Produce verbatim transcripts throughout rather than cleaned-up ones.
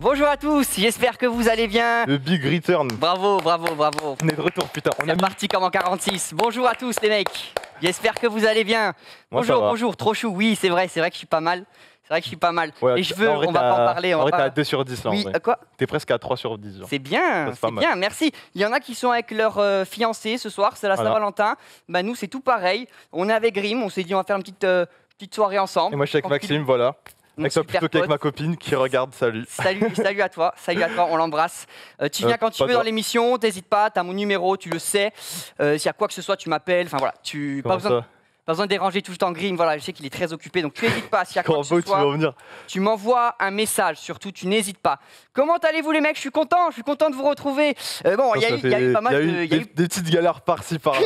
Bonjour à tous, j'espère que vous allez bien. Le big return. Bravo, bravo, bravo. On est de retour, putain. On est parti comme en quarante-six. Bonjour à tous les mecs. J'espère que vous allez bien. Moi, bonjour, bonjour, trop chou. Oui, c'est vrai, c'est vrai que je suis pas mal. C'est vrai que je suis pas mal. Ouais, et je veux, on va pas en parler. En vrai, t'es à deux sur dix là. Oui, à quoi ? T'es presque à trois sur dix. C'est bien, c'est bien, merci. Il y en a qui sont avec leur euh, fiancé ce soir, c'est la Saint-Valentin. Bah, nous, c'est tout pareil. On est avec Grim, on s'est dit on va faire une petite, euh, petite soirée ensemble. Et moi, je suis avec Maxime, voilà. Avec toi plutôt qu'avec ma copine qui regarde, salut. Salut, salut à toi, salut à toi, on l'embrasse. Euh, tu viens euh, quand tu veux dans l'émission, t'hésites pas, t'as mon numéro, tu le sais. Euh, S'il y a quoi que ce soit, tu m'appelles, enfin voilà, tu pas besoin, pas besoin de déranger tout le temps Grim, voilà, je sais qu'il est très occupé, donc tu n'hésites pas. S'il y a quoi que ce soit, tu m'envoies un message, surtout, tu n'hésites pas. Comment allez-vous les mecs? Je suis content, je suis content de vous retrouver. Euh, bon, il y, y, y a eu pas mal y a eu de... Des, y a eu... des petites galères par-ci, par-là.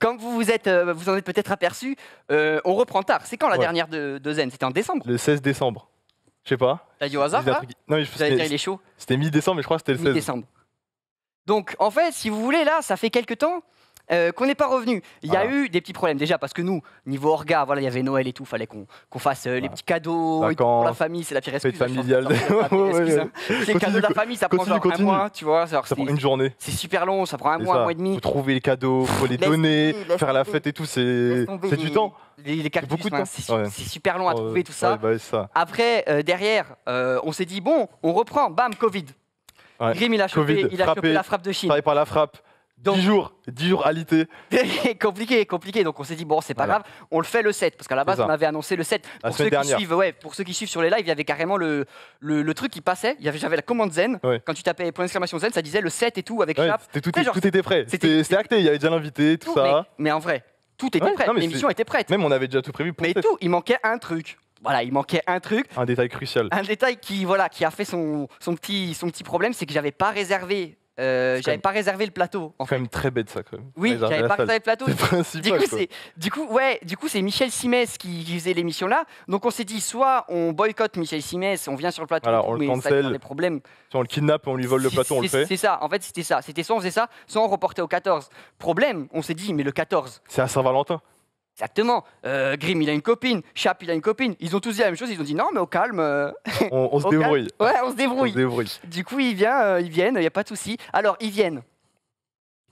Comme vous, vous, êtes, euh, vous en êtes peut-être aperçu, euh, on reprend tard. C'est quand la ouais. dernière de, de Zen? C'était en décembre? Le seize décembre. Je sais pas. T'as dit au hasard là? Non, mais je pense que il est chaud. C'était mi-décembre, mais je crois que c'était le seize. Mi-décembre. Donc, en fait, si vous voulez, là, ça fait quelques temps... Euh, qu'on n'est pas revenu. Il y a ah. eu des petits problèmes déjà parce que nous, niveau orga, voilà, il y avait Noël et tout, fallait qu'on qu'on fasse euh, les petits cadeaux et tout, pour la famille, c'est la pire excuse. Familiale. Les cadeaux de la famille, ça continue, prend genre continue. un mois, tu vois. Ça prend une journée. C'est super long, ça prend un et mois, ça, un mois et demi. Faut trouver les cadeaux, faut les donner, tomber, faire la fête et tout, c'est du temps. Les, les cactus, c'est hein, ouais. super long à oh, trouver tout ça. Ouais, bah, ça. Après, euh, derrière, euh, on s'est dit bon, on reprend, bam, Covid. Grim, il a chopé la frappe de Chine. Pareil par la frappe. Donc, dix jours, dix jours alité. compliqué, compliqué. Donc on s'est dit, bon, c'est pas voilà. grave, on le fait le sept. Parce qu'à la base, on avait annoncé le sept. Pour ceux, qui suivent, ouais, pour ceux qui suivent sur les lives, il y avait carrément le, le, le truc qui passait. J'avais la commande Zen. Ouais. Quand tu tapais point d'exclamation Zen, ça disait le sept et tout avec ouais, Chap. Tout, tout, genre, tout était prêt. C'était acté, il y avait déjà l'invité, tout, tout ça. Mais, mais en vrai, tout était ouais, prêt. L'émission était prête. Même on avait déjà tout prévu pour Mais tout, il manquait un truc. Voilà, il manquait un truc. Un détail crucial. Un détail qui, voilà, qui a fait son, son, petit, son petit problème, c'est que j'avais pas réservé. Euh, j'avais pas réservé le plateau. C'est quand même très bête ça quand même. Oui, j'avais pas réservé le plateau. Du coup, du coup, ouais, du coup, c'est Michel Simès qui, qui faisait l'émission là. Donc on s'est dit, soit on boycotte Michel Simès, on vient sur le plateau, voilà, on mais le cancel, ça a des problèmes. Si on le kidnappe, on lui vole le plateau, on le fait. C'est ça. En fait, c'était ça. C'était soit on faisait ça, soit on reportait au quatorze. Problème, on s'est dit, mais le quatorze. C'est à Saint-Valentin. Exactement. Euh, Grim, il a une copine. Chap, il a une copine. Ils ont tous dit la même chose. Ils ont dit non, mais au calme. Euh... On, on se débrouille. Calme. Ouais, on se débrouille. débrouille. Du coup, ils viennent, euh, ils viennent. Il n'y a pas de souci. Alors, ils viennent.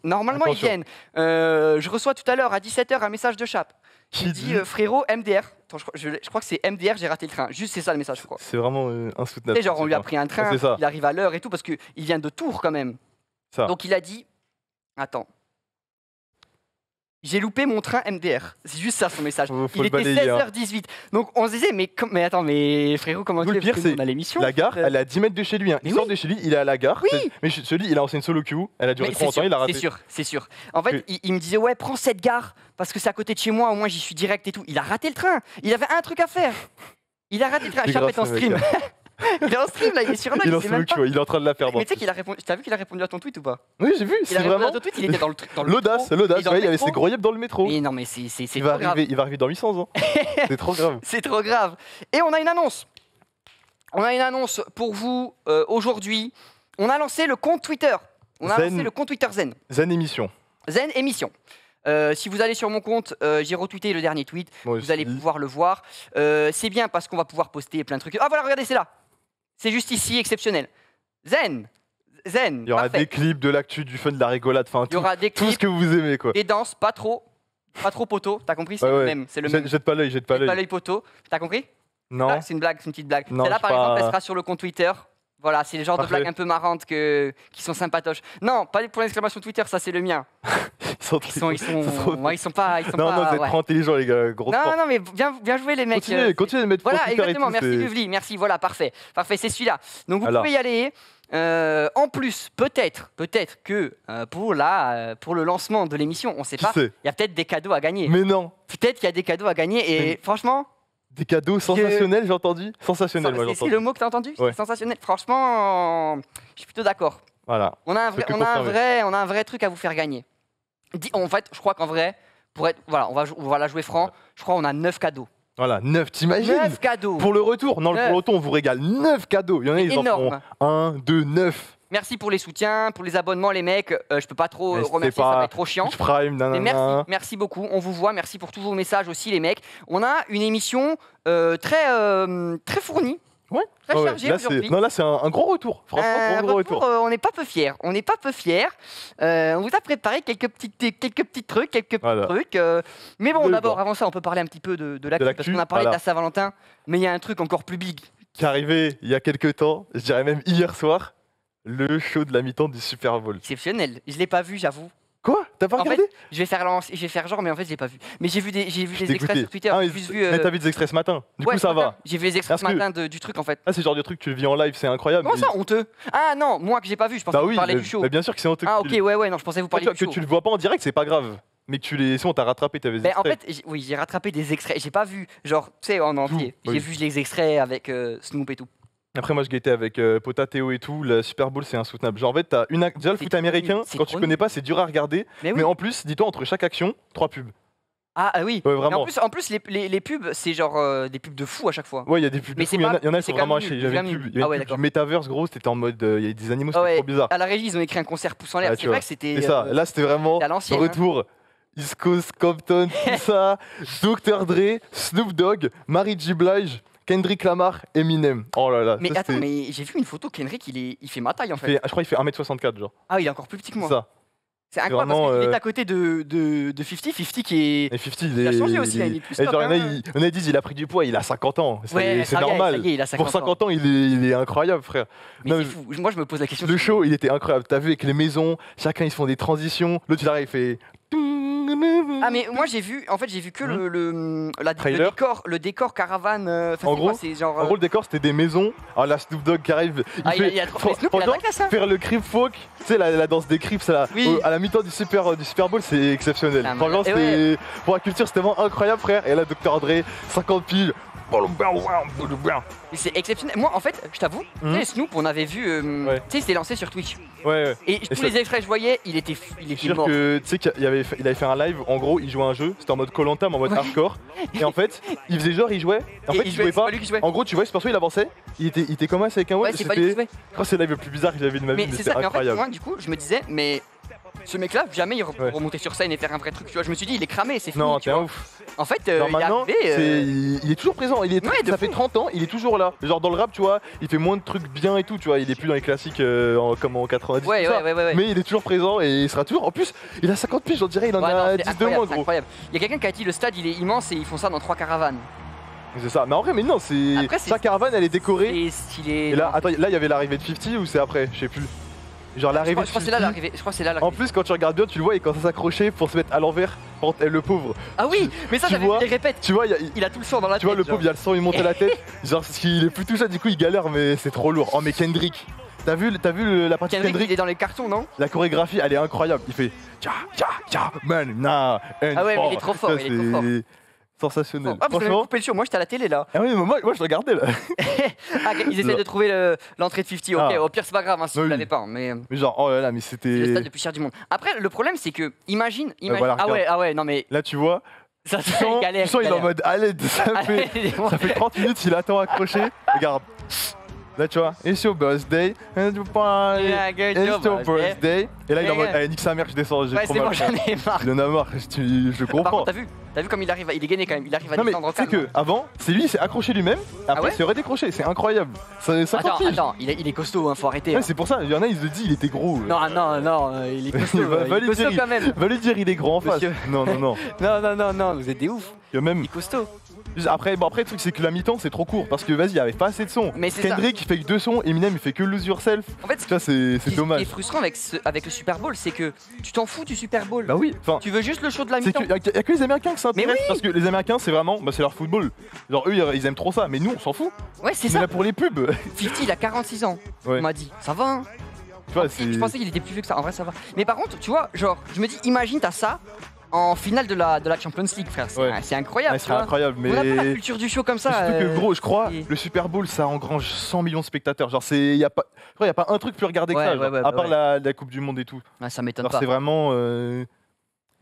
Normalement, Attention. ils viennent. Euh, je reçois tout à l'heure à dix-sept heures un message de Chap. Qui il dit, dit euh, frérot M D R. Attends, je, je, je crois que c'est M D R, j'ai raté le train. Juste, c'est ça le message, je crois. C'est vraiment euh, insoutenable. Genre, on lui a pris un train. Ah, il arrive à l'heure et tout parce qu'il vient de Tours quand même. Ça. Donc, il a dit attends. J'ai loupé mon train M D R. C'est juste ça son message. Faut il était seize heures dix-huit. Hein. Donc on se disait, mais, mais attends, mais frérot, comment tu fais? On a l'émission. La gare, elle est à dix mètres de chez lui. Hein. Il oui. sort de chez lui, il est à la gare. Oui. Mais celui, il a lancé une solo queue. Elle a duré trop longtemps, il a raté. C'est sûr, c'est sûr. En fait, oui. il, il me disait, ouais, prends cette gare parce que c'est à côté de chez moi, au moins j'y suis direct et tout. Il a raté le train. Il avait un truc à faire. Il a raté le train. Chap est en stream. Il est en stream là, il est sur là, il, il, même pas. Il est en train de la perdre. Mais tu sais qu'il a répondu, t'as vu qu'il a répondu à ton tweet ou pas? Oui, j'ai vu, c'est vraiment. Tweet, il était dans le dans l'audace, l'audace, il, ouais, il avait ses gros yeux dans le métro. Mais non mais c'est c'est il va arriver, grave. il va arriver dans huit cents ans. C'est trop grave. C'est trop grave. Et on a une annonce. On a une annonce pour vous euh, aujourd'hui. On a lancé le compte Twitter. On a Zen, lancé le compte Twitter Zen. Zen Emission. Zen Emission. Euh, si vous allez sur mon compte, euh, j'ai retweeté le dernier tweet, bon, vous allez pouvoir le voir. Euh, c'est bien parce qu'on va pouvoir poster plein de trucs. Ah voilà, regardez, c'est là. C'est juste ici, exceptionnel. Zen, Zen. Il y aura parfait. des clips, de l'actu, du fun, de la rigolade, enfin tout, tout ce que vous aimez quoi. Des danses, pas trop, pas trop poteau. T'as compris, c'est ouais, le ouais. même. C'est le même. Jette pas l'œil, jette pas l'œil. Pas l'œil poteau. T'as compris? Non. C'est une blague, c'est une petite blague. Celle-là, par pas... exemple, elle sera sur le compte Twitter. Voilà, c'est le genre parfait. de blagues un peu marrantes que, qui sont sympatoches. Non, pas pour l'exclamation Twitter, ça c'est le mien. Ils sont, ils sont, ils sont, ils sont, ouais, ils sont pas, ils sont non, pas. Non, non, vous êtes ouais. trop intelligents les gars, gros. Non, sport. non, mais bien, bien joué les mecs. Continuez, euh, continuez de mettre. Voilà, exactement. Tout, merci Luvli, merci. Voilà, parfait, parfait, c'est celui-là. Donc vous Alors. pouvez y aller. Euh, en plus, peut-être, peut-être que euh, pour la, euh, pour le lancement de l'émission, on ne sait Qui pas. Il y a peut-être des cadeaux à gagner. Mais non. Peut-être qu'il y a des cadeaux à gagner et mais... franchement. Des cadeaux sensationnels, j'ai entendu. Sensationnel, moi j'ai entendu. C'est le mot que t'as entendu. Ouais. Sensationnel. Franchement, euh, je suis plutôt d'accord. Voilà. On a un vrai, on a un vrai, on a un vrai truc à vous faire gagner. En fait, je crois qu'en vrai, pour être, voilà, on va, on va la jouer franc. Je crois qu'on a neuf cadeaux. Voilà, neuf, t'imagines? Neuf cadeaux. Pour le retour, non, neuf. Pour le retour, on vous régale neuf cadeaux. Il y en a, ils énorme. en font un, deux, neuf. Merci pour les soutiens, pour les abonnements, les mecs. Euh, je peux pas trop remercier, pas ça va être trop chiant. Prime, nanana. Mais merci, merci beaucoup. On vous voit. Merci pour tous vos messages aussi, les mecs. On a une émission euh, très, euh, très fournie. Ouais. Très ah ouais. Chargé aujourd'hui. Non, là, c'est un, un gros retour. Franchement, euh, gros, un gros retour. retour. Euh, on n'est pas peu fiers. On n'est pas peu fiers. Euh, on vous a préparé quelques petits, quelques petits trucs, quelques petits voilà. trucs. Euh, mais bon, d'abord, avant ça, on peut parler un petit peu de, de l'actu, parce qu'on a parlé voilà. de la Saint-Valentin, mais il y a un truc encore plus big. Qui est arrivé il y a quelques temps, je dirais même hier soir, le show de la mi-temps du Super Bowl. Exceptionnel. Je ne l'ai pas vu, j'avoue. Quoi? T'as pas regardé? En fait, je vais faire lance, je vais faire genre, mais en fait, j'ai pas vu. Mais j'ai vu des, j'ai vu des extraits sur Twitter. Ah, vu, euh... Mais t'as vu des extraits ce matin. Du ouais, coup, ça va. J'ai vu les extraits ce matin de, du truc, en fait. Ah, c'est le genre de truc que tu vis en live, c'est incroyable. Comment ça, honteux? Ah non, moi que j'ai pas vu, je pensais bah, oui, que vous parliez du show. Bah, bien sûr que c'est honteux. Ah ok, ouais, ouais, non, je pensais vous parler du show. Que tu le vois pas en direct, c'est pas grave. Mais que tu les, on t'a rattrapé, t'avais des extraits. En fait, oui, j'ai rattrapé des extraits. J'ai pas vu, genre, tu sais, en entier. J'ai vu les extraits avec Snoop et tout. Après, moi, je guettais avec euh, Pota, Théo et tout. Le Super Bowl, c'est insoutenable. Genre, en fait, t'as une déjà le foot américain. Quand tu connais pas, c'est dur à regarder. Mais, oui. Mais en plus, dis-toi, entre chaque action, trois pubs. Ah, ah oui. Ouais, vraiment. En plus, en plus, les, les, les pubs, c'est genre euh, des pubs de fou à chaque fois. Ouais, il y a des pubs. Mais de fou. Il y, y en a qui sont vraiment hachés. J'avais une pub. Ah ouais, du Metaverse, gros, c'était en mode, il euh, y a des animaux, c'était ah ouais. trop bizarre. À la régie, ils ont écrit un concert pouce en l'air. Ah, c'est vrai que c'était. C'est ça. Là, c'était vraiment retour. East Coast, Compton, tout ça. docteur Dre, Snoop Dogg, Mary J. Blige. Kendrick Lamar, Eminem. Oh là là. Mais ça, attends, mais j'ai vu une photo, Kendrick, il, est... il fait ma taille en fait. fait. Je crois qu'il fait un mètre soixante-quatre, genre. Ah, il est encore plus petit que moi. Ça. C'est incroyable parce qu'il euh... est à côté de, de, de cinquante, cinquante qui est. Et cinquante, il, il a changé il, aussi, il, il est plus top, genre, hein. On a dit, il a pris du poids, il a cinquante ans. C'est ouais, normal. Est, cinquante pour cinquante ans, ans il, est, il est incroyable, frère. Mais non, fou. Moi, je me pose la question. Le show, il était incroyable. T'as vu avec les maisons, chacun ils se font des transitions. L'autre, il arrive, il fait. Ah mais moi j'ai vu, en fait j'ai vu que mmh. le, le, la, le décor, le décor caravane. Euh, en, gros, quoi, genre, euh... en gros le décor c'était des maisons. Alors la Snoop Dogg qui arrive, il ah, fait y a, y a trop... Snoop, pendant, il a ça. Faire le crip folk, tu sais la, la danse des crips là, oui. euh, à la mi-temps du Super du Super Bowl c'est exceptionnel. Ah, Par exemple, ouais. Pour la culture c'était vraiment incroyable frère. Et là docteur Dre, cinquante piles. C'est exceptionnel. Moi, en fait, je t'avoue, mmh. Snoop, on avait vu, euh, ouais. tu sais, c'était lancé sur Twitch. Ouais, ouais. Et, et tous les extraits que je voyais, il était, il était mort. Que, tu sais qu'il avait, fait, il avait fait un live. En gros, il jouait un jeu. C'était en mode Koh-Lanta, en mode ouais. hardcore. Et en fait, il faisait genre, il jouait. En et fait, il jouait, jouait pas. pas lui qui jouait. En gros, tu vois, ce perso, il avançait. Il était, il était comme ça avec un ouais. Je crois c'est le live le plus bizarre que j'avais de ma vie. Mais c'est incroyable. Mais en fait, moi, du coup, je me disais, mais. Ce mec-là, jamais il ouais. remontait sur scène et faire un vrai truc. Tu vois, je me suis dit, il est cramé, c'est fini. Non, t'es un ouf. En fait, euh, non, il, est arrivé, euh... est... il est toujours présent. Il est ouais, ça fait trente ans, il est toujours là. Genre dans le rap, tu vois, il fait moins de trucs bien et tout. Tu vois, il est plus dans les classiques euh, en, comme en quatre-vingt-dix. Ouais, tout ouais, ça. Ouais, ouais, ouais. Mais il est toujours présent et il sera toujours. En plus, il a cinquante piges, j'en dirais, il en ouais, a non, dix de moins, gros. Incroyable. Il y a quelqu'un qui a dit, le stade, il est immense et ils font ça dans trois caravanes. C'est ça, mais en vrai, mais non, c'est. Sa caravane, elle est décorée. Est stylé. Et là, attends, là, il y avait l'arrivée de cinquante ou c'est après, je sais plus. Genre l'arrivée. Je crois que c'est là l'arrivée. En plus, quand tu regardes bien, tu le vois et quand ça s'accrochait pour se mettre à l'envers, le pauvre. Ah oui, mais ça, j'avais vu les répètes. Tu vois, il, a, il, il a tout le sang dans la tu tête. Tu vois, le genre. Pauvre, il y a le sang, il monte à la tête. Genre, il est plus tout ça, du coup, il galère, mais c'est trop lourd. Oh, mais Kendrick, t'as vu, t'as vu le, la partie Kendrick, Kendrick il est dans les cartons, non? La chorégraphie, elle est incroyable. Il fait ja, ja, ja, man, nah, and ah ouais, mais il est trop fort. Ça, il est trop fort. Sensationnel. Ah, parce que j'avais coupé le show, moi j'étais à la télé là. Ah oui, mais moi, moi je regardais là. Ah, ils essaient de trouver l'entrée le, de cinquante, ok, ah. Au pire c'est pas grave hein, si oui. vous l'avez pas. Mais... mais genre, oh là là, mais c'était. Le stade le plus cher du monde. Après, le problème c'est que, imagine. imagine... Euh, voilà, ah ouais, ah ouais, non mais. Là tu vois, ça tu sens, galère, tu sens galère. Il est en mode, allez, ça, fait, ça fait trente minutes, il attend accroché. Regarde. Là tu vois, it's your birthday, and you party, it's your birthday. Et là il est en mode, allez nique sa mère, je descends, j'ai ouais, trop mal. J'en ai marre. Il en a marre, je, je comprends. T'as vu, t'as vu comme il arrive, il est gainé quand même, il arrive à descendre en calme. Tu sais qu'avant, c'est lui, il s'est accroché lui-même, après ah ouais il s'est redécroché, c'est incroyable. Ça, ça attends, attends, il est, il est costaud, hein, faut arrêter. Ouais, hein. C'est pour ça, il y en a, il se dit, il était gros. Non, euh, non, non, euh, il est costaud, va, il va, il costaud dire, quand même. Va lui dire, il est gros en face. Non, non, non. Non, non, non, non, vous êtes des oufs. Il est costaud. Après, bon, après, le truc, c'est que la mi-temps, c'est trop court parce que vas-y, il n'y avait pas assez de sons. Mais Kendrick, ça. Il fait que deux sons, Eminem, il fait que Lose Yourself. En fait, ça, c'est dommage. Ce qui est frustrant avec, ce, avec le Super Bowl, c'est que tu t'en fous du Super Bowl. Bah oui. Tu veux juste le show de la mi-temps. Il n'y a que les Américains qui s'intéressent oui. Parce que les Américains, c'est vraiment bah, c'est leur football. Genre, eux, ils aiment trop ça, mais nous, on s'en fout. Ouais, c'est ça. Là pour les pubs. cinquante, il a quarante-six ans. Ouais. On m'a dit, ça va, hein. Tu vois, c'est... Je pensais qu'il était plus vieux que ça. En vrai, ça va. Mais par contre, tu vois, genre, je me dis, imagine, t'as ça. En finale de la, de la Champions League, frère, c'est ouais. incroyable. Ouais, c'est incroyable, mais. On a pas la culture du show comme ça. Surtout euh... que, gros, je crois, et... le Super Bowl, ça engrange cent millions de spectateurs. Genre, il n'y a, pas... a pas un truc plus regardé ouais, que ça, ouais, genre, ouais, bah, à part ouais. la, la Coupe du Monde et tout. Ah, ça m'étonne pas. C'est vraiment. Euh...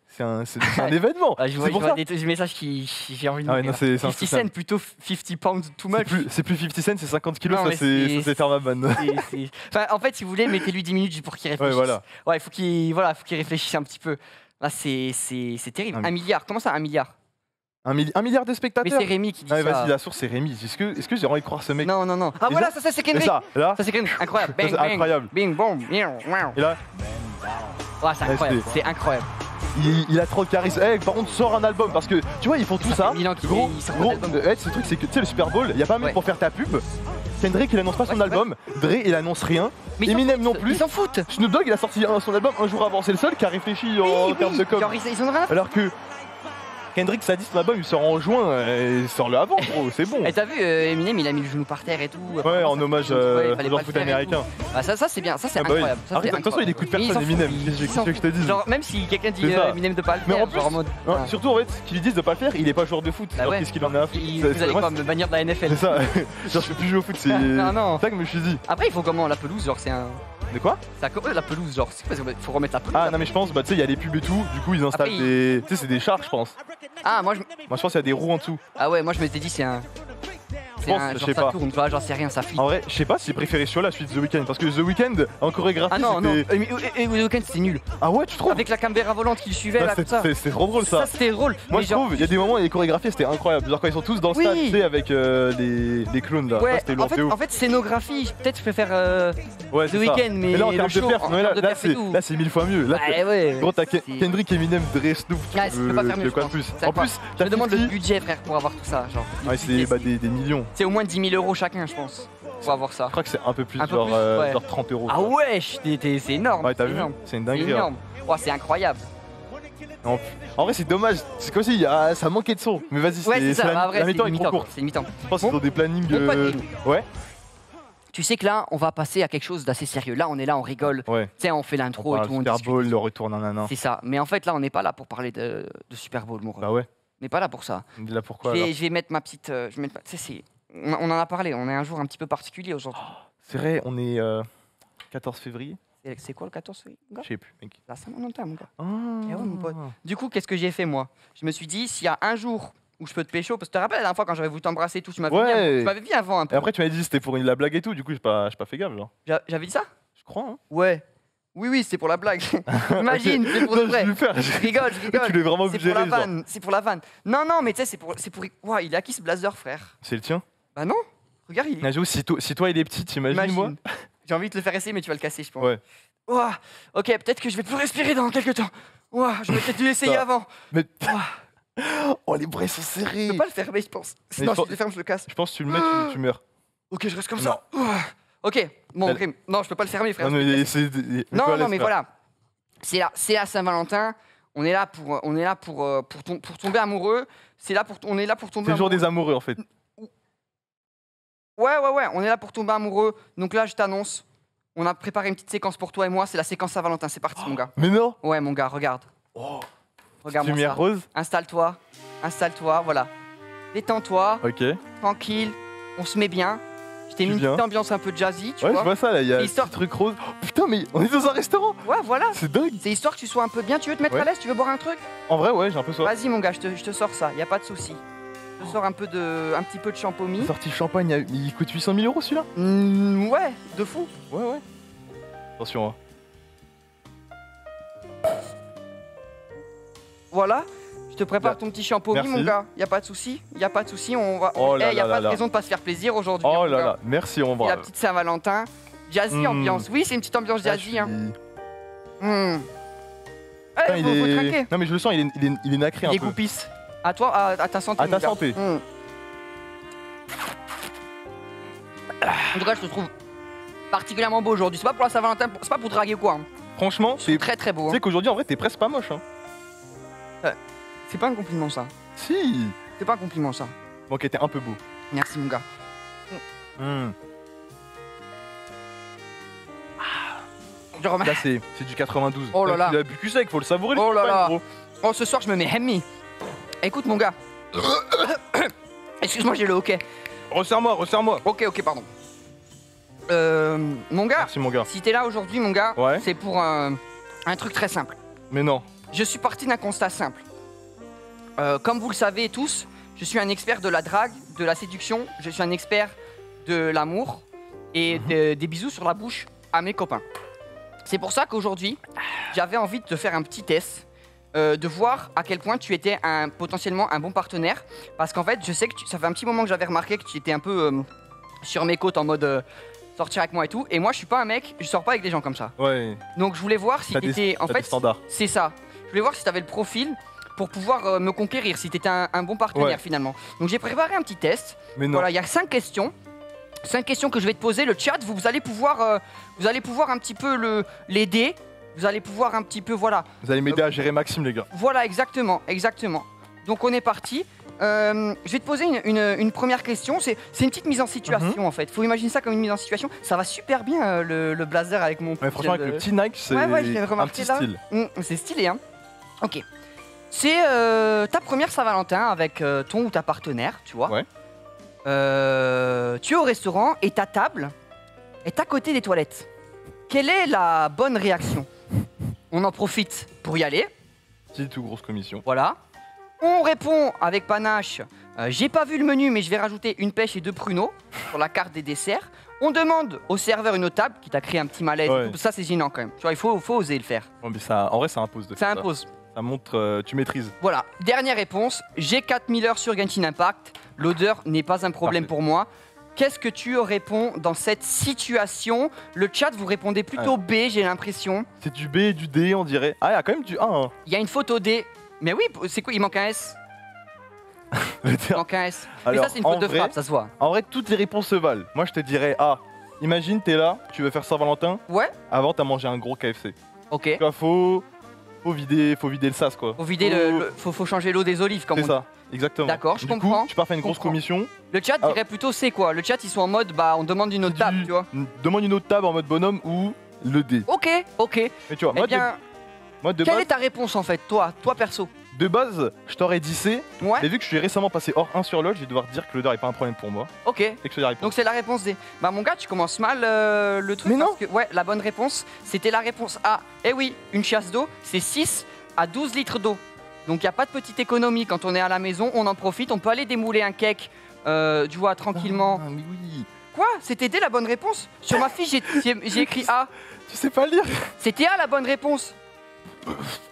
C'est un, un événement. Ah, je vois, je vois des, des messages qui j'ai envie de ah ouais, non, cinquante cents plutôt cinquante pounds too much. C'est plus, plus cinquante cents, c'est cinquante kilos, non, ça c'est Thermaban. Enfin, en fait, si vous voulez, mettez-lui dix minutes pour qu'il réfléchisse. Ouais, voilà. Ouais, faut qu'il voilà, faut qu'il réfléchisse un petit peu. Là, c'est terrible. Un milliard. Comment ça, un milliard? Un, milli un milliard de spectateurs. Mais c'est Rémi qui dit ah, ça. Vas-y, la source, c'est Rémi. Est-ce que, est que j'ai envie de croire ce mec? Non, non, non. Ah, et voilà, ça, ça c'est Kendrick. Ça, là. Ça, c'est Kendrick. Incroyable. Bang, ça, bang, incroyable. Bing, boom, et là. Oh, c'est incroyable. C'est incroyable. Il, il a trop de charisme. Hey, par contre, sort un album parce que tu vois, ils font tout ça. ça. Gros, gros, euh, hey, ce truc, c'est que tu sais, le Super Bowl, il n'y a pas un mec ouais. pour faire ta pub. Kendrick, il annonce pas son ouais, album. Dre, il annonce rien. Mais Eminem non plus. Ils s'en foutent. Snoop Dogg, il a sorti son album un jour avant. C'est le seul qui a réfléchi en termes de com. Alors que. Kendrick, ça dit son album, il sort en juin, il sort le avant, gros, c'est bon. Et t'as vu, euh, Eminem, il a mis le genou par terre et tout. Ouais, en hommage euh, ouais, aux foot américains. Ah, ça, ça c'est bien, ça c'est ah bah incroyable. De toute façon, il écoute personne, Eminem. Qu'est-ce que je te dis? Genre, même si quelqu'un dit euh, Eminem de pas le faire, mais en plus, genre, en mode, hein, ouais. surtout en fait, qu'ils lui disent de pas le faire, il est pas joueur de foot. Alors bah ouais, qu'est-ce qu'il en a à foutre? Vous allez pas me bannir de la N F L. C'est ça, genre, je peux plus jouer au foot, c'est. Non, non. C'est ça que je me suis dit. Après, il faut comment? La pelouse, genre, c'est un. De quoi? Ça a la pelouse, genre, c'est parce qu'il faut remettre la pelouse. Ah non, mais je pense, bah tu sais, il y a des pubs et tout, du coup ils installent Après, des. Tu sais, c'est des chars, je pense. Ah, moi je. Moi je pense qu'il y a des roues en dessous. Ah ouais, moi je m'étais dit, c'est un. Je pense, un... Genre, je sais ça pas. Tourne, vois, genre, c'est rien, ça fuit. En vrai, je sais pas si j'ai préféré celui-là, celui de The Weeknd, parce que The Weeknd, en chorégraphie. Ah non, non, et, et, et The Weeknd, c'était nul. Ah ouais, tu trouves? Avec la caméra volante qui le suivait, ah, là, tout ça. C'était trop drôle ça. Ça, c'était drôle. Moi je genre... trouve, il y a des moments où les chorégraphies, c'était incroyable. Genre, quand ils sont tous dans le oui. stade, tu sais, avec euh, les, les clowns là. Ouais, là en, fait, en fait, scénographie, peut-être je préfère euh, ouais, The Weeknd, mais. Mais là, en termes de perf, là, c'est mille fois mieux. Là, gros, t'as Kendrick, Eminem, Dre, Snoop. En plus, je me demande le budget, frère, pour avoir tout ça. Ouais, c'est des millions. C'est au moins dix mille euros chacun, je pense, pour avoir ça. Je crois que c'est un peu plus, un genre, peu plus euh, ouais. genre trente euros. Ah ouais, c'est énorme. Ouais, t'as vu, c'est une dinguerie. Hein. Oh, c'est incroyable. Non. En vrai, c'est dommage, c'est comme si ah, ça manquait de son. Mais vas-y, ouais, c'est la, la mi-temps est trop courte. C'est une mi-temps. Je pense bon, qu'ils ont des plannings. Euh... Ouais. Tu sais que là, on va passer à quelque chose d'assez sérieux. Là, on est là, on rigole. Ouais. Tu sais, on fait l'intro et tout. Super Bowl, le retour, nanana. C'est ça. Mais en fait, là, on n'est pas là pour parler de, de Super Bowl, mon ref. Bah ouais. Mais pas là pour ça. Là pourquoi, je, vais, je vais mettre ma petite. Euh, je vais mettre, c'est, on, on en a parlé, on est un jour un petit peu particulier aujourd'hui. Oh, c'est vrai, on est euh, quatorze février. C'est quoi le quatorze février? Je sais plus, mec. Là, c'est mon temps, mon gars. Oh. Et ouais, mon pote. Du coup, qu'est-ce que j'ai fait, moi? Je me suis dit, s'il y a un jour où je peux te pécho, parce que tu te rappelles la dernière fois quand j'avais voulu t'embrasser et tout, tu m'avais ouais. bien, bien avant un peu. Et après, tu m'avais dit c'était pour une, la blague et tout, du coup, j'ai pas, pas fait gaffe, genre. J'avais dit ça? Je crois, hein. Ouais. Oui, oui, c'est pour la blague. Imagine, c'est pour le vrai. Je rigole, je rigole. Tu l'es vraiment obligé. C'est pour la vanne, c'est pour la vanne. Non, non, mais tu sais, c'est pour... C'est pour... Wow, il est à qui ce blazer, frère? C'est le tien? Bah non, regarde, il est... Si, to... si toi, il est petit, t'imagines, moi? J'ai envie de te le faire essayer, mais tu vas le casser, je pense. Ouais. Wow. Ok, peut-être que je vais plus respirer dans quelques temps. Wow, je vais peut-être dû l'essayer avant. Mais... Wow. Oh, les bras sont serrés. Je peux pas le fermer, je pense. Sinon, je, je pense... le ferme, je le casse. Je pense que tu le mets, tu, tu meurs. Ok, je reste comme non. ça. Wow. Ok, bon, Grim, non, je peux pas le fermer, frère. Non, mais, non, non, mais voilà. C'est là, c'est la Saint-Valentin. On est là pour, on est là pour, pour, tom pour tomber amoureux. C'est là pour, on est là pour tomber. C'est le jour des amoureux, en fait. Ouais, ouais, ouais. On est là pour tomber amoureux. Donc là, je t'annonce, on a préparé une petite séquence pour toi et moi. C'est la séquence Saint-Valentin. C'est parti, oh, mon gars. Mais non. Ouais, mon gars, regarde. Oh. Regarde. Lumière rose. Installe-toi, installe-toi, voilà. Détends-toi. Ok. Tranquille. On se met bien. Je t'ai mis une petite ambiance un peu jazzy, tu ouais, vois. Ouais, je vois ça, là, il y a histoire... un petit truc rose. Oh, putain, mais on est dans un restaurant. Ouais, voilà. C'est dingue. C'est histoire que tu sois un peu bien. Tu veux te mettre ouais. à l'aise? Tu veux boire un truc? En vrai, ouais, j'ai un peu soif. Vas-y, mon gars, je te, je te sors ça, il y a pas de souci. Je te oh. sors un, peu de, un petit peu de champomy. Sorti champagne, à... il coûte huit cent mille euros, celui-là? Mmh, ouais, de fou. Ouais, ouais. Attention, hein. Voilà. Je te prépare là. Ton petit shampoing, mon gars. Il n'y a pas de souci. Il n'y a pas de souci. On va. Oh hey, il n'y a là pas là de raison là. De pas se faire plaisir aujourd'hui. Oh là là. Merci, on va. La petite Saint-Valentin. Jazzy mmh. ambiance. Oui, c'est une petite ambiance jazzy. Suis... Hein. Mmh. Allez, ah, il faut, est... faut craquer. Non, mais je le sens, il est, il est, il est nacré il un est peu. Il coupisse. À toi, à, à ta santé. À ta santé. Mmh. En tout cas, je te trouve particulièrement beau aujourd'hui. C'est pas pour la Saint-Valentin, c'est pas pour draguer ou quoi. Hein. Franchement, c'est très très beau. Hein. Tu sais qu'aujourd'hui, en vrai, t'es presque pas moche. Hein. Ouais. C'est pas un compliment, ça. Si. C'est pas un compliment, ça. Bon, ok, t'es un peu beau. Merci, mon gars. Mm. Ah. Je remets. Là, c'est du quatre-vingt-douze. Oh là là. Il a bu cul sec, faut le savourer. Oh là là. Gros. Oh, ce soir, je me mets Hemmy. Écoute, mon gars. Excuse-moi, j'ai le hoquet. Resserre-moi, resserre-moi. Ok, ok, pardon. Euh, mon gars. Merci, mon gars. Si t'es là aujourd'hui, mon gars, ouais. c'est pour euh, un truc très simple. Mais non. Je suis parti d'un constat simple. Euh, comme vous le savez tous, je suis un expert de la drague, de la séduction, je suis un expert de l'amour et de, des bisous sur la bouche à mes copains. C'est pour ça qu'aujourd'hui, j'avais envie de te faire un petit test. euh, de voir à quel point tu étais un, potentiellement un bon partenaire. Parce qu'en fait, je sais que tu, ça fait un petit moment que j'avais remarqué que tu étais un peu euh, sur mes côtes en mode euh, sortir avec moi et tout. Et moi, je suis pas un mec, je sors pas avec des gens comme ça. Ouais. Donc, je voulais voir si tu étais. En fait, c'est ça. Je voulais voir si tu avais le profil pour pouvoir euh, me conquérir, si tu étais un, un bon partenaire ouais. finalement. Donc, j'ai préparé un petit test. Mais non. Voilà, il y a cinq questions. Cinq questions que je vais te poser. Le chat, vous, vous allez pouvoir, euh, vous allez pouvoir un petit peu l'aider. Vous allez pouvoir un petit peu, voilà. Vous allez m'aider euh, à gérer Maxime, les gars. Voilà, exactement, exactement. Donc on est parti. Euh, je vais te poser une, une, une première question. C'est une petite mise en situation mm-hmm. en fait. Faut imaginer ça comme une mise en situation. Ça va super bien euh, le, le blazer avec mon. Ouais, franchement, de... avec le petit Nike, c'est ouais, ouais, un petit là. Style. Mmh, c'est stylé, hein. Ok. C'est euh, ta première Saint-Valentin avec euh, ton ou ta partenaire, tu vois. Ouais. Euh, tu es au restaurant et ta table est à côté des toilettes. Quelle est la bonne réaction? On en profite pour y aller. Petite ou grosse commission. Voilà. On répond avec panache. Euh, J'ai pas vu le menu, mais je vais rajouter une pêche et deux pruneaux sur la carte des desserts. On demande au serveur une autre table qui t'a créé un petit malaise. Ouais. Ça, c'est gênant quand même. Tu vois, il faut, faut oser le faire. Ouais, mais ça, en vrai, ça impose. De ça faire impose. Ça, ça montre, euh, tu maîtrises. Voilà. Dernière réponse. J'ai quatre mille heures sur Genshin Impact. L'odeur n'est pas un problème Parfait. Pour moi. Qu'est-ce que tu réponds dans cette situation? Le chat, vous répondez plutôt ouais. B, j'ai l'impression. C'est du B et du D, on dirait. Ah, il y a quand même du A. Hein. Il y a une faute au D. Mais oui, c'est quoi? Il manque un S. Il manque un S. Alors, mais ça, c'est une faute de vrai, frappe, ça se voit. En vrai, toutes les réponses se valent. Moi, je te dirais A. Imagine, t'es là, tu veux faire Saint-Valentin. Ouais. Avant, t'as mangé un gros K F C. Ok. Là, faut, faut, vider, faut vider le sas, quoi. Faut, vider faut... Le, le, faut, faut changer l'eau des olives, comme on dit. C'est ça. Exactement. D'accord, je comprends. Coup, tu pars faire une grosse commission. Le chat ah. dirait plutôt c'est quoi? Le chat ils sont en mode bah on demande une autre du... table, tu vois. Demande une autre table en mode bonhomme ou le dé. Ok, ok. Mais tu vois, eh moi, bien, de... moi de Quelle base... est ta réponse en fait, toi, toi perso? De base, je t'aurais dit C. Ouais. Mais vu que je suis récemment passé hors un sur l'autre, je vais devoir dire que l'odeur n'est pas un problème pour moi. Ok. Et que je la réponse. Donc c'est la réponse D. Bah mon gars, tu commences mal euh, le truc. Mais parce non. Que, ouais, la bonne réponse, c'était la réponse A. Eh oui, une chasse d'eau, c'est six à douze litres d'eau. Donc il n'y a pas de petite économie, quand on est à la maison, on en profite, on peut aller démouler un cake, euh, tu vois, tranquillement. Ah, mais oui. Quoi? C'était D la bonne réponse? Sur ma fiche, j'ai écrit A. Tu sais pas lire? C'était A la bonne réponse.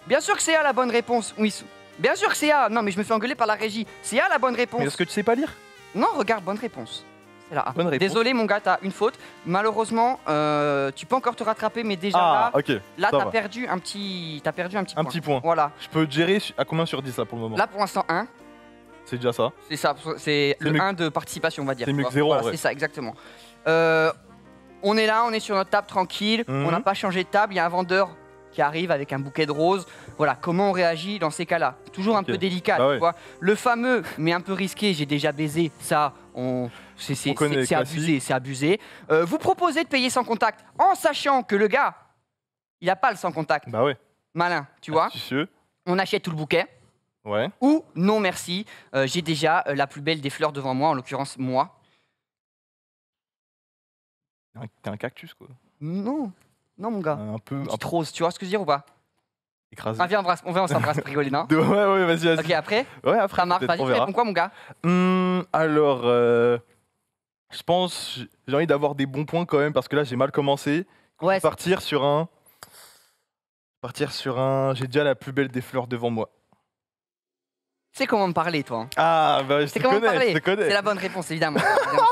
Bien sûr que c'est A la bonne réponse. Oui, bien sûr que c'est A. Non, mais je me fais engueuler par la régie. C'est A la bonne réponse. Mais est-ce que tu sais pas lire? Non, regarde, bonne réponse. C'est la A. Bonne réponse. Désolé, mon gars, t'as une faute. Malheureusement, euh, tu peux encore te rattraper, mais déjà ah, là, okay. là t'as perdu un petit, t'as perdu un petit un point. Un petit point. Voilà. Je peux gérer à combien sur dix là pour le moment? Là pour l'instant un. C'est déjà ça. C'est ça. C'est le un de participation, on va dire. C'est mieux que zéro. Voilà, c'est ça, exactement. Euh, on est là, on est sur notre table tranquille. Mm-hmm. On n'a pas changé de table. Il y a un vendeur qui arrive avec un bouquet de roses. Voilà, comment on réagit dans ces cas-là? Toujours okay. un peu délicat, ah, tu ouais. vois. Le fameux, mais un peu risqué, j'ai déjà baisé, ça, on, c'est abusé, c'est abusé. Euh, vous proposez de payer sans contact, en sachant que le gars, il n'a pas le sans contact. Bah ouais. Malin, tu vois. Astucieux. On achète tout le bouquet. Ouais. Ou non merci, euh, j'ai déjà euh, la plus belle des fleurs devant moi, en l'occurrence moi. T'es un cactus, quoi. Non. Non, mon gars. Un peu. Une petite un peu. Rose, tu vois ce que je veux dire ou pas? Écrasé. Ah, viens, on va s'embrasser pour rigoler, non? Ouais, ouais, vas-y, vas-y. Ok, après? Ouais, après. Ça marche, vas-y, pourquoi, mon gars? Hum, alors, euh, je pense, j'ai envie d'avoir des bons points quand même, parce que là, j'ai mal commencé. Ouais. Partir sur un. Partir sur un. J'ai déjà la plus belle des fleurs devant moi. Tu sais comment me parler, toi. Ah, bah je te connais, je te connais. C'est la bonne réponse, évidemment.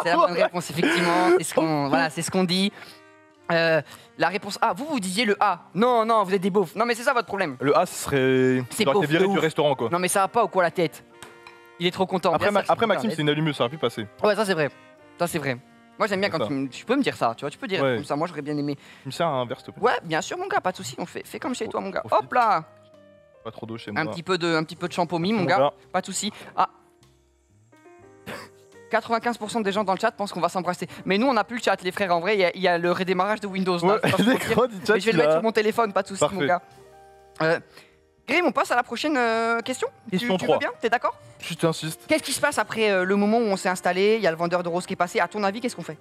C'est la bonne réponse, effectivement. C'est ce qu'on voilà, c'est ce qu'on dit. Euh, la réponse A, vous vous disiez le A. Non, non, vous êtes des beaufs. Non, mais c'est ça votre problème. Le A, ce serait. C'est beauf. Viré du restaurant, quoi. Non, mais ça va pas ou quoi la tête? Il est trop content. Après, ma... ça, Après Maxime, c'est une allumeuse, ça aurait pu passer. Ouais, ça c'est vrai. Ça c'est vrai. Moi j'aime bien quand tu... tu peux me dire ça, tu vois, tu peux dire ouais. comme ça. Moi j'aurais bien aimé. Tu me sers un verre, s'il te plaît. Ouais, bien sûr, mon gars, pas de soucis. On fait, fait comme chez toi, mon gars. Profite. Hop là. Pas trop d'eau chez moi. Un petit peu de, un petit peu de champomis, mon gars. Là. Pas de soucis. Ah. quatre-vingt-quinze pour cent des gens dans le chat pensent qu'on va s'embrasser. Mais nous, on n'a plus le chat, les frères. En vrai, il y, y a le redémarrage de Windows. Ouais, là, je, chat, je vais le mettre sur mon téléphone, pas de soucis, mon gars. Euh, Grim, on passe à la prochaine euh, question. Question tu, tu trois. Tu veux bien? T'es d'accord? Je t'insiste. Qu'est-ce qui se passe après euh, le moment où on s'est installé? Il y a le vendeur de roses qui est passé. À ton avis, qu'est-ce qu'on fait?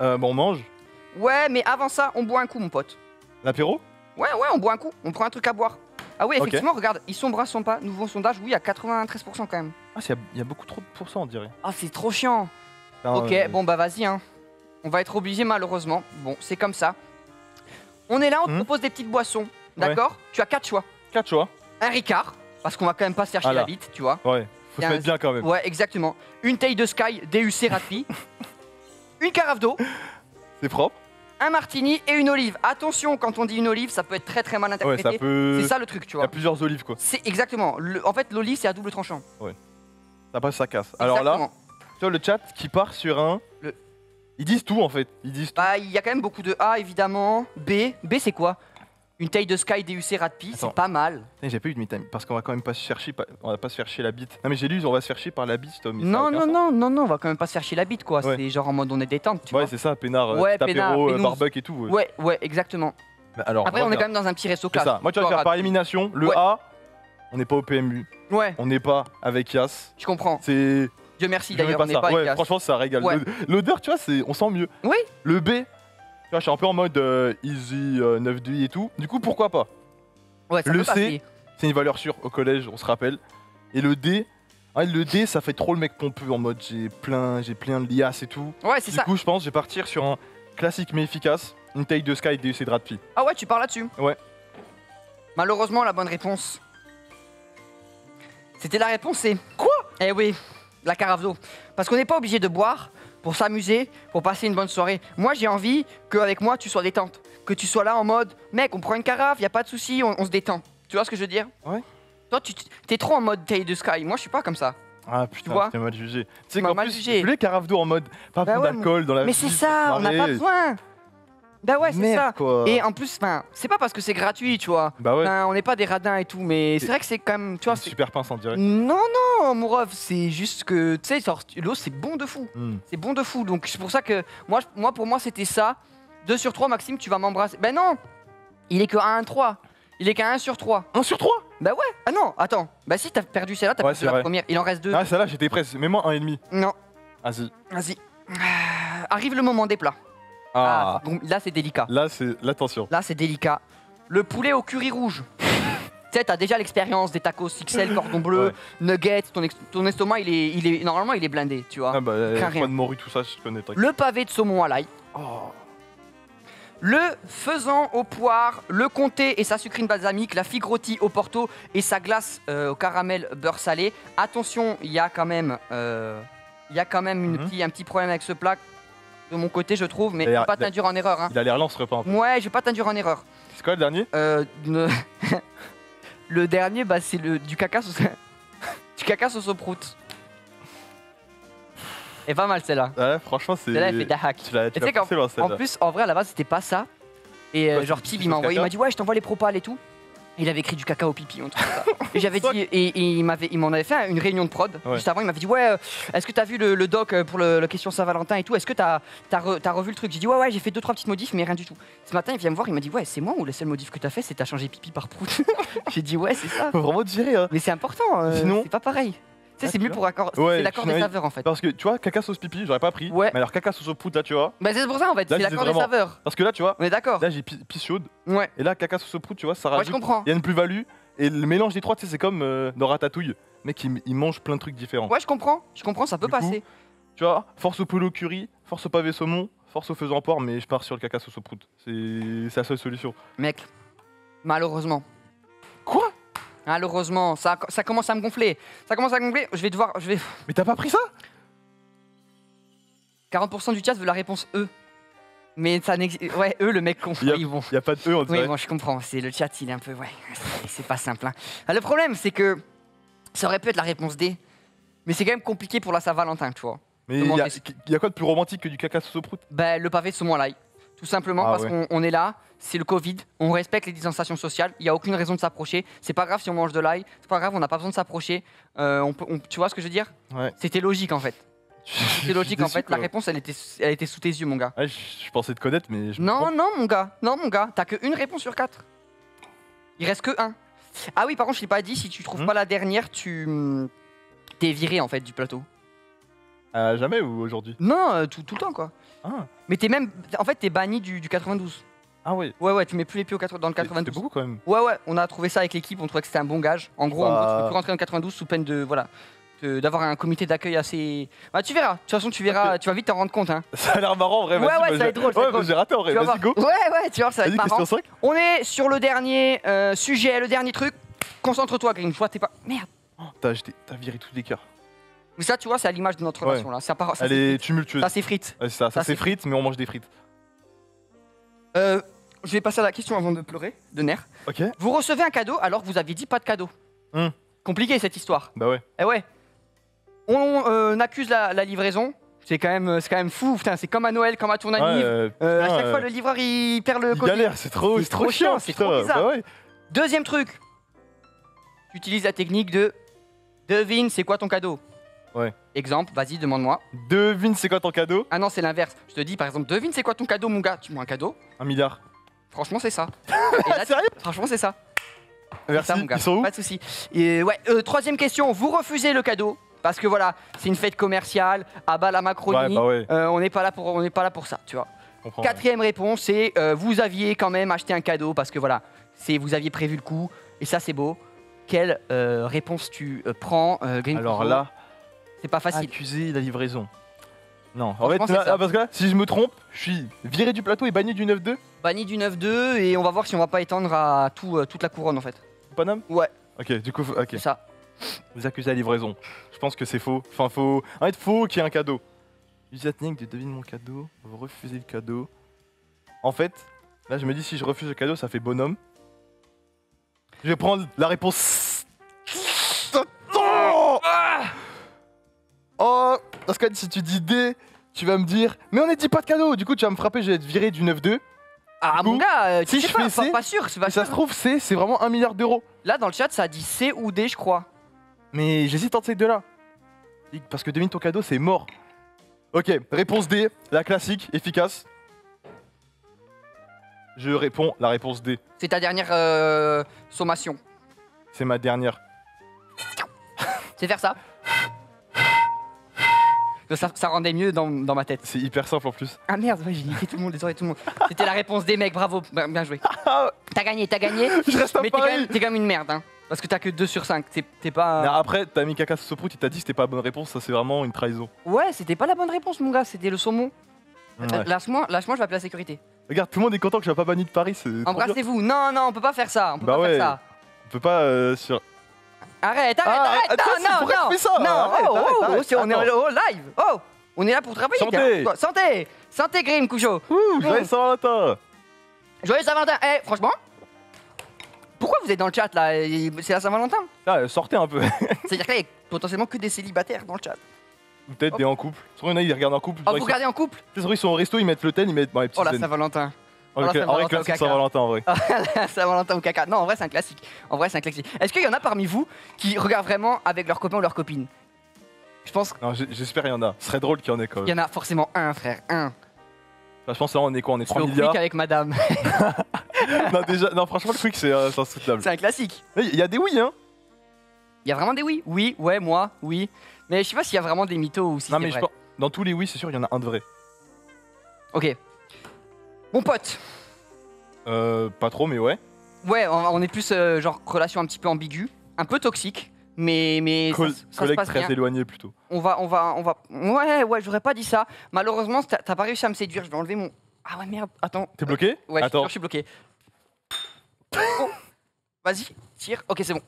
euh, bah, On mange. Ouais, mais avant ça, on boit un coup, mon pote. L'apéro? Ouais, ouais, on boit un coup. On prend un truc à boire. Ah oui, effectivement, okay. regarde, ils s'embrassent son pas. Nouveau sondage, oui, à quatre-vingt-treize pour cent quand même. Ah, il y, y a beaucoup trop de pourcents, on dirait. Ah, c'est trop chiant. Enfin, ok, euh... bon, bah vas-y, hein. On va être obligé, malheureusement. Bon, c'est comme ça. On est là, on te mmh. propose des petites boissons, d'accord ouais. Tu as quatre choix. Quatre choix. un Ricard, parce qu'on va quand même pas se chercher ah la bite, tu vois. Ouais, faut se un... mettre bien quand même. Ouais, exactement. Une taille de Sky, D U C Ratfi. Une carafe d'eau. C'est propre. Un martini et une olive. Attention, quand on dit une olive, ça peut être très très mal interprété. Ouais, peut... C'est ça le truc, tu vois. Il y a plusieurs olives, quoi. C'est exactement. Le... En fait, l'olive, c'est à double tranchant. Ouais. Ça passe, ça casse. Exactement. Alors là, tu vois le chat qui part sur un... Le... Ils disent tout, en fait. Ils disent tout. Bah, il y a quand même beaucoup de A, évidemment. B. B, c'est quoi? Une taille de Sky, D U C, Ratpi, c'est pas mal. J'ai pas eu de mitam, parce qu'on va quand même pas se faire chier, on va pas se faire chier la bite. Non mais j'ai lu, on va se faire chier par la bite, Tom. Non, non, non, non, non, on va quand même pas se faire chier la bite, quoi. Ouais. C'est genre en mode on est détente, tu ouais, vois. Ouais, c'est ça, peinard, ouais, euh, apéro, euh, barbecue et tout. Ouais, ouais, ouais exactement. Bah, alors, après, on est quand même dans un petit resto classe. Moi, tu vas faire par élimination, le ouais. A, on n'est pas au P M U. Ouais. On n'est pas avec Yas. Je comprends. C'est... Dieu merci, d'ailleurs, on n'est pas avec Yas. Franchement, ça régale. L'odeur, tu vois, on sent mieux. Oui. Le B... Tu vois, je suis un peu en mode euh, easy, euh, neuf deux et tout. Du coup, pourquoi pas? Ouais, ça le C, c'est une valeur sûre au collège, on se rappelle. Et le D, hein, le D, ça fait trop le mec pompeux en mode j'ai plein, j'ai plein de liasses et tout. Ouais, c'est ça. Du coup, je pense, je vais partir sur un classique mais efficace, une taille de Sky et des U C de Ratpi. Ah ouais, tu parles là-dessus? Ouais. Malheureusement, la bonne réponse, c'était la réponse C. Quoi? Eh oui, la carafe d'eau. Parce qu'on n'est pas obligé de boire pour s'amuser, pour passer une bonne soirée. Moi, j'ai envie qu'avec moi, tu sois détente. Que tu sois là en mode, mec, on prend une carafe, y a pas de souci, on, on se détend. Tu vois ce que je veux dire? Ouais. Toi, tu t'es trop en mode taille de Sky. Moi, je suis pas comme ça. Ah putain, t'es mal jugé. Tu sais qu'en plus, tu voulais carafe d'eau en mode, pas bah bon ouais, d'alcool dans la mais vie. Mais c'est ça, on n'a pas besoin. Bah ouais, c'est ça. Quoi. Et en plus, c'est pas parce que c'est gratuit, tu vois. Bah ouais. On n'est pas des radins et tout, mais c'est vrai que c'est quand même, tu vois. Super pince en direct. Non, non, mon ref, c'est juste que, tu sais, l'eau, c'est bon de fou. Mm. C'est bon de fou. Donc c'est pour ça que, moi, moi pour moi, c'était ça. deux sur trois, Maxime, tu vas m'embrasser. Ben non, il est que à un trois. Il est qu'à un sur trois. un sur trois? Bah ouais. Ah non, attends. Bah si, t'as perdu celle-là, t'as ouais, perdu la vrai. Première. Il en reste deux. Ah, celle-là, j'étais presque. Mais moi, un virgule cinq. Non. Vas-y. Vas-y. Arrive le moment des plats. Ah. Ah, là c'est délicat. Là c'est l'attention. Là c'est délicat. Le poulet au curry rouge. Tu sais, t'as déjà l'expérience des tacos X L, cordon bleu, ouais. Nuggets. Ton, ton estomac, il est, il est, normalement, il est blindé, tu vois. Ah bah, rien. De morue, tout ça, je connais. Le pavé de saumon à l'ail. Oh. Le faisan aux poires, le comté et sa sucrine balsamique, la figue rôtie au porto et sa glace euh, au caramel beurre salé. Attention, il y a quand même, euh, y a quand même une mm-hmm. petit, un petit problème avec ce plat. De mon côté, je trouve, mais je vais pas t'induire en erreur. Hein. Il a l'air lent ce repas. En fait. Ouais, je vais pas t'induire en erreur. C'est quoi le dernier? euh, ne... Le dernier, bah, c'est le... du caca sauce du caca sauce au prout. Et pas mal celle-là. Ouais, franchement, c'est. Celle-là, elle fait dahak. Tu l'as poussé loin, celle-là. En plus, en vrai, à la base, c'était pas ça. Et euh, ouais, genre, Tib, il m'a envoyé, il m'a dit, ouais, je t'envoie les propals et tout. Il avait écrit du caca au pipi, on trouve ça. Et j'avais dit, et, et il m'avait, il m'en avait fait une réunion de prod. Ouais. Juste avant, il m'avait dit, ouais, euh, est-ce que t'as vu le, le doc pour le, la question Saint-Valentin et tout? Est-ce que t'as, t'as, re, t'as revu le truc? J'ai dit, ouais, ouais, j'ai fait deux trois petites modifs, mais rien du tout. Ce matin, il vient me voir, il m'a dit, ouais, c'est moi ou la seule modif que t'as fait, c'est t'as changé pipi par prout. J'ai dit, ouais, c'est ça. Faut vraiment te gérer, hein. Mais c'est important. Euh, Sinon, c'est pas pareil. Tu sais, c'est mieux pour accord, ouais, c'est l'accord des saveurs en fait. Parce que tu vois, caca sauce pipi, j'aurais pas pris. Ouais. Mais alors caca sauce au prout là, tu vois. Bah c'est pour ça en fait, c'est l'accord des saveurs. Parce que là, tu vois, on est d'accord. Là j'ai pipi chaude. Ouais. Et là caca sauce au prout, tu vois, ça rajoute. Ouais, je comprends. Il y a une plus-value et le mélange des trois, tu sais, c'est comme euh, dans Ratatouille, mec, il, il mange plein de trucs différents. Ouais, je comprends. Je comprends, ça peut du passer. Coup, tu vois, force au poulet curry, force au pavé saumon, force au faisan porc, mais je pars sur le caca sauce au prout. C'est la seule solution. Mec, malheureusement. Quoi? Malheureusement, ça, ça commence à me gonfler. Ça commence à me gonfler, je vais devoir... Je vais... Mais t'as pas pris ça? quarante pour cent du chat veut la réponse E. Mais ça n'existe... Ouais, E, le mec confond, ils vont. Il n'y a pas de E, on dirait. Oui, bon, je comprends, c'est le chat, il est un peu... Ouais, c'est pas simple. Hein. Ah, le problème, c'est que ça aurait pu être la réponse D, mais c'est quand même compliqué pour la Saint-Valentin, tu vois. Mais il y, y a quoi de plus romantique que du caca sous prout? Ben, le pavé de saumon à l'ail. Tout simplement ah parce ouais. qu'on est là, c'est le Covid, on respecte les distanciations sociales, il n'y a aucune raison de s'approcher. C'est pas grave si on mange de l'ail, c'est pas grave, on n'a pas besoin de s'approcher. Euh, on on, tu vois ce que je veux dire? Ouais. C'était logique en fait. C'était logique en fait. Quoi. La réponse, elle était, elle était sous tes yeux, mon gars. Ouais, je, je pensais te connaître, mais je non, non, mon gars, non, mon gars, t'as qu'une réponse sur quatre. Il reste que un. Ah oui, par contre, je l'ai pas dit. Si tu trouves hmm. pas la dernière, tu t'es viré en fait du plateau. Euh, jamais ou aujourd'hui? Non, euh, tout, tout le temps quoi. Ah. Mais t'es même, en fait, t'es banni du, du quatre-vingt-douze. Ah oui. Ouais, ouais, tu mets plus les pieds au quatre, dans le quatre-vingt-douze. C'était beaucoup quand même. Ouais, ouais, on a trouvé ça avec l'équipe, on trouvait que c'était un bon gage. En gros, bah... en gros, tu peux plus rentrer dans le quatre-vingt-douze sous peine de, voilà, d'avoir un comité d'accueil assez. Bah, tu verras, de toute façon, tu verras, okay. Tu vas vite t'en rendre compte. Hein. Ça a l'air marrant en vrai. Ouais, ouais, bah, ça va être drôle. Ouais, bah, j'ai raté en vrai, vas-y, go. Ouais, ouais, tu vois, ça va être marrant. On est sur le dernier euh, sujet, le dernier truc. Concentre-toi, Grim, tu vois, t'es pas... Merde. Oh, t'as viré tous les cœurs. Mais ça, tu vois, c'est à l'image de notre relation, ouais. là. Ça, ça, Elle est, est tumultueuse. Ça, c'est frites. Ouais, ça, ça, ça c'est frites, mais on mange des frites. Euh, je vais passer à la question avant de pleurer, de nerfs. Ok. Vous recevez un cadeau alors que vous aviez dit pas de cadeau. Mmh. Compliqué, cette histoire. Bah ouais. Eh ouais. On euh, accuse la, la livraison. C'est quand même, c'est quand même fou, putain, c'est comme à Noël, comme à ton anniv. Ouais, euh, euh, à chaque euh, fois, le livreur, il perd le côté. Il galère, c'est trop, trop, trop chiant, c'est trop bizarre. Bah ouais. Deuxième truc, tu utilises la technique de devine c'est quoi ton cadeau. Ouais. Exemple, vas-y, demande-moi. Devine c'est quoi ton cadeau. Ah non, c'est l'inverse. Je te dis, par exemple, devine c'est quoi ton cadeau, mon gars. Tu m'as un cadeau. Un milliard. Franchement, c'est ça. Et là, sérieux. Franchement, c'est ça. Merci, ça, mon gars. Ils sont où. Pas de soucis. Et ouais, euh, troisième question, vous refusez le cadeau. Parce que voilà, c'est une fête commerciale, à bas la Macronie, ouais, bah ouais. Euh, on n'est pas, pas là pour ça, tu vois. Comprends, Quatrième ouais. réponse, c'est euh, vous aviez quand même acheté un cadeau, parce que voilà, vous aviez prévu le coup, et ça c'est beau. Quelle euh, réponse tu euh, prends, euh, Green Alors Pro, là, c'est pas facile. Accuser la livraison. Non, en fait, là, parce que là, si je me trompe, je suis viré du plateau et banni du neuf deux. Banni du neuf deux, et on va voir si on va pas étendre à tout, euh, toute la couronne en fait. Paname. Ouais. Ok, du coup, ok. C'est ça. Vous accusez la livraison. Je pense que c'est faux. Enfin, faux. Arrête, faux qu'il y ait un cadeau. Utilisez la technique de devine mon cadeau. Vous refusez le cadeau. En fait, là, je me dis si je refuse le cadeau, ça fait bonhomme. Je vais prendre la réponse. Oh, oh. Parce que si tu dis D, tu vas me dire. Mais on n'a dit pas de cadeau. Du coup, tu vas me frapper. Je vais être viré du neuf deux. Ah mon gars, tu sais pas, pas sûr. Ça se trouve, c'est vraiment un milliard d'euros. Là, dans le chat, ça a dit C ou D, je crois. Mais j'hésite entre ces deux-là. Parce que devine ton cadeau, c'est mort. Ok, réponse D, la classique, efficace. Je réponds la réponse D. C'est ta dernière euh, sommation. C'est ma dernière. C'est faire ça. Ça, ça rendait mieux dans, dans ma tête. C'est hyper simple en plus. Ah merde, ouais, j'ai niqué tout le monde, désolé tout le monde. C'était la réponse des mecs, bravo, bien joué. T'as gagné, t'as gagné. Je reste à mais t'es quand, quand même une merde, hein. Parce que t'as que deux sur cinq, t'es pas... Non, après, t'as mis caca sous prout, il t'a dit que c'était pas la bonne réponse, ça c'est vraiment une trahison. Ouais, c'était pas la bonne réponse mon gars, c'était le saumon. Ouais. Euh, Lâche-moi, lâche-moi, je vais appeler la sécurité. Regarde, tout le monde est content que je sois pas banni de Paris. Embrassez-vous, non, non, on peut pas faire ça, on peut bah pas ouais. faire ça. On peut pas euh, sur... Arrête, arrête, ah, arrête, arrête, non, non, non, ça, non, arrête, oh, arrête, oh, arrête, oh, on est au live, oh, on est là pour travailler. Santé, santé, santé, Grim Kujo. Ouh, joyeux Saint-Valentin. Joyeux Saint-Valentin, eh, franchement, pourquoi vous êtes dans le chat là? C'est la Saint-Valentin. Ah, sortez un peu. C'est-à-dire qu'il y a potentiellement que des célibataires dans le chat. Peut-être oh. des en couple. Souvent il y en a, ils regardent en couple. Oh, vous regardez en couple? Ils sont au resto, ils mettent le tel, ils mettent... Bon, les petites oh la Saint-Valentin. En vrai, classique Saint-Valentin, en vrai. Saint-Valentin ou caca. Non, en vrai, c'est un classique. En vrai, c'est un classique. Est-ce qu'il y en a parmi vous qui regardent vraiment avec leurs copains ou leurs copines? Je pense. Non, j'espère qu'il y en a. Ce serait drôle qu'il y en ait quand même. Il y en a forcément un, frère. Un. Enfin, je pense là, on est quoi? On est trois milliards. Avec madame. Non, déjà, non, franchement, le quick, c'est euh, insoutenable. C'est un classique. Il y a des oui, hein. Il y a vraiment des oui. Oui, ouais, moi, oui. Mais je sais pas s'il y a vraiment des mythos ou si c'est vrai. Pense, dans tous les oui, c'est sûr, il y en a un de vrai. Ok. Mon pote. Euh, pas trop, mais ouais. Ouais, on, on est plus euh, genre relation un petit peu ambiguë, un peu toxique, mais mais Col ça, ça collègue se passe très bien. Éloigné plutôt. On va, on va, on va. Ouais, ouais, j'aurais pas dit ça. Malheureusement, t'as pas réussi à me séduire. Je vais enlever mon. Ah ouais, merde. Attends. T'es bloqué? euh, Ouais. Attends. Je suis bloqué. Oh. Vas-y, tire. Ok, c'est bon.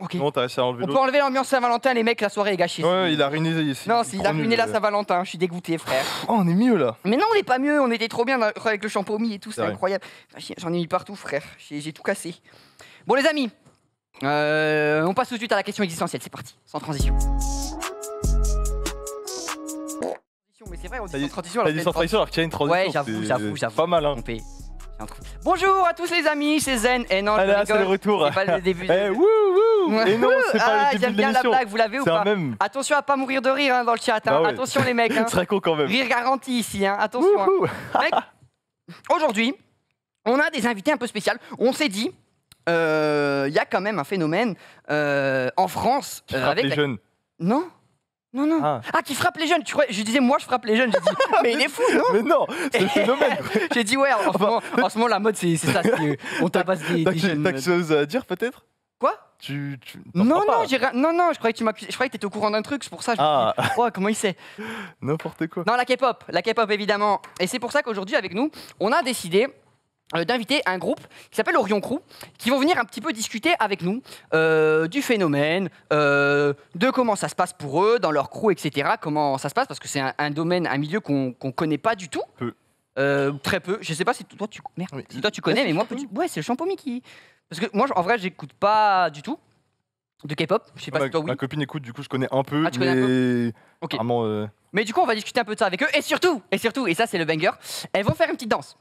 Ok. Non, t'as réussi à enlever. On peut enlever l'ambiance Saint-Valentin, les mecs. La soirée est gâchée. Ouais, il a ruiné ici. Non, il a ruiné la Saint-Valentin. Je suis dégoûté, frère. Oh, on est mieux là. Mais non, on n'est pas mieux. On était trop bien avec le champomis et tout. C'est incroyable. J'en ai mis partout, frère. J'ai tout cassé. Bon, les amis, euh, on passe tout de suite à la question existentielle. C'est parti, sans transition. Mais c'est vrai, on dit sans transition. T'as dit sans transition alors qu'il y a une transition. Ouais, j'avoue, j'avoue, j'avoue. Pas mal, hein. Bonjour à tous les amis, c'est Zen et non, ah c'est le retour. C'est pas le début. Eh wouh wouh. Et non, c'est pas ah, le début. J'aime bien la blague, vous l'avez ou pas? Même. Attention à pas mourir de rire hein, dans le chat. Bah hein. Ouais. Attention les mecs. Hein. Très con quand même. Rire garanti ici, hein. Attention. Hein. Aujourd'hui, on a des invités un peu spéciaux. On s'est dit, il euh, y a quand même un phénomène euh, en France qui euh, avec les la... jeunes. Non. Non, non. Ah. Ah, qui frappe les jeunes. Tu crois, je disais, moi, je frappe les jeunes. J'ai dit, mais il est fou, non? Mais non, c'est le phénomène. J'ai dit, ouais, en, enfin, moment, en ce moment, la mode, c'est ça. On tabasse des, des jeunes. T'as quelque chose à dire, peut-être? Quoi? Tu, tu non, non, j'ai, non, non, je croyais que tu m'accusais. Je croyais que t'étais au courant d'un truc. C'est pour ça que je ah. me dis, oh, comment il sait? N'importe quoi. Non, la K-pop. La K-pop, évidemment. Et c'est pour ça qu'aujourd'hui, avec nous, on a décidé d'inviter un groupe qui s'appelle Orion Crew, qui vont venir un petit peu discuter avec nous euh, du phénomène, euh, de comment ça se passe pour eux, dans leur crew, et cetera. Comment ça se passe, parce que c'est un, un domaine, un milieu qu'on qu'on connaît pas du tout. Peu. Euh, très peu. Je sais pas si toi tu, merde, oui. si toi, tu connais, mais moi, petit... ouais, c'est le champomy qui... Parce que moi, en vrai, j'écoute pas du tout de K-pop. Je sais pas oh, si toi, oui. Ma copine écoute, du coup, je connais un peu, ah, tu mais... connais un peu okay. Vraiment, euh... mais du coup, on va discuter un peu de ça avec eux. Et surtout, et surtout, et ça, c'est le banger, elles vont faire une petite danse.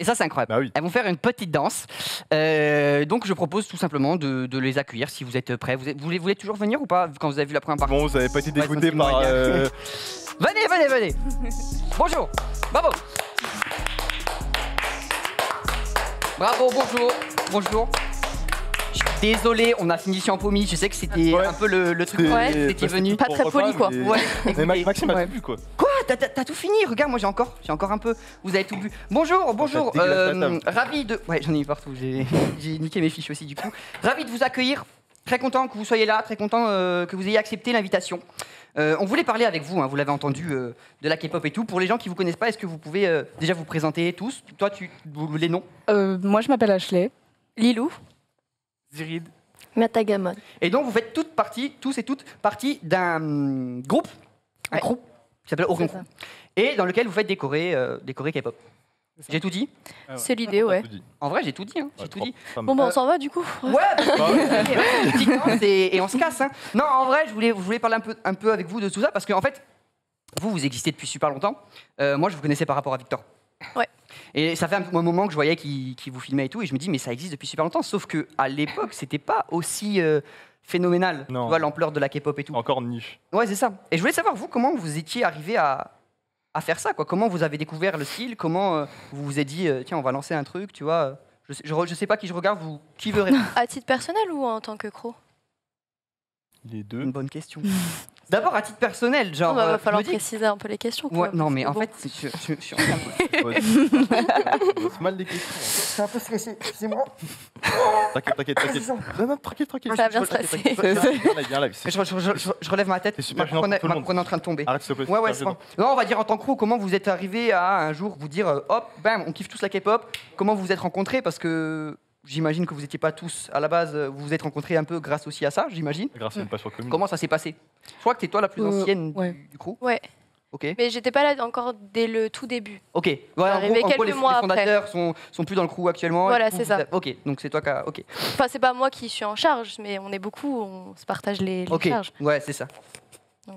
Et ça, c'est incroyable. Bah oui. Elles vont faire une petite danse. Euh, donc, je propose tout simplement de, de les accueillir si vous êtes prêts. Vous, êtes, vous voulez toujours venir ou pas quand vous avez vu la première partie? Bon, vous n'avez pas été dégoûté ouais, par... Euh... venez, venez, venez. Bonjour. Bravo. Bravo, bonjour. Bonjour. Je suis désolé, on a fini champomy. Je sais que c'était ouais. un peu le, le truc ouais, qui est venu. Pas très poli, quoi. Mais, ouais. mais Max, Maxime a ouais. plus, quoi. Quoi? T'as tout fini, regarde, moi j'ai encore, j'ai encore un peu. Vous avez tout bu. Bonjour, bonjour. Euh, ravi de. Ouais, j'en ai eu partout. J'ai niqué mes fiches aussi du coup. Ravi de vous accueillir. Très content que vous soyez là. Très content euh, que vous ayez accepté l'invitation. Euh, on voulait parler avec vous. Hein, vous l'avez entendu euh, de la K-pop et tout. Pour les gens qui vous connaissent pas, est-ce que vous pouvez euh, déjà vous présenter tous? Toi, tu les noms. Euh, moi, je m'appelle Ashley. Lilou. Zirid. Matagamon. Et donc, vous faites toutes partie, tous et toutes partie d'un groupe. Un ouais. groupe. Qui s'appelle Orion Crew, et dans lequel vous faites décorer, euh, décorer K-pop. J'ai tout dit? ah ouais. C'est l'idée, ouais. En vrai, j'ai tout dit. Hein. Ouais, tout dit. Bon, bah, on s'en va du coup. Ouais, ouais. et, et on se casse. Hein. Non, en vrai, je voulais, je voulais parler un peu, un peu avec vous de tout ça, parce qu'en en fait, vous, vous existez depuis super longtemps. Euh, moi, je vous connaissais par rapport à Victor. Ouais. Et ça fait un, un moment que je voyais qu'il qu'il vous filmait et tout, et je me dis, mais ça existe depuis super longtemps. Sauf qu'à l'époque, c'était pas aussi... Euh, phénoménal, non. Tu vois, l'ampleur de la K-pop et tout. Encore niche. Ouais, c'est ça. Et je voulais savoir, vous, comment vous étiez arrivé à, à faire ça, quoi. Comment vous avez découvert le style, comment euh, vous vous êtes dit, euh, tiens, on va lancer un truc, tu vois. Je sais, je, je sais pas qui je regarde, vous, qui veut répondre. À titre personnel ou en tant que crew? Les deux. Une bonne question. D'abord, à titre personnel, genre... Il bah, va euh, falloir préciser que... un peu les questions. Quoi, ouais, non, mais en bon. fait, je, je, je suis en train de... C'est mal des questions. Je suis un peu stressé, excusez-moi. T'inquiète, t'inquiète, t'inquiète. Non, non, tranquille, tranquille. Ça va bien stresser. Je relève ma tête, ma couronne est en train de tomber. Arrête, s'il te plaît. Ouais, ouais, c'est bon. Non, on va dire en tant que crew, comment vous êtes arrivé à un jour vous dire, hop, bam, on kiffe tous la K-pop. Comment vous vous êtes rencontrés? Parce que... J'imagine que vous n'étiez pas tous à la base, vous vous êtes rencontrés un peu grâce aussi à ça, j'imagine. Grâce à une passion commune. Comment ça s'est passé? Je crois que t'es toi la plus ancienne euh, ouais. du, du crew. Ouais. Ok. Mais j'étais pas là encore dès le tout début. Ok. Ouais, en gros, en gros, les, les fondateurs sont, sont plus dans le crew actuellement. Voilà, c'est ça. Vous, ok, donc c'est toi qui a. Ok. Enfin, c'est pas moi qui suis en charge, mais on est beaucoup, on se partage les, les okay. charges. Ok. Ouais, c'est ça.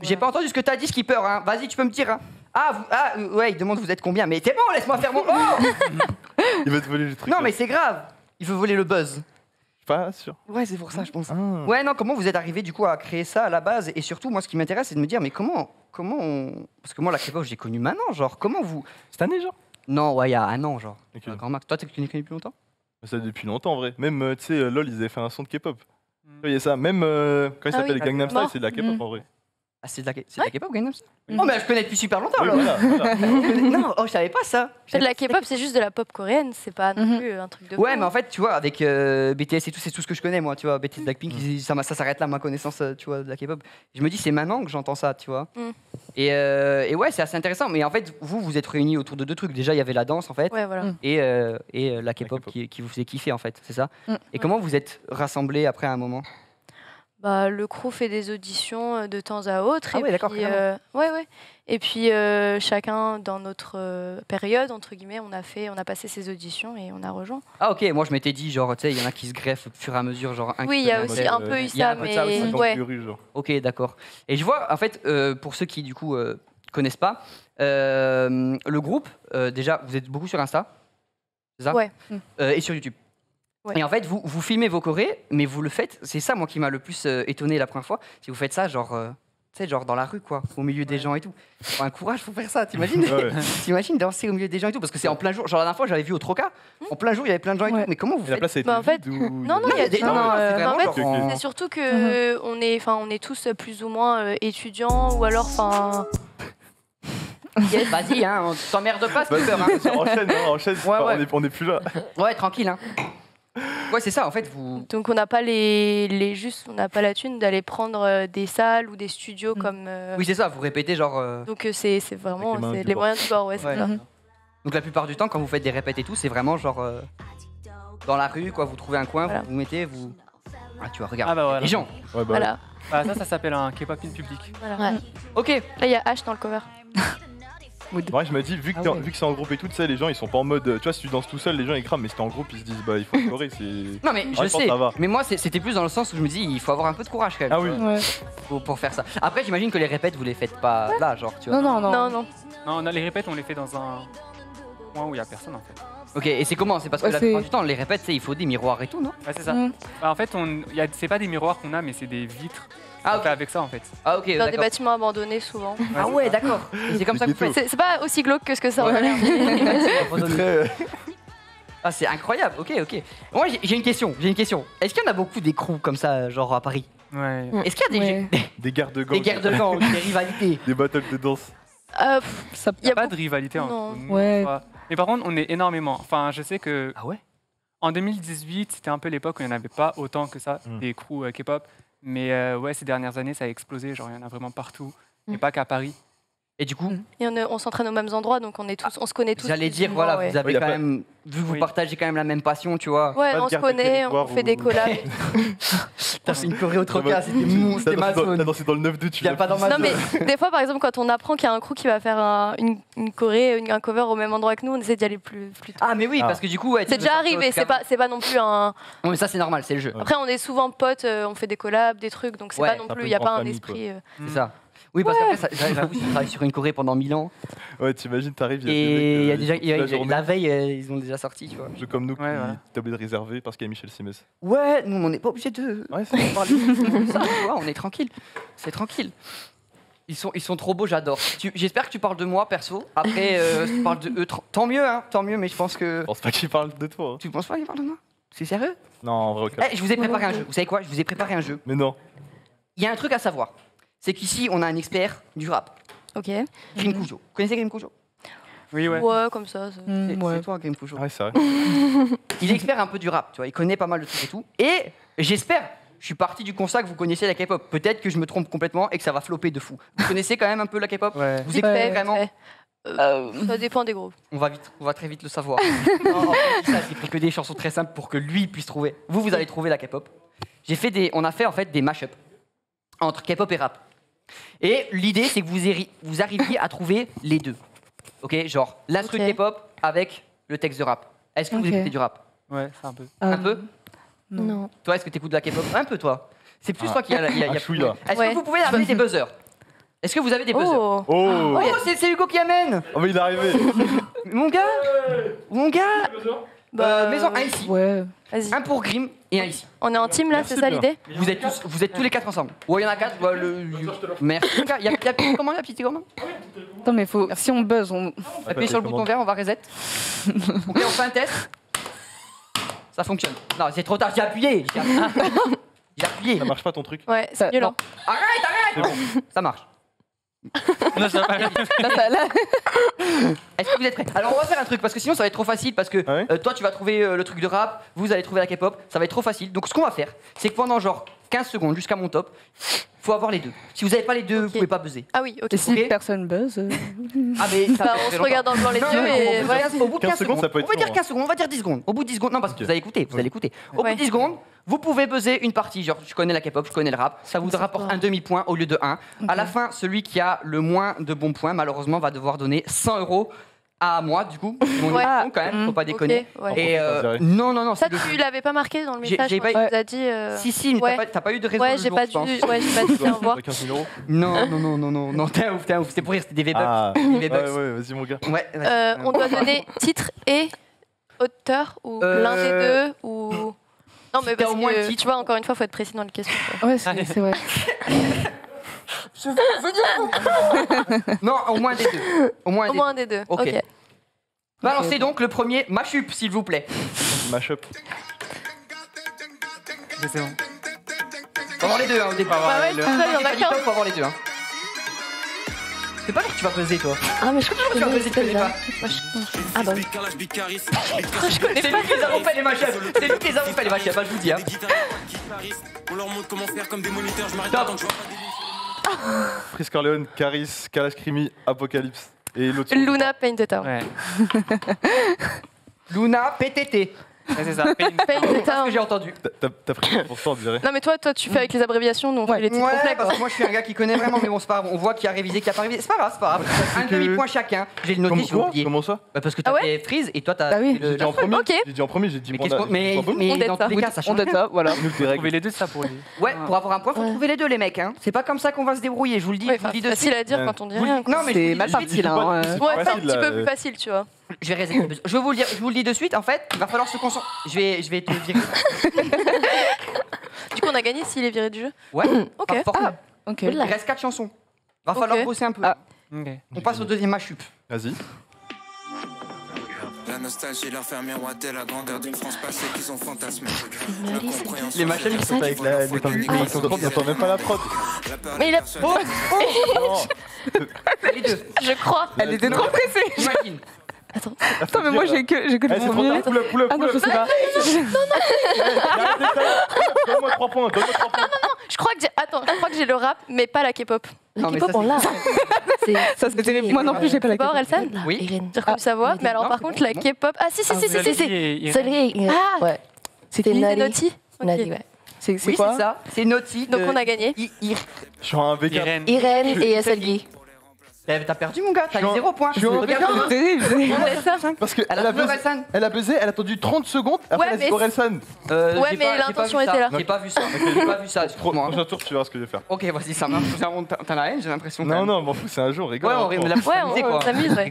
J'ai ouais. pas entendu ce que t'as dit, Skipper. Hein. Vas-y, tu peux me dire. Hein. Ah, vous, ah, ouais, il demande vous êtes combien, mais t'es bon, laisse-moi faire mon. Oh il va te voler le truc. Non, mais c'est grave. Il veut voler le buzz. Je suis pas sûr. Ouais, c'est pour ça, je pense. Ah. Ouais, non, comment vous êtes arrivé du coup à créer ça à la base? Et surtout, moi, ce qui m'intéresse, c'est de me dire, mais comment, comment on... Parce que moi, la K-pop, je l'ai connue maintenant, genre, comment vous... Cette année, genre? Non, ouais, il y a un an, genre. Okay. Un grand max. Toi, tu les connais depuis longtemps? Ça, depuis longtemps, en vrai. Même, tu sais, LOL, ils avaient fait un son de K-pop. Vous voyez ça? Même, euh, quand il ah s'appelle oui, Gangnam Style, c'est de la K-pop, mm. en vrai. Ah, c'est de la, ouais. la K-pop, Gangnam Style? Mm. Oh, mais je connais depuis super longtemps, là. Oui, voilà, voilà. Non, oh, je savais pas ça. De la K-pop, c'est juste de la pop coréenne, c'est pas non plus mm -hmm. un truc de. Ouais, fou. Mais en fait, tu vois, avec euh, B T S et tout, c'est tout ce que je connais, moi, tu vois. B T S, Blackpink, mm. ça, ça s'arrête là, ma connaissance, tu vois, de la K-pop. Je me dis, c'est maintenant que j'entends ça, tu vois. Mm. Et, euh, et ouais, c'est assez intéressant. Mais en fait, vous, vous êtes réunis autour de deux trucs. Déjà, il y avait la danse, en fait, ouais, voilà. mm. et, euh, et euh, la K-pop qui, qui vous faisait kiffer, en fait, c'est ça. Mm. Et comment vous êtes rassemblés après un moment? Bah, le crew fait des auditions de temps à autre. Ah et, ouais, puis, euh, ouais, ouais. et puis euh, chacun dans notre euh, période entre guillemets, on a fait, on a passé ces auditions et on a rejoint. Ah ok, moi je m'étais dit genre tu sais il y en a qui se greffent au fur et à mesure genre. Un oui il y a aussi un peu eu ça mais aussi, ouais. Rue, ok d'accord. Et je vois en fait euh, pour ceux qui du coup euh, connaissent pas euh, le groupe euh, déjà vous êtes beaucoup sur Insta, c'est ça? Ouais. Euh, et sur YouTube. Ouais. Et en fait, vous, vous filmez vos chorés, mais vous le faites. C'est ça, moi, qui m'a le plus euh, étonné la première fois. Si vous faites ça, genre, euh, tu sais, genre dans la rue, quoi, au milieu ouais. des gens et tout. Enfin, un courage pour faire ça, t'imagines? ouais. T'imagines danser au milieu des gens et tout, parce que c'est en plein jour. Genre la dernière fois, j'avais vu au Troca, mmh. en plein jour, il y avait plein de gens et ouais. tout. Mais comment vous faites? La place bah, en fait, ou... non, non, il y a des. Non, non, euh, non, en fait, c'est genre... surtout que mmh. on est, enfin, on est tous plus ou moins euh, étudiants ou alors, enfin. Yes. Vas-y, hein, on t'emmerde pas, c'est peur. Hein. Enchaîne, hein, enchaîne. Ouais, ouais. On, est, on est plus là. Ouais, tranquille, hein. Ouais, c'est ça en fait. Vous... Donc on n'a pas les, les juste, on n'a pas la thune d'aller prendre euh, des salles ou des studios mmh. comme. Euh... Oui, c'est ça. Vous répétez genre. Euh... Donc euh, c'est vraiment les, les moyens du bord, ouais, ouais. c'est ça. Mmh. Donc la plupart du temps, quand vous faites des répètes et tout, c'est vraiment genre. Euh... dans la rue, quoi, vous trouvez un coin, voilà. vous vous mettez, vous... Ah, tu vois, regarde, ah bah voilà. les gens. Ouais, bah voilà. Ah, ça, ça s'appelle un K-pop in public. Voilà. Ouais. Ok. Là, il y a H dans le cover. Moi, je me dis, vu que, ah ouais. vu que c'est en groupe et tout, tu sais, les gens, ils sont pas en mode... Tu vois, si tu danses tout seul, les gens, ils crament, mais si t'es en groupe, ils se disent, bah, il faut scorer, c'est... Non, mais ah, je sais, mais moi, c'était plus dans le sens où je me dis, il faut avoir un peu de courage, quand même. Ah oui. Ouais. Pour, pour faire ça. Après, j'imagine que les répètes, vous les faites pas ouais. là, genre, tu vois. Non, non, non. Non, non. non on a les répètes, on les fait dans un point où il y a personne, en fait. Ok, et c'est comment? C'est parce que ouais, la plupart du temps, les répètes, il faut des miroirs et tout, non? Ouais, c'est ça. Mm. Bah, en fait, on... c'est pas des miroirs qu'on a, mais c'est des vitres. Ah, okay. Avec ça en fait. Ah, okay, dans des bâtiments abandonnés souvent. Ah ouais, d'accord. C'est comme ça que vous faites. C'est pas aussi glauque que ce que ça en a l'air. Ah, c'est incroyable. Ok, ok. Moi j'ai une question. J'ai une question. Est-ce qu'il y en a beaucoup des crews comme ça, genre à Paris? Ouais. Est-ce qu'il y a des ouais. des... des guerres de gangs, des guerres de gangs, des rivalités, des battles de danse? Euh, ça... Il y a pas beaucoup... de rivalité. Non. Nous, ouais. Pas... Mais par contre, on est énormément. Enfin, je sais que. Ah ouais. En deux mille dix-huit, c'était un peu l'époque où il n'y en avait pas autant que ça mm. des crews euh, K-pop. Mais euh, ouais, ces dernières années, ça a explosé. Genre, il y en a vraiment partout, mmh. et pas qu'à Paris. Et du coup, et on, on s'entraîne aux mêmes endroits, donc on est tous, ah, on se connaît tous. J'allais dire, voilà, ouais. vous avez oui, quand même, vu que vous oui. partagez quand même la même passion, tu vois. Ouais, on se connaît, on fait ou... des collabs. Putain, c'est une choreo trop casse, c'était mou, c'était maçon. T'as dansé dans le neuf deux, tu l'as pas dans ma. Non mais des fois, par exemple, quand on apprend qu'il y a un crew qui va faire un, une, une choré, une, un cover au même endroit que nous, on essaie d'y aller plus, plus tôt. Ah mais oui, ah. parce que du coup, ouais, c'est déjà arrivé, c'est pas, c'est pas non plus un. Non mais ça c'est normal, c'est le jeu. Après, on est souvent potes, on fait des collabs, des trucs, donc c'est pas non plus, il y a pas un esprit. C'est ça. Oui, parce ouais. qu'après, j'avoue, tu travailles sur une choré pendant mille ans. Ouais, t'imagines, t'arrives, il y a des mecs, euh, y a déjà, y a, la, la veille, euh, ils ont déjà sorti, tu vois. Je comme nous, ouais, ouais. t'as oublié de réserver parce qu'il y a Michel Simès. Ouais, nous, on n'est pas obligé de... Ouais, ça, on est tranquille, c'est tranquille. Ils sont, ils sont trop beaux, j'adore. J'espère que tu parles de moi, perso. Après, euh, si tu parles de eux, tant mieux, hein, tant mieux, mais je pense que... Je pense pas qu'ils parlent de toi. Hein. Tu penses pas qu'ils parlent de moi? C'est sérieux? Non, en vrai, okay. hey, je vous ai préparé un jeu, vous savez quoi? Je vous ai préparé un jeu. Mais non. Il y a un truc à savoir. C'est qu'ici, on a un expert du rap. Ok. Grim Kujo. Vous connaissez Grim Kujo? Oui, ouais. Ouais, comme ça. C'est mmh, ouais. toi, Grim Kujo. Ouais, c'est vrai. Il est expert un peu du rap, tu vois. Il connaît pas mal de trucs et tout. Et j'espère, je suis parti du constat que vous connaissez la K-pop. Peut-être que je me trompe complètement et que ça va flopper de fou. Vous connaissez quand même un peu la K-pop? ouais. Vous écoutez ouais, vraiment ouais. Euh, ça dépend des groupes. On va, vite, on va très vite le savoir. J'ai pris que des chansons très simples pour que lui puisse trouver. Vous, vous allez trouver la K-pop. J'ai fait des, on a fait en fait des mash-ups entre K-pop et rap. Et l'idée, c'est que vous, vous arriviez à trouver les deux. Ok, genre l'instru okay. K-pop avec le texte de rap. Est-ce que okay. vous écoutez du rap? Ouais, un peu. Euh, un peu non. non. Toi, est-ce que tu écoutes de la K-pop? Un peu, toi. C'est plus ah. toi qui a la. Y a, y a plus... Est-ce ouais. que vous pouvez appeler des buzzers? Est-ce que vous avez des buzzers? Oh, oh, oh c'est Hugo qui amène. Oh, mais il est arrivé. Mon gars, ouais. mon gars. Bah, maison, un ici. Ouais. Un pour Grim et un ici. On est en team là, c'est ça l'idée? Vous êtes, tous, vous êtes tous les quatre ensemble. Ouais, il y en a quatre. Bah, le... Merci. Il y a petit commande, il y a commande. Attends, mais faut... si on buzz, on. Appuyez sur le bouton vert, on va reset. Ok, on fait un test. Ça fonctionne. Non, c'est trop tard, j'ai appuyé. J'ai appuyé. Ça marche pas ton truc? Ouais, c'est violent. Arrête, arrête. Ça marche. Non, ça va. Est-ce que vous êtes prêts? Alors on va faire un truc parce que sinon ça va être trop facile parce que ah ouais euh, toi tu vas trouver euh, le truc de rap, vous allez trouver la K-pop, ça va être trop facile. Donc ce qu'on va faire, c'est que pendant genre quinze secondes jusqu'à mon top, faut avoir les deux. Si vous n'avez pas les deux, okay. vous pouvez pas buzzer. Ah oui, ok. Et si okay. personne buzz. Euh... Ah mais ça bah, on se regarde dans le blanc les yeux et voilà. Au bout de quinze secondes, ça peut être on va dire quinze secondes, on va dire dix secondes. Au bout de dix secondes, non parce okay. que vous allez écouter, vous allez écouter. Au ouais. bout de dix secondes. Vous pouvez buzzer une partie, genre je connais la K-pop, je connais le rap, ça vous rapporte un demi-point au lieu de un. Okay. À la fin, celui qui a le moins de bons points, malheureusement, va devoir donner cent euros à moi, du coup. Mon ouais. ah, quand même, faut pas déconner. Okay, ouais. Et euh, non, non, non. Ça, tu l'avais pas marqué dans le message, j'ai pas... tu as dit... Euh... Si, si, mais ouais. t'as pas, pas eu de raison ouais, le jour, pas je pense. Du... Ouais, j'ai pas dit au revoir. Non, non, non, non, non, non, t'es ouf, t'es ouf, c'est pour rire, c'était des V-Bucks. Ah. Ouais, ouais, vas-y mon gars. Ouais, vas euh, on doit donner titre et auteur, ou euh... l'un des deux, ou... Non, mais parce au moins que, titre. Tu vois, encore une fois, faut être précis dans les questions. Quoi. Ouais, c'est vrai. Je veux dire... Non, au moins des deux. Au moins, au des, moins deux. des deux, ok. okay. Balancez okay. donc le premier mash-up, s'il vous plaît. Mash-up. C'est bon. Faut avoir les deux, hein, au départ. Bah ouais, le... il faut avoir les deux, hein. C'est pas genre que tu vas buzzer, toi. Ah, mais je crois que tu vas buzzer, tu connais pas. Ah, bon. Je connais pas. C'est lui qui les a refait les match-ups. C'est lui qui les a refait les match-ups, je vous dis. Hein. On leur montre comment faire comme des moniteurs, je m'arrête pas tant que je vois pas des lignes. Fris Corleone, Caris, Kalash Krimi, Apocalypse et l'autre. Luna Paint the Tower. Ouais. Luna P T T. Ouais, c'est ça. Parce que j'ai entendu. T'as pris cent pour cent de vrai. Non, mais toi, toi, tu fais avec les abréviations, donc ouais, les titres ouais, complexes. Parce que moi, je suis un gars qui connaît vraiment, mais bon, c'est pas grave. On voit qui a révisé, qui a pas révisé. C'est pas grave, c'est pas grave. Un demi-point chacun. J'ai le noté. Comment, Comment ça bah, parce que t'as ah ouais fait freeze et toi, t'as. Bah oui. J'ai dit en premier. Okay. J'ai dit en premier. J'ai dit. Mais, bon, mais, mais, mais, mais dans tous les cas, ça change. On ça, voilà. Vous trouvez les deux, ça pour. Ouais, pour avoir un point, faut trouver les deux, les mecs. C'est pas comme ça qu'on va se débrouiller. Je vous le dis. C'est facile à dire quand on dit rien. Non, mais c'est mal facile. Ouais, c'est un petit peu plus facile, tu vois. Je vais réserver. Je vous le dis, je vous le dis de suite. En fait, il va falloir se concentrer. Je vais, je vais te virer. Du coup, on a gagné s'il est viré du jeu. Ouais. Ok. Ah, okay. Il reste quatre chansons. Va falloir okay bosser un peu. Ah. Okay. On passe au deuxième mashup. Vas-y. La nostalgie leur fait miroiter la grandeur d'une France passée qui sont fantasmés. Les machines qui sont avec la n'entend même pas la prod. Mais il a... Oh, oh. Les deux. Je crois. Elle était trop pressée. Imagine. Attends, attends, mais moi j'ai que j'ai que le premier. Poule, poule, poule. Je sais pas. Donne-moi trois points. Donne-moi trois points. Non, non, non. Je crois que j'ai. Attends, je crois que j'ai le rap, mais pas la K-pop. La K-pop, on l'a. Ça se fait. Moi non plus, j'ai pas la K-pop. Elsa. Oui. J'ai reconnu sa voix, mais alors par contre la K-pop. Ah si si si si si. Solari. Ah ouais. C'était Naughty. Naughty, ouais. C'est quoi? Oui, c'est ça. C'est Naughty. Donc on a gagné. Je suis un vétéran. Irène et Ashley. T'as perdu mon gars, t'as les zéro points. Parce qu'elle a buzzé, elle a attendu trente secondes, après elle a dit Orelsan. Ouais mais l'intention était là. J'ai pas vu ça, j'ai pas vu ça. Prochain tour tu verras ce que je vais faire. Ok vas-y ça marche, t'as la haine j'ai l'impression. Non non bon c'est un jour, rigole. Ouais on s'amuse ouais.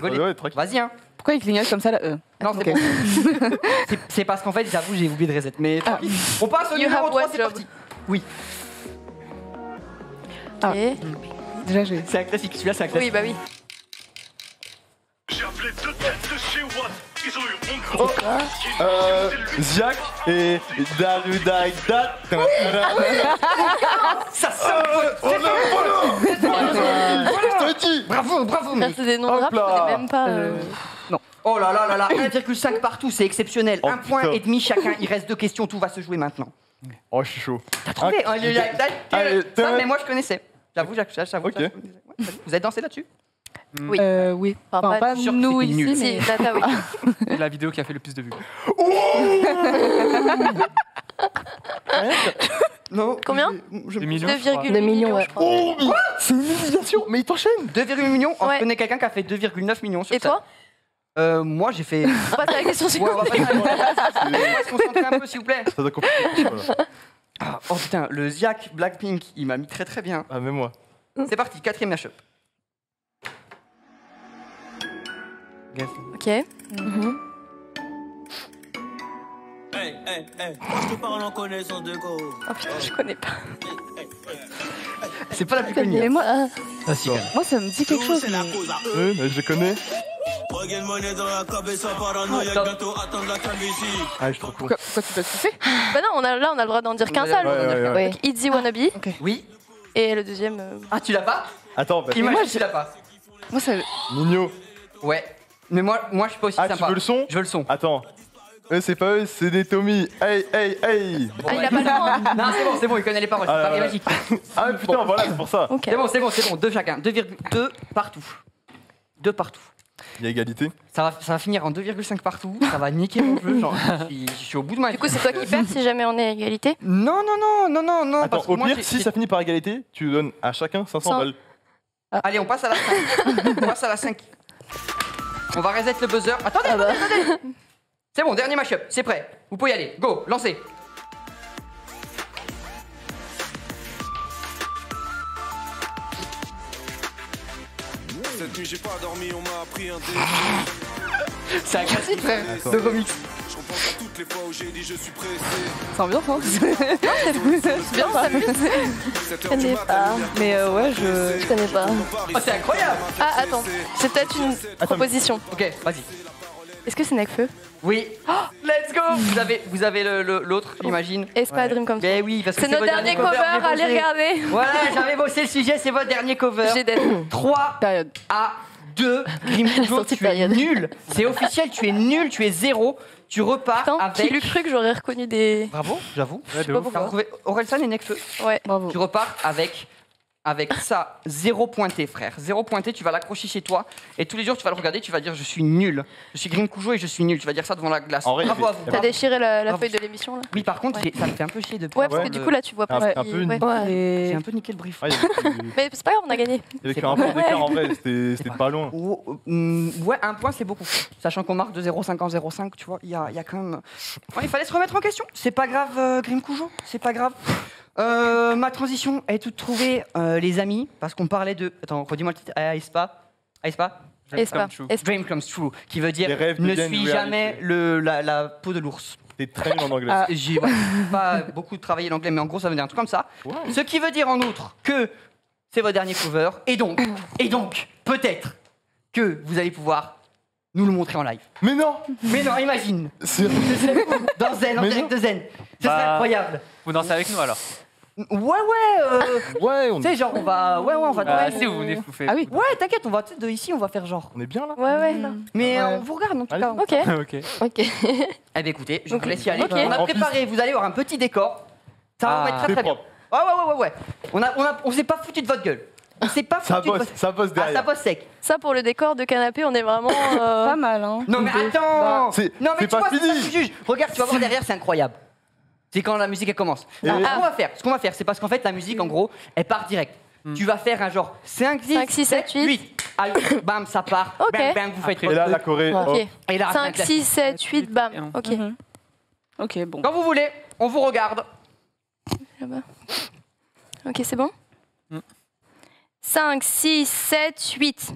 Vas-y hein. Pourquoi il clignote comme ça là? Non c'est bon. C'est parce qu'en fait j'avoue j'ai oublié de reset. Mais on passe au numéro trois, c'est parti. Oui. C'est un classique, celui-là c'est un classique. Oui, bah oui. J'ai appelé deux têtes de chez Watt, ils ont eu honte gros. Euh. Ziak et Darudaïdat. Ça sonne. On l'a volé. Je te dis. Bravo, bravo. C'est des noms graves, je connais même pas. Non. Oh là là là là, un virgule cinq partout, c'est exceptionnel. Un point et demi chacun, il reste deux questions, tout va se jouer maintenant. Oh, je suis chaud. T'as trouvé? Non, mais moi je connaissais. J'avoue, j'avoue. Okay. Ouais, vous avez dansé là-dessus? Oui. Euh, oui. Enfin, enfin, pas sûr nous ici, nul. Mais Tata, oui. La vidéo qui a fait le plus de vues. Non. Combien? deux virgule deux millions, ouais. Oh, quoi? C'est une humiliation. Mais il t'enchaîne. deux virgule huit millions. On ouais connaît quelqu'un qui a fait deux virgule neuf millions sur ça. Et toi? Euh, moi j'ai fait. On va passer à la question suivante. On va passer à la question suivante. On va se concentrer un peu, s'il vous plaît. Ça doit compliquer. Ah, oh putain, le Ziak Blackpink, il m'a mis très très bien. Ah, mais moi. C'est parti, quatrième mashup. Ok. Mm-hmm. Hey, hey, hey, je te parle en connaissance de cause. Oh putain, je connais pas. C'est pas la plus connue. Mais moi, euh... ah, si, moi, ça me dit quelque chose. Mais... Oui, mais je connais. Ah, je trouve cool. Pourquoi, pourquoi tu peux te faire? Bah non, on a, là on a le droit d'en dire qu'un seul. Ouais, ouais, ouais, ouais. Itzy Wannabe. Ah, okay. Oui. Et le deuxième. Euh... Ah, tu l'as pas? Attends, bah, imagine, moi, tu l'as pas. Moi ça. Nino. Ouais. Mais moi, moi je suis pas aussi ah, sympa. Ah, tu veux le son? Je veux le son. Attends. Eux, c'est pas eux, c'est des Tommy. Hey, hey, hey. Bon, ah, il a pas le nom. Non, c'est bon, c'est bon, il connaît les paroles. Euh... C'est pas magique. Ah, mais putain, bon, voilà, c'est pour ça. Okay. C'est bon, c'est bon, c'est bon. Deux chacun. deux virgule deux partout. Deux partout. Il y a égalité. Ça va, ça va finir en deux virgule cinq partout. Ça va niquer mon jeu. Genre, je, suis, je suis au bout de ma vie. Du coup, c'est toi qui perds si jamais on est à égalité? Non, non, non, non, non, non. Attends, parce que au moi, pire, si ça finit par égalité, tu donnes à chacun cinq cents balles. Ah. Allez, on passe à la cinq. On passe à la cinq. On va reset le buzzer. Attendez, ah bah. attendez, attendez. C'est bon, dernier match-up. C'est prêt. Vous pouvez y aller. Go, lancez. Cette nuit j'ai pas dormi, on m'a appris un délire. C'est un classique frère, de remix. Je repense à toutes les fois où j'ai dit je suis pressé. C'est ambiant hein. C'est bien ça. Je connais pas. Mais euh, ouais je... je connais pas. Oh c'est incroyable. Ah attends, c'est peut-être une proposition. Ok, vas-y. Est-ce que c'est Nekfeu? Oui. Oh, let's go. Vous avez, vous avez l'autre, j'imagine. Et c'est pas ouais. Dream Come True. Oui, c'est notre dernier cover, cover allez regarder. Voilà, j'avais bossé le sujet, c'est votre dernier cover. J'ai d'être. trois à deux. Grim Kujo, tu es nul. C'est officiel, tu es nul, tu es zéro. Tu repars. Attends, avec... Qui l'eût cru que j'aurais reconnu des... Bravo, j'avoue. Ouais, Orelsan et Nekfeu. Ouais, bravo. Tu repars avec avec ça, zéro pointé, frère. Zéro pointé, tu vas l'accrocher chez toi. Et tous les jours, tu vas le regarder, tu vas dire je suis nul. Je suis Grim Kujo et je suis nul. Tu vas dire ça devant la glace. Bravo à vous. T'as déchiré la, la feuille de l'émission là. Oui, par contre, ouais. ça me fait un peu chier de. Ouais, parce que le... du coup, là, tu vois pas. Un, un peu... ouais. ouais. J'ai un peu niqué le brief. Ouais, mais c'est pas grave, on a gagné. Il y avait qu'un point d'écart en vrai, c'était pas, pas loin. Oh, euh, ouais, un point, c'est beaucoup. Sachant qu'on marque de zéro virgule cinquante zéro cinq, tu vois, il y a, y a quand même. Enfin, il fallait se remettre en question. C'est pas grave, euh, Grim Kujo. C'est pas grave. Euh, ma transition est toute trouvée, euh, les amis, parce qu'on parlait de... Attends, redis-moi le titre. Aespa. Aespa. Dream comes true, qui veut dire ne suis jamais le, la, la peau de l'ours. T'es très nul en anglais. Ah, j'ai ouais, pas beaucoup travaillé l'anglais, mais en gros, ça veut dire un truc comme ça. Wow. Ce qui veut dire en outre que c'est votre dernier cover, et donc, et donc, peut-être que vous allez pouvoir nous le montrer en live. Mais non. Mais non, imagine. Dans Zen, en direct de Zen. Ce bah, serait incroyable. Vous dansez avec nous alors? Ouais, ouais. Euh, ouais, on... Tu sais, genre, on va... Ouais, ouais, on va... Bah, ouais, si vous venez fouffer. Ah oui. Ouais, t'inquiète, on va... De ici, on va faire genre... On est bien, là. Ouais, ouais. Là. Mais ah, ouais. on vous regarde, en tout allez. cas. Ok. Ok. okay. Eh bien, écoutez, je vous laisse y aller. Okay. On a préparé, vous allez avoir un petit décor. Ça va ah, être très, très propre. bien. Ouais, ouais, ouais, ouais, ouais. On, a, on, a, on s'est pas foutu de votre gueule. C'est pas ça bosse, ça bosse derrière. Ah, ça bosse sec. Ça pour le décor de canapé, on est vraiment euh... pas mal, hein. Non mais attends. C'est pas fini. Regarde, tu vas voir derrière, c'est incroyable. C'est quand la musique elle commence. Ah, ah. On va faire, ce qu'on va faire, c'est parce qu'en fait la musique, en gros, elle part direct. Mm. Tu vas faire un genre cinq, six, sept, huit. Allez, bam, ça part. Ok. Bam, bam, vous faites. Et là, la Corée. Ok. Et là, cinq, six, sept, huit, bam. Ok. Mm-hmm. Ok, bon. Quand vous voulez, on vous regarde. Là-bas. Ok, c'est bon. Mm. cinq, six, sept, huit.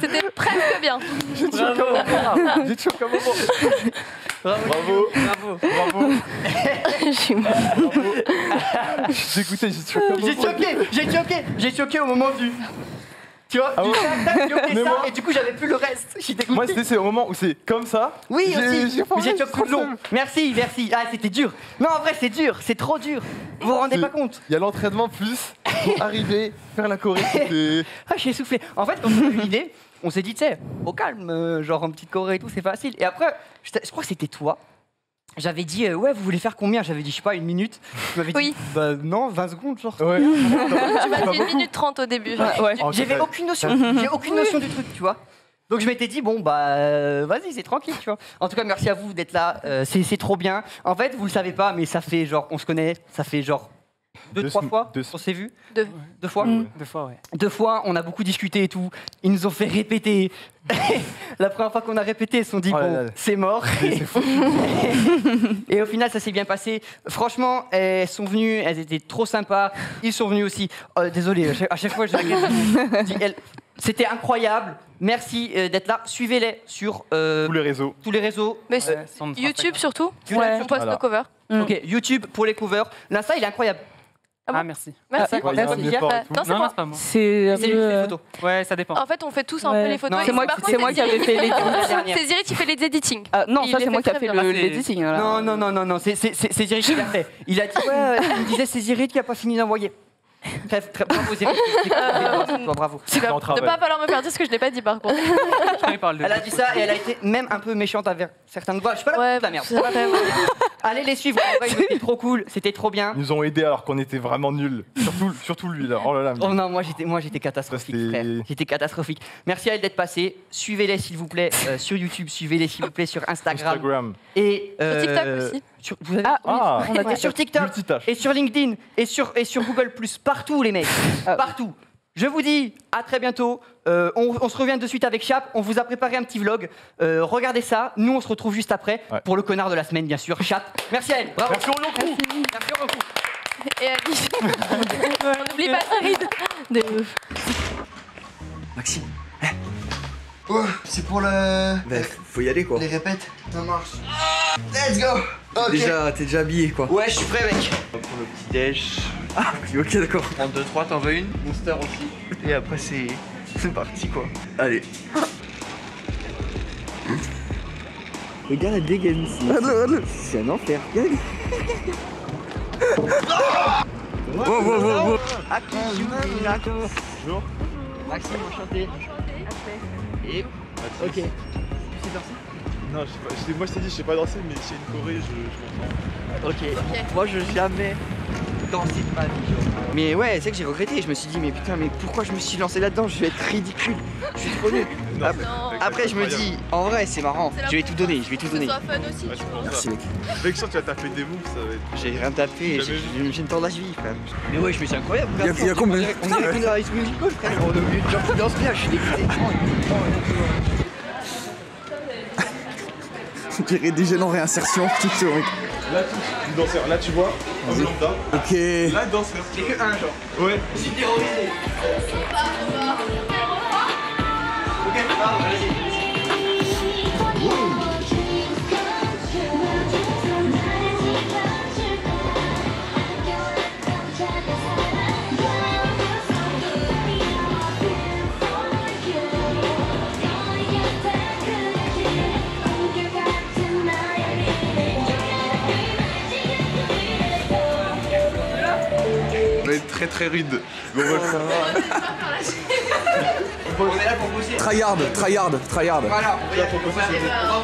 C'était presque bien. J'ai toujours qu'un moment. J'ai toujours qu'un moment. Bravo. Bravo. Bravo. Je suis mort. J'ai écouté, j'ai toujours qu'un moment. J'ai choqué, j'ai choqué, j'ai choqué au moment du... Tu vois, ah ouais. du tac-tac, j'ai choqué ça moi... et du coup j'avais plus le reste. Moi c'était au moment où c'est comme ça. Oui aussi, j'ai choqué trop long. Merci, merci. Ah c'était dur. Non en vrai c'est dur, c'est trop dur. Vous vous rendez pas compte. Il y a l'entraînement plus pour arriver, faire la choré. Ah, j'ai soufflé. En fait, quand on a eu l'idée, on s'est dit, tu sais, au calme, genre en petite choré et tout, c'est facile. Et après, je, je crois que c'était toi. J'avais dit, euh, ouais, vous voulez faire combien? J'avais dit, je sais pas, une minute. Tu m'avais oui. dit, bah non, vingt secondes, genre. Ouais. Tu m'as dit une minute trente au début. Ouais, ouais. J'avais aucune notion, j'ai aucune notion du truc, tu vois. Donc je m'étais dit, bon, bah, euh, vas-y, c'est tranquille, tu vois. En tout cas, merci à vous d'être là, euh, c'est trop bien. En fait, vous le savez pas, mais ça fait genre, on se connaît, ça fait genre deux, deux trois fois, deux. on s'est vu. Deux. Deux fois mmh. Deux fois, ouais. Deux fois, on a beaucoup discuté et tout. Ils nous ont fait répéter. La première fois qu'on a répété, ils se sont dit, oh bon, c'est mort. Et, et au final, ça s'est bien passé. Franchement, elles sont venues, elles étaient trop sympas. Ils sont venus aussi. Euh, désolé, à chaque fois, je dis, c'était incroyable. Merci d'être là. Suivez-les sur euh, tous les réseaux. Tous les réseaux. Mais euh, YouTube surtout. YouTube, ouais. On poste voilà. nos covers. Mmh. Ok, YouTube pour les covers. L'insta, il est incroyable. Ah, bon ah merci. Merci. Ouais, merci. Merci. Euh, non, c'est pas moi. C'est juste les photos. Ouais, ça dépend. En fait, on fait tous un ouais. peu les photos. C'est moi, moi qui avais fait les C'est Zirid qui fait les editing. Ah, non, il ça c'est moi qui a fait l'editing. Le, non, non, non, non, non. C'est Zirid qui l'a fait. Il a dit, ouais, il me disait, c'est Zirid qui a pas fini d'envoyer. Bref, très, bravo, Zirid. euh, bravo. C'est pas, de ne pas falloir me faire dire ce que je n'ai pas dit, par contre. Elle a dit ça et elle a été même un peu méchante avec certaines voix. Je suis pas là ouais, pour la merde. Allez les suivre, c'était trop cool, c'était trop bien. Ils nous ont aidés alors qu'on était vraiment nuls. Surtout, surtout lui, là. Oh là là. Oh non, moi j'étais, moi j'étais catastrophique, frère. J'étais catastrophique. Merci à elle d'être passée. Suivez-les s'il vous plaît euh, sur YouTube, suivez-les s'il vous plaît sur Instagram. Instagram. Et euh, sur TikTok aussi. Sur, vous avez, ah, ah, oui, on a ouais. sur TikTok et sur LinkedIn et sur, et sur Google plus, partout les mecs, ah, partout. Je vous dis à très bientôt. Euh, on, on se revient de suite avec Chap. On vous a préparé un petit vlog. Euh, regardez ça. Nous, on se retrouve juste après ouais. pour le connard de la semaine, bien sûr. Chap. Merci à elle. Bravo. Merci Orion Crew. Merci Orion Crew. Et à Guy. On n'oublie pas Zirid. De ouf. Maxime. Oh, c'est pour le. Ben, faut y aller quoi. Les répètes. Ça marche. Let's go. Okay. Déjà, t'es déjà habillé quoi. Ouais, je suis prêt, mec. Pour le petit déj. Ah, ok, d'accord. un, deux, trois, t'en veux une? Monster aussi. Et après, c'est. C'est parti quoi. Allez. Regarde la dégaine ici. C'est un enfer. Wow, wow, wow, wow. Bonjour. Maxime, enchanté. Et. Ok. Tu sais danser? Non, je sais pas. Moi, je t'ai dit, je sais pas danser, mais c'est une choré, je comprends. Ok. Moi, je jamais. Dans cette panne, mais ouais, c'est que j'ai regretté. Je me suis dit, mais putain, mais pourquoi je me suis lancé là-dedans? Je vais être ridicule. Je suis trop nul. Non, après, après je me dis, en vrai, c'est marrant. Je vais tout donner. Je vais tout donner. Que ce soit fun aussi, ouais, tu penses? Merci, mec. Avec ça, tu as tapé des moves, ça va être. J'ai rien tapé. J'ai une tendance vive, frère. Mais ouais, je me suis incroyable. Il y a, il y a combien? On dirait qu'on est dans les musicaux, frère. On est au milieu de gens qui dansent bien. Je suis dégoûté. Je dirais des gênants réinsertion, tout théorique. Là, tu, du danseur, là tu vois, comme lambda. Ok. Là, danseur. C'est que un genre. Ouais. Je suis terrorisé. Ok, pardon, vas-y. Wow. Très très rude. Bon, oh, ça va. On est là pour pousser. Tryhard, tryhard, tryhard. Voilà, on est là pour pousser. On va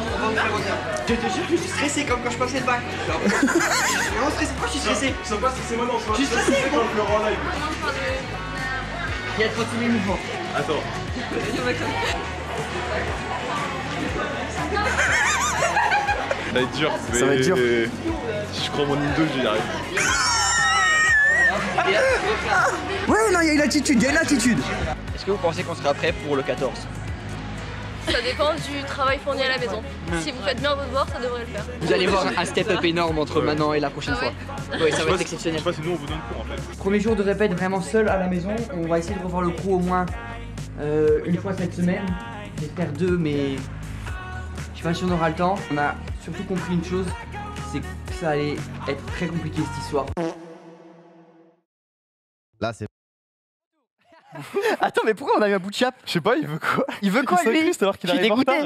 vous faire. Je te jure que je suis stressé comme quand je passais le bac. Je suis vraiment stressé. Pourquoi je suis stressé? Je suis pas stressé maintenant. Je suis stressé quand je le rends live. Il y a trente mille mouvements. Attends. Ça va être dur. Ça va être dur. Si je crois mon indo, j'y arrive. Ouais, non, il y a une attitude, il y a une attitude. Est-ce que vous pensez qu'on sera prêt pour le quatorze? Ça dépend du travail fourni à la maison. Si vous faites bien votre devoir, ça devrait le faire. Vous allez voir un step-up énorme entre ouais. maintenant et la prochaine ah ouais. fois. Ouais, ça va être exceptionnel. Je sais pas si nous on vous donne cours en fait. Premier jour de répète vraiment seul à la maison. On va essayer de revoir le crew au moins euh, une fois cette semaine. J'espère deux, mais je sais pas si on aura le temps. On a surtout compris une chose, c'est que ça allait être très compliqué cette histoire. Là, c'est. Attends, mais pourquoi on a eu un bout de Chap? Je sais pas, il veut quoi? Il veut quoi, il lui? Alors qu'il arrive en retard.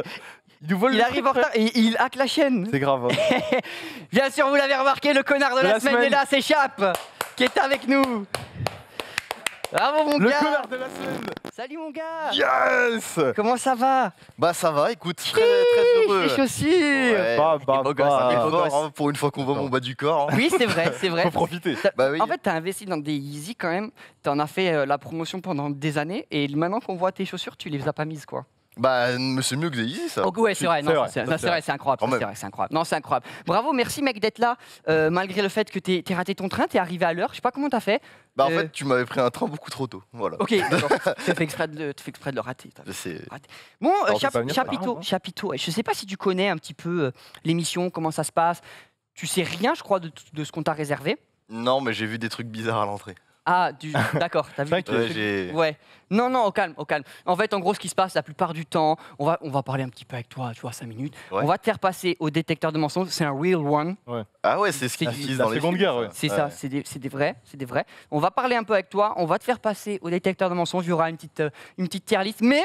Il, nous vole il arrive en retard et il hack la chaîne. C'est grave. Hein. Bien sûr, vous l'avez remarqué, le connard de, de la, la semaine, semaine est là, c'est Chap qui est avec nous. Bravo, mon le gars. Le connard de la semaine. Salut, mon gars. Yes. Comment ça va? Bah, ça va, écoute. Très, très heureux. Les chaussures. Ouais, bah, bah, beau bah, gosse, bah, beau gosse. Hein, pour une fois qu'on voit mon bas du corps. Hein. Oui, c'est vrai, c'est vrai. Faut profiter. Bah, oui. En fait, t'as investi dans des Yeezy quand même. T'en as fait euh, la promotion pendant des années. Et maintenant qu'on voit tes chaussures, tu les as pas mises, quoi. Bah, c'est mieux que des Yeezy, ça. Oh, ouais, c'est vrai, c'est vrai, c'est incroyable. C'est incroyable. Non, c'est incroyable. Bravo, merci, mec, d'être là. Euh, malgré le fait que t'aies raté ton train, t'es arrivé à l'heure. Je sais pas comment t'as fait. Bah, en euh... fait, tu m'avais pris un train beaucoup trop tôt. Voilà. Ok, d'accord. Tu fais exprès de le rater. rater. Bon, euh, chap chapiteau, chapiteau. Je sais pas si tu connais un petit peu euh, l'émission, comment ça se passe. Tu sais rien, je crois, de, de ce qu'on t'a réservé. Non, mais j'ai vu des trucs bizarres à l'entrée. Ah, d'accord, t'as vu ouais, ouais. Non, non, au calme, au calme. En fait, en gros, ce qui se passe la plupart du temps, on va, on va parler un petit peu avec toi, tu vois, cinq minutes. Ouais. On va te faire passer au détecteur de mensonges, c'est un real one. Ouais. Ah ouais, c'est ce qu'ils disent dans les secondes guerres. Ouais. C'est ouais. ça, c'est des, des vrais, c'est des vrais. On va parler un peu avec toi, on va te faire passer au détecteur de mensonges, il y aura une petite, euh, une petite tier list, mais...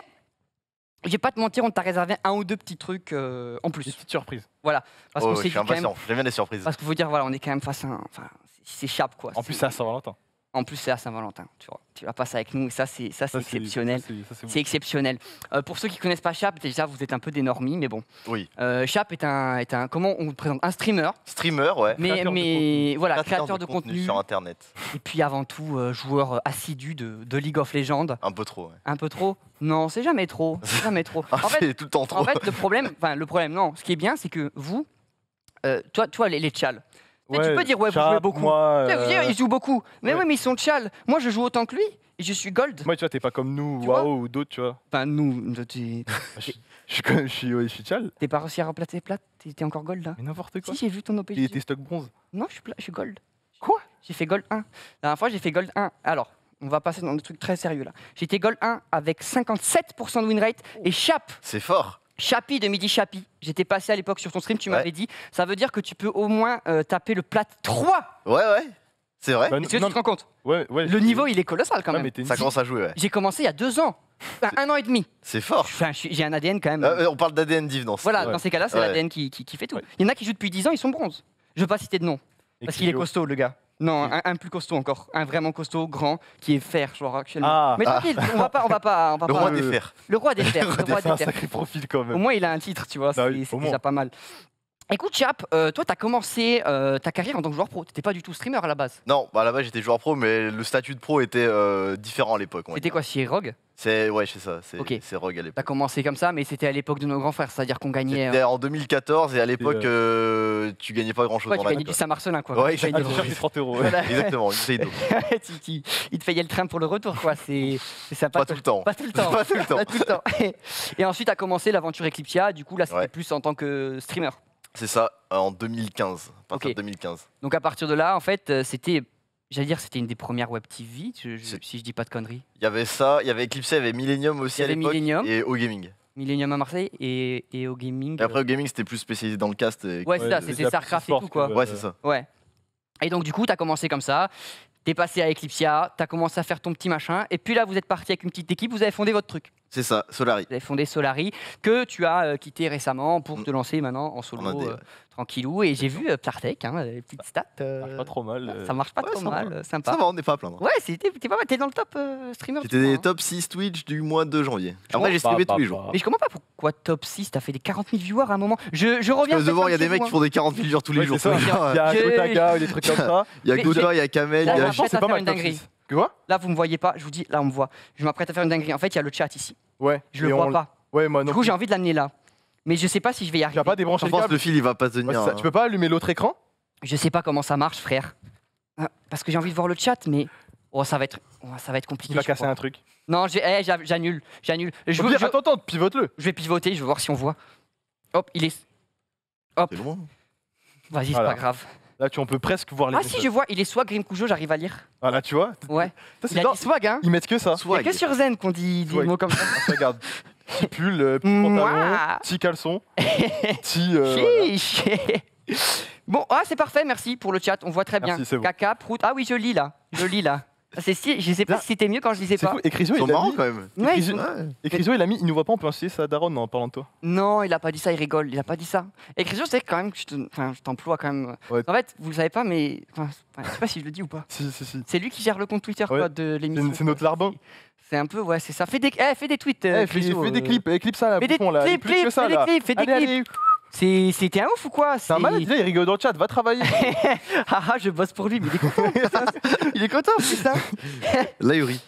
Je vais pas te mentir, on t'a réservé un ou deux petits trucs euh, en plus. Des petites surprises. Voilà. Parce oh, qu'on s'est dit quand même... J'aime bien les surprises. Parce qu'il faut dire, voilà, on est quand même face à un... Enfin, c'est Chap, quoi. En plus, c'est à Saint-Valentin. En plus, c'est à Saint-Valentin, tu vois. Tu vas passer avec nous, et ça, c'est exceptionnel. C'est exceptionnel. Euh, pour ceux qui ne connaissent pas Chap, déjà, vous êtes un peu des normies, mais bon. Oui. Euh, Chap est un, est un... Comment on vous présente? Un streamer. Streamer, ouais. Mais, créateur mais voilà, créateur, créateur de, de contenu, contenu. Sur Internet. Et puis, avant tout, euh, joueur assidu de, de League of Legends. Un peu trop, ouais. Un peu trop? Non, c'est jamais trop. C'est jamais trop. En fait, tout le temps trop. En fait, le problème... Enfin, le problème, non. Ce qui est bien, c'est que vous... Euh, toi, toi, les, les tchals. Ouais, tu peux dire, ouais, Chap, vous jouez beaucoup. Moi, euh... dire, ils jouent beaucoup. Mais ouais. oui, mais ils sont tchal. Moi, je joue autant que lui et je suis gold. Moi, tu vois, t'es pas comme nous, WoW ou d'autres, tu vois. Enfin, nous, tu. je, je, je suis, ouais, je suis tchal. T'es pas réussi à remplacer plate, t'es encore gold là. Mais n'importe quoi. Si, j'ai vu ton O P G. Il était stock bronze. Non, je suis, je suis gold. Quoi? J'ai fait gold un. La dernière fois, j'ai fait gold un. Alors, on va passer dans des trucs très sérieux là. J'étais gold un avec cinquante-sept pour cent de win rate et Chap. C'est fort. Chapi de Midi Chapi, j'étais passé à l'époque sur ton stream, tu ouais. m'avais dit, ça veut dire que tu peux au moins euh, taper le plat trois. Ouais, ouais, c'est vrai. Bah, tu te rends compte ouais, ouais, le niveau, il est colossal quand ouais, même. Es ça commence à jouer, ouais. J'ai commencé il y a deux ans, enfin, un an et demi. C'est fort. Enfin, j'ai un A D N quand même. Euh, on parle d'A D N div, non? Voilà, ouais. Dans ces cas-là, c'est ouais. l'A D N qui, qui, qui fait tout. Ouais. Il y en a qui jouent depuis dix ans, ils sont bronze. Je veux pas citer de nom, et parce qu'il est costaud, le gars. Non, un, un plus costaud encore, un vraiment costaud, grand, qui est fer, je crois, actuellement. Ah, mais tranquille, ah. on va pas, on va pas, on va le pas. Roi le... des fers. Le roi des fers. Le roi des fers. C'est un sacré profil quand même. Au moins, il a un titre, tu vois, c'est déjà moins. Pas mal. Écoute, Chap, euh, toi, tu as commencé euh, ta carrière en tant que joueur pro. Tu n'étais pas du tout streamer à la base. Non, bah, à la base, j'étais joueur pro, mais le statut de pro était euh, différent à l'époque. C'était quoi, c'est Rogue? C'est ouais, c'est ça, c'est okay. Rogue à l'époque. Tu as commencé comme ça, mais c'était à l'époque de nos grands frères, c'est-à-dire qu'on gagnait. C'était euh... en deux mille quatorze, et à l'époque, euh... euh, tu gagnais pas grand-chose. Ouais, tu gagnais du Saint-Marcelin, quoi. Ouais, tu gagnais trente euros. Voilà. Exactement, une saison. Il te payait le train pour le retour, quoi. C'est sympa. Pas tout le temps. Pas tout le temps. Pas tout le temps. Et ensuite, a commencé l'aventure Eclipsia, du coup, là, c'était plus en tant que streamer. C'est ça, en deux mille quinze, à partir okay. de deux mille quinze. Donc à partir de là, en fait, c'était, j'allais dire, c'était une des premières web T V, je, je, si je dis pas de conneries. Il y avait ça, il y avait Eclipse, il y avait Millennium aussi y à l'époque, et O Gaming. Millennium à Marseille et, et O Gaming. Et après O Gaming, c'était plus spécialisé dans le cast. Et... Ouais, c'est ouais, ça, c'était Starcraft et tout quoi. Ouais, c'est ça. Ouais. Et donc du coup, t'as commencé comme ça. T'es passé à Eclipsia, t'as commencé à faire ton petit machin, et puis là vous êtes parti avec une petite équipe, vous avez fondé votre truc. C'est ça, Solari. Vous avez fondé Solari, que tu as euh, quitté récemment pour mmh. te lancer maintenant en solo, en A D, ouais. euh, tranquillou, et j'ai vu euh, Plartec, hein, les petites stats. Euh, ça marche pas trop mal. Euh... Ça marche pas ouais, trop mal, va. Sympa. Ça va, on n'est pas à plaindre. Ouais, t'es pas mal, t'es dans le top euh, streamer. T'étais des hein. top six Twitch du mois de janvier. Après j'ai streamé tous les jours. Mais je comprends pas pourquoi top six, t'as fait des quarante mille viewers à un moment. Je, je reviens. Parce que devant, il y a des mecs qui font des quarante mille viewers tous les jours. Il y a Gotaga, des trucs comme ça. Il y a Gotaga, il y a Kamel, il y a... Je m'apprête à faire une dinguerie. Quoi ? Là, vous me voyez pas. Je vous dis, là, on me voit. Je m'apprête à faire une dinguerie. En fait, il y a le chat ici. Ouais. Je le vois pas. Ouais, moi non. Du coup, j'ai envie de l'amener là. Mais je sais pas si je vais y arriver. Tu vas pas débrancher le câble. Je pense que le fil, il va pas se tenir. Ouais, hein. Tu peux pas allumer l'autre écran ? Je sais pas comment ça marche, frère. Parce que j'ai envie de voir le chat, mais oh, ça va être, oh, ça va être compliqué. Tu vas casser un truc. Non, j'annule, j'annule. Je veux. Attends, attends, pivote-le. Je vais pivoter. Je vais voir si on voit. Hop, il est. Hop. C'est bon. Vas-y, c'est pas grave. Là, tu on peut presque voir les. Ah si, je vois, il est swag Grim Kujo, j'arrive à lire. Ah là, tu vois. Ouais. Ça, il a dit swag, hein. Ils mettent que ça. C'est que sur Zen qu'on dit des mots comme ça. Regarde. Petit pull, euh, petit pantalon, petit caleçon, petit. Euh, voilà. Bon, ah c'est parfait, merci pour le chat. On voit très bien. Merci, caca, prout. Ah oui, je lis là. Je lis là. Si, je sais pas là, si c'était mieux quand je lisais pas. C'est Écrisio, il marrant mis, quand même. Ouais, Écrisio, ouais. Écrisio, il a mis, il nous voit pas, on peut insister ça à Daron en parlant de toi. Non, il a pas dit ça, il rigole, il a pas dit ça. Écrisio, c'est quand même que je t'emploie quand même. Ouais. En fait, vous le savez pas, mais je sais pas si je le dis ou pas. Si, si, si. C'est lui qui gère le compte Twitter ouais. quoi, de l'émission. C'est notre larbin. C'est un peu, ouais, c'est ça. Fais des, eh, fais des tweets. Eh, Écrisio, fais, euh... fais des clips, clips ça là. Fais des clips, fais des clips, fais des clips. C'était un ouf ou quoi? C'est un malade, il rigole dans le chat, va travailler. Haha, je bosse pour lui, mais il est content. Il est content, c'est ça. Là, il rit.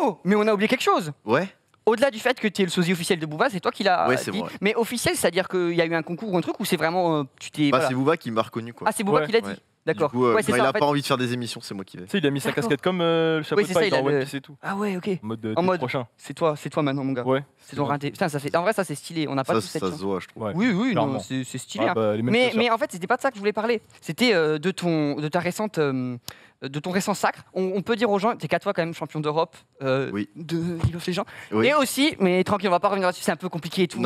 Oh, mais on a oublié quelque chose. Ouais. Au-delà du fait que tu es le sosie officiel de Booba, c'est toi qui l'as ouais, dit. Vrai. Mais officiel, c'est-à-dire qu'il y a eu un concours ou un truc où c'est vraiment... Euh, tu t'es. Bah, voilà. C'est Booba qui m'a reconnu, quoi. Ah, c'est Booba ouais. qui l'a dit ouais. D'accord. Euh, ouais, il n'a en fait... pas envie de faire des émissions, c'est moi qui vais. Il a mis sa casquette comme euh, le chapeau oui, de paille dans One Piece et tout. Ah ouais, ok. En mode, en mode prochain. C'est toi, c'est toi maintenant, mon gars. Ouais. C'est ton raté. Putain, ça fait. En vrai, ça c'est stylé. On n'a pas tout cette. Ça se voit, je trouve. Ouais, oui, oui, c'est stylé. Ah, bah, hein. Mais, mais en fait, c'était pas de ça que je voulais parler. C'était euh, de ton, de ta récente, euh, de ton récent sacre. On, on peut dire aux gens, t'es qu'à toi quand même champion d'Europe, euh, oui. de Lilou les gens. Oui. Et aussi, mais tranquille, on va pas revenir là-dessus. C'est un peu compliqué et tout.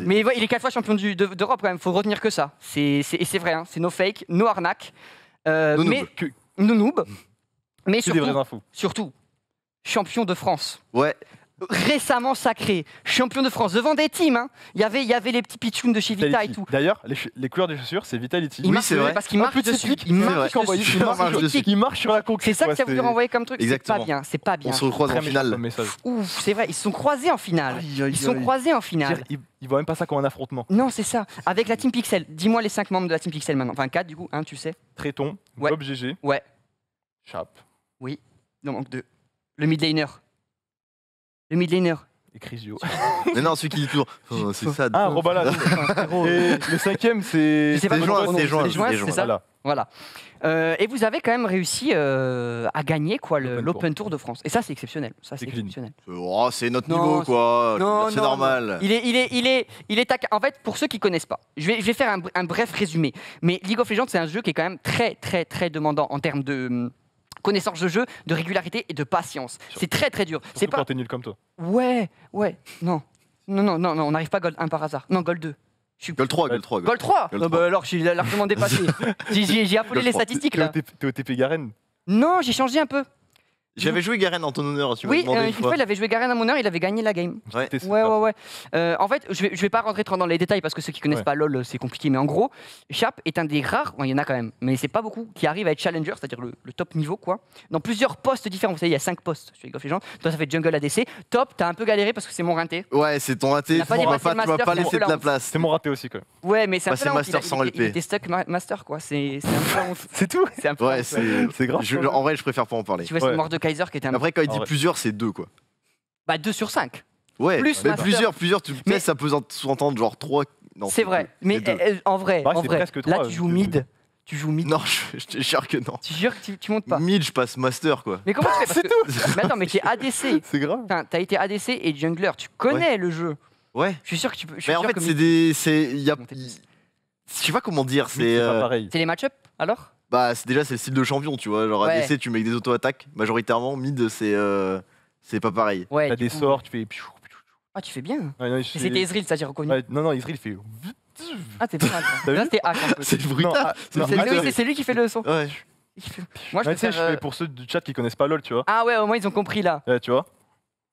Mais il est quatre fois champion d'Europe quand même. Faut retenir que ça. Et c'est vrai. C'est no fake, no arnaque. Euh, no mais que... no noob, mais surtout, surtout champion de France. Ouais. récemment sacré, champion de France, devant des teams, hein. Il y avait, il y avait les petits pitchouns de chez Vita et tout. D'ailleurs, les, les couleurs des chaussures, c'est Vitality. Oui, c'est vrai. Parce qu'il marche dessus, il marche sur la conquête. C'est ça que ça voulait renvoyer comme truc. C'est pas bien, c'est pas bien. On se recroise en finale. Ouf, c'est vrai, ils se sont croisés en finale. Ils se sont croisés en finale. Ils voient même pas ça comme un affrontement. Non, c'est ça. Avec la Team Pixel, dis-moi les cinq membres de la Team Pixel maintenant. Enfin, quatre du coup, hein, tu sais. Tréton, Bob G G. Ouais. Chap. Oui. Non, manque deux. Le mid laner. Le mid laner. Et Crisio. Mais non, celui qui dit toujours. Oh, c'est ça. Ah, Robalade. Et le cinquième, c'est. C'est Joël, c'est Joël. C'est ça. Voilà. Euh, et vous avez quand même réussi euh, à gagner quoi l'Open Tour. Tour de France. Et ça, c'est exceptionnel. Ça, c'est exceptionnel. Oh, c'est notre non, niveau quoi. C'est normal. Non. Il est, il est, il est, il est. En fait, pour ceux qui connaissent pas, je vais, je vais faire un, un bref résumé. Mais League of Legends, c'est un jeu qui est quand même très, très, très demandant en termes de connaissance de jeu, de régularité et de patience. C'est très, très dur. C'est pas quand t'es nul comme toi. Ouais, ouais. Non, non, non, non, non on n'arrive pas Gold un par hasard. Non, Gold deux. Gold trois, Gold trois. Gold trois. Oh bah alors, je suis largement dépassé. J'ai appelé les statistiques là. T'es au T P Garen? Non, j'ai changé un peu. J'avais joué Garen en ton honneur, tu m'as demandé. Oui, une fois, il avait joué Garen à mon honneur, il avait gagné la game. Ouais, ouais, ouais. Euh, en fait, je vais, je vais pas rentrer trop dans les détails parce que ceux qui connaissent ouais. pas LoL, c'est compliqué. Mais en gros, Chap est un des rares, bon, il y en a quand même, mais c'est pas beaucoup, qui arrive à être challenger, c'est-à-dire le, le top niveau, quoi. Dans plusieurs postes différents. Vous savez, il y a cinq postes sur League of Legends. Toi, ça fait jungle A D C. Top, t'as un peu galéré parce que c'est mon rinté. Ouais, c'est ton raté. Tu m'as pas laissé de la place. C'est mon raté aussi, quoi. Ouais, mais c'est un peu. Master sans L P. T'es stuck master, quoi. C'est tout. C'est un peu. Ouais, c'est grave. En vrai, je préfère pas en parler. Kaiser qui était un... Après, quand il dit oh, ouais. plusieurs, c'est deux quoi. Bah deux sur cinq. Ouais, plus mais plusieurs, plusieurs, tu mais... ça peut s'entendre genre trois. C'est vrai, deux, mais euh, en vrai, bah, en vrai trois, là tu joues mid. Tu joues mid. Non, je, je te jure que non. Tu jures que tu, tu montes pas. Mid, je passe master quoi. Mais comment tu fais? C'est tout. Mais attends, mais t'es A D C. C'est grave. T'as été A D C et jungler, tu connais ouais. le jeu. Ouais. Je suis sûr que tu peux. Mais en fait, c'est des. Je sais pas comment dire. C'est les match-up alors? Bah déjà c'est le style de champion tu vois, genre ouais. A D C tu mets avec des auto-attaques, majoritairement mid c'est euh, c'est pas pareil. Ouais, t'as des coup... sorts, tu fais... Ah tu fais bien ah, fais... C'était Ezreal ça j'ai reconnu. Ah, non non Ezreal il fait... Ah t'es brutal. Là t'es hack un peu. C'est brutal. C'est lui qui fait le son. Ouais. Fait... Moi je ouais, faire, euh... pour ceux du chat qui connaissent pas LoL tu vois. Ah ouais au moins ils ont compris là. Ouais tu vois.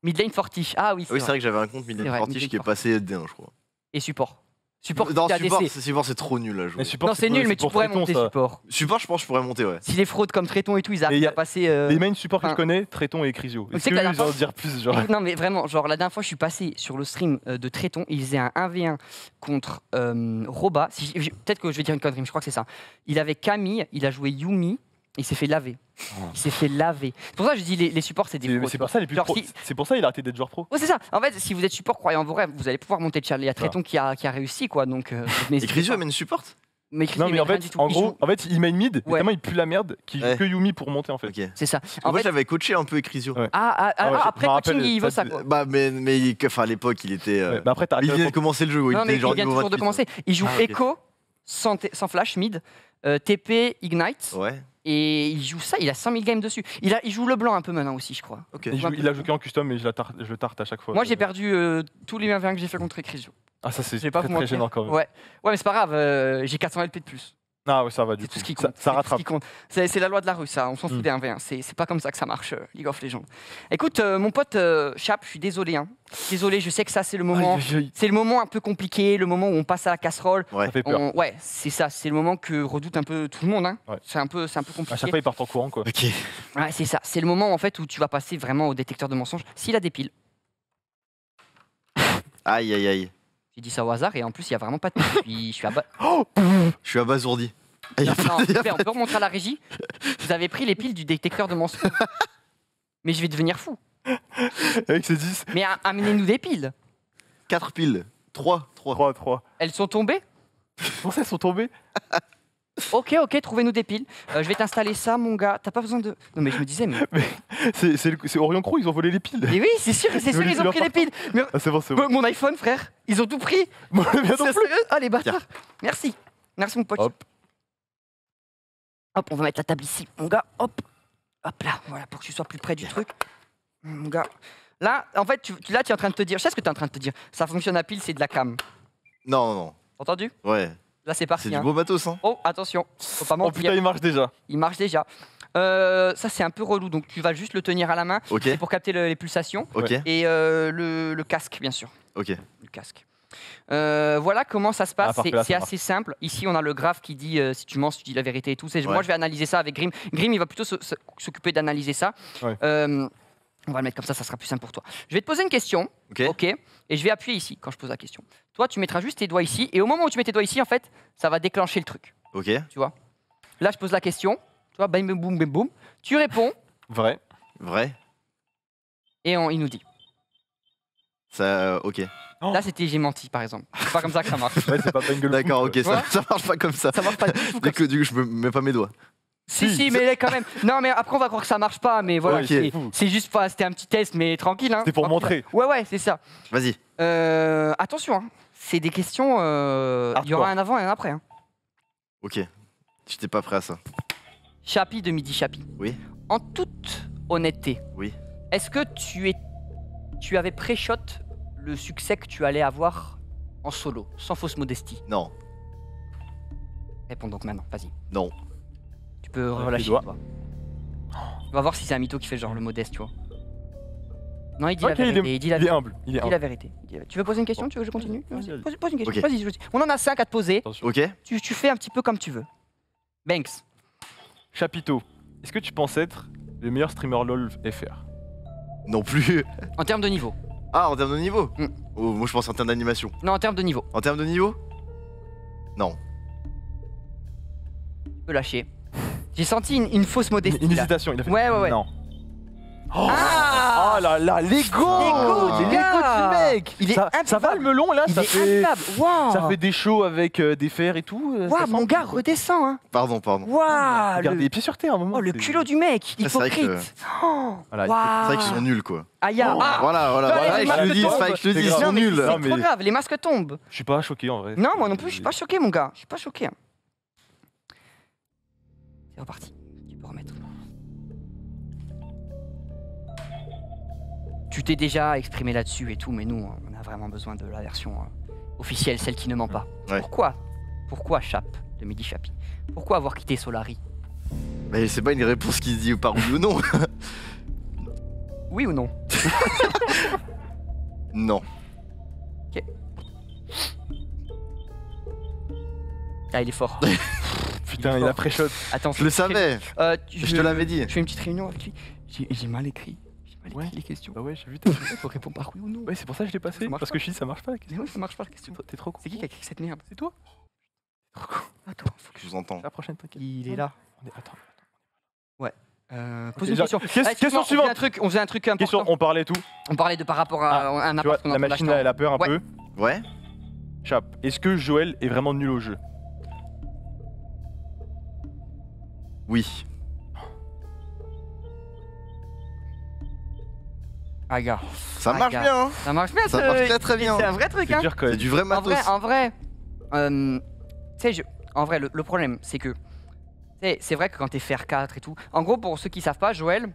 Midlane Fortiche, ah oui c'est oui, vrai. vrai que j'avais un compte Midlane Fortiche qui est passé D un je crois. Et support. Support, non, support c'est trop nul à jouer. Support, non c'est nul mais tu pourrais monter ça. Support. Support je pense que je pourrais monter ouais. Si les fraudes comme Tréton et tout ils arrivent à passer... Euh... Les main supports enfin... que je connais, Tréton et Crisio. Est-ce que ils vont dire plus genre... Non mais vraiment, genre la dernière fois je suis passé sur le stream de Tréton, il faisait un un v un contre euh, Roba, si, peut-être que je vais dire une connerie mais je crois que c'est ça. Il avait Camille, il a joué Yumi, et il s'est fait laver. Il s'est fait laver. C'est pour ça que je dis les, les supports, c'est des. C'est pour ça les plus pro. Si... C'est pour ça il a arrêté d'être joueur pro. Oh, c'est ça. En fait, si vous êtes support, croyez en vos rêves, vous allez pouvoir monter de Charlie. Il y a Tréton qui a, qui a réussi quoi. Donc. Euh, et Crisio amène support. Mais Crisio non mais en fait, en gros, joue... en fait, il main mid. Ouais. Tellement il pue la merde qu'il ouais. joue que Yumi pour monter en fait. Okay. C'est ça. En, en fait, fait j'avais coaché un peu Crisio. Ouais. Ah, ah, ah, ah ouais, après coaching il vaut ça. Quoi. Bah mais mais enfin à l'époque il était. Euh... Ouais, bah après t'as. Il vient de commencer le jeu. Non mais il vient toujours de commencer. Il joue Echo sans flash mid, T P Ignite. Ouais. Et il joue ça, il a cent mille games dessus. Il, a, il joue le blanc un peu maintenant aussi, je crois. Okay. Il, joue, il a joué qu'en custom, mais je, la tarte, je le tarte à chaque fois. Moi, j'ai perdu euh, tous les un v un que j'ai fait contre Crisio. Ah, ça, c'est très, très, très gênant quand même. Ouais, ouais mais c'est pas grave, euh, j'ai quatre cents L P de plus. Ah, ouais, ça va du tout. Tout ce qui compte. Ça, ça rattrape. C'est la loi de la rue, ça. On s'en fout mm. des un v un. C'est pas comme ça que ça marche, euh, League of Legends. Écoute, euh, mon pote euh, Chap, je suis désolé. Hein. Désolé, je sais que ça, c'est le moment. C'est le moment un peu compliqué, le moment où on passe à la casserole. Ouais, ça fait peur. On, ouais c'est ça. C'est le moment que redoute un peu tout le monde. Hein. Ouais. C'est un, un peu compliqué. À chaque fois, ils partent en courant, quoi. Ok. Ouais, c'est ça. C'est le moment en fait où tu vas passer vraiment au détecteur de mensonges. S'il a des piles. Aïe, aïe, aïe. J'ai dit ça au hasard et en plus, il n'y a vraiment pas de piles. Je suis à bas. Oh je suis abasourdi. Ah, non, non, super, on peut remontrer à la régie. Vous avez pris les piles du détecteur de mensonges. Mais je vais devenir fou. Avec ces dix. Mais amenez-nous des piles. quatre piles. trois. trois. trois. Elles sont tombées? Comment ça, elles sont tombées? Ok, ok, trouvez-nous des piles. Euh, je vais t'installer ça, mon gars. T'as pas besoin de. Non, mais je me disais, mais. mais c'est Orion Crew, ils ont volé les piles. Mais oui, c'est sûr, c'est sûr, ils ont pris les piles. Mais... Ah, c'est bon, c'est bon. Mon iPhone, frère, ils ont tout pris. Bon, bien non plus. Ah, les bâtards. Merci. Merci, mon pote. Hop. Hop, on va mettre la table ici, mon gars. Hop. Hop là, voilà, pour que tu sois plus près du truc. Mon gars. Là, en fait, tu, là, tu es en train de te dire. Je sais ce que tu es en train de te dire. Ça fonctionne à pile, c'est de la cam. Non, non. Entendu? Ouais. Là, c'est parti. C'est hein. du beau matos, hein. Oh, attention. Faut pas mentir. Oh putain, il marche déjà. Il marche déjà. Euh, ça, c'est un peu relou, donc tu vas juste le tenir à la main. Okay. C'est pour capter le, les pulsations. Okay. Et euh, le, le casque, bien sûr. Okay. Le casque. Euh, voilà comment ça se passe, ah, c'est assez simple. Ici on a le graphe qui dit euh, si tu mens, si tu dis la vérité et tout. Ouais. Moi je vais analyser ça avec Grim. Grim il va plutôt s'occuper d'analyser ça. Ouais. Euh, on va le mettre comme ça, ça sera plus simple pour toi. Je vais te poser une question, okay. ok, et je vais appuyer ici quand je pose la question. Toi tu mettras juste tes doigts ici, et au moment où tu mets tes doigts ici, en fait, ça va déclencher le truc. Ok. Tu vois. Là je pose la question, tu vois, bam, boum, bam, boum. Tu réponds. Vrai. Vrai. Et on, il nous dit. Ça, euh, ok. Oh. Là, c'était j'ai menti, par exemple. C'est pas comme ça que ça marche. Ouais, c'est pas Bangle. D'accord, ok, ça, ça marche pas comme ça. Ça marche pas du tout. Dès que du coup, je me mets pas mes doigts. Si, si, si mais quand même. Non, mais après, on va croire que ça marche pas, mais voilà. Okay. C'est juste pas. C'était un petit test, mais tranquille. Hein, c'était pour montrer. Ouais, ouais, c'est ça. Vas-y. Euh, attention, hein, c'est des questions. Il euh, y aura un avant et un après. Hein. Ok. J'étais pas prêt à ça. Chapi de Midi Chapi. Oui. En toute honnêteté. Oui. Est-ce que tu es, tu avais pré-shot le succès que tu allais avoir en solo, sans fausse modestie? Non. Réponds donc maintenant, vas-y. Non. Tu peux relâcher toi. On va voir si c'est un mytho qui fait genre le modeste, tu vois. Non, il dit okay, la vérité. Il est, il dit la, il est humble. Il dit la vérité. Tu veux poser une question? Tu veux que je continue? Pose, pose une question. Okay. Vas-y, on en a cinq à te poser. Ok. Tu, tu fais un petit peu comme tu veux. Banks. Chapiteau, est-ce que tu penses être le meilleur streamer LOL F R? Non plus. En termes de niveau? Ah, en termes de niveau? mm. Oh, moi je pense en termes d'animation. Non, en termes de niveau. En termes de niveau? Non. Tu peux lâcher. J'ai senti une, une fausse modestie. Une, une hésitation, il a fait. Ouais, ouais, ouais. Non. Oh, ah oh là là, l'ego ah. L'ego du mec. Il est ça, ça va le melon là? Il ça est fait, wow. Ça fait des shows avec euh, des fers et tout. Waouh, mon gars, redescend hein. Pardon, pardon. Waouh, le... Gardez les pieds sur terre un moment. Oh, le culot du mec, hypocrite. Ah, c'est vrai, oh, wow. vrai qu'ils sont nuls quoi. Ah, yeah. ah. Voilà, voilà, voilà, ouais, je le dis, je le dis, ils sont nuls. C'est trop grave, les masques tombent. Je suis pas choqué en vrai. Non, moi non plus, je suis pas choqué mon gars, je suis pas choqué. C'est reparti, tu peux remettre. Tu t'es déjà exprimé là-dessus et tout, mais nous, on a vraiment besoin de la version euh, officielle, celle qui ne ment pas. Ouais. Pourquoi Pourquoi Chap de Midi Chapi? Pourquoi avoir quitté Solari? Mais c'est pas une réponse qui se dit par oui ou non. Oui ou non? Non. Ok. Ah, il est fort. Putain, il, il a pré-shot. Attends, je le savais. Euh, je, je te l'avais dit. Je fais une petite réunion avec lui. J'ai mal écrit. Ouais. Les questions. Bah ouais, j'ai vu, t'as vu, faut répondre par oui ou non. Ouais, c'est pour ça que je l'ai passé. Parce pas. que je suis ça marche pas la question. Mais oui, ça marche pas la question. T'es trop con. C'est qui qui a écrit cette merde? C'est toi. Trop con. Attends, faut que je vous entende. La prochaine, t'inquiète. Il est là. On est... Attends. Ouais. Euh, pose une déjà... question. Qu'est-ce... Allez, question suivante. On faisait un truc, on faisait un truc important. Question, on parlait tout. On parlait de par rapport à ah, un appart qu'on a. La machine, là, elle a peur un ouais. peu. Ouais. Chap, est-ce que Joël est vraiment nul au jeu? Oui. Ah, gars. Ça ah, marche gars. bien, hein. Ça marche bien, ça ce... marche très très bien. C'est un vrai truc, hein. C'est du vrai matos. En vrai, en vrai, euh, je... en vrai le, le problème, c'est que c'est vrai que quand t'es F R quatre et tout, en gros, pour ceux qui savent pas, Joël,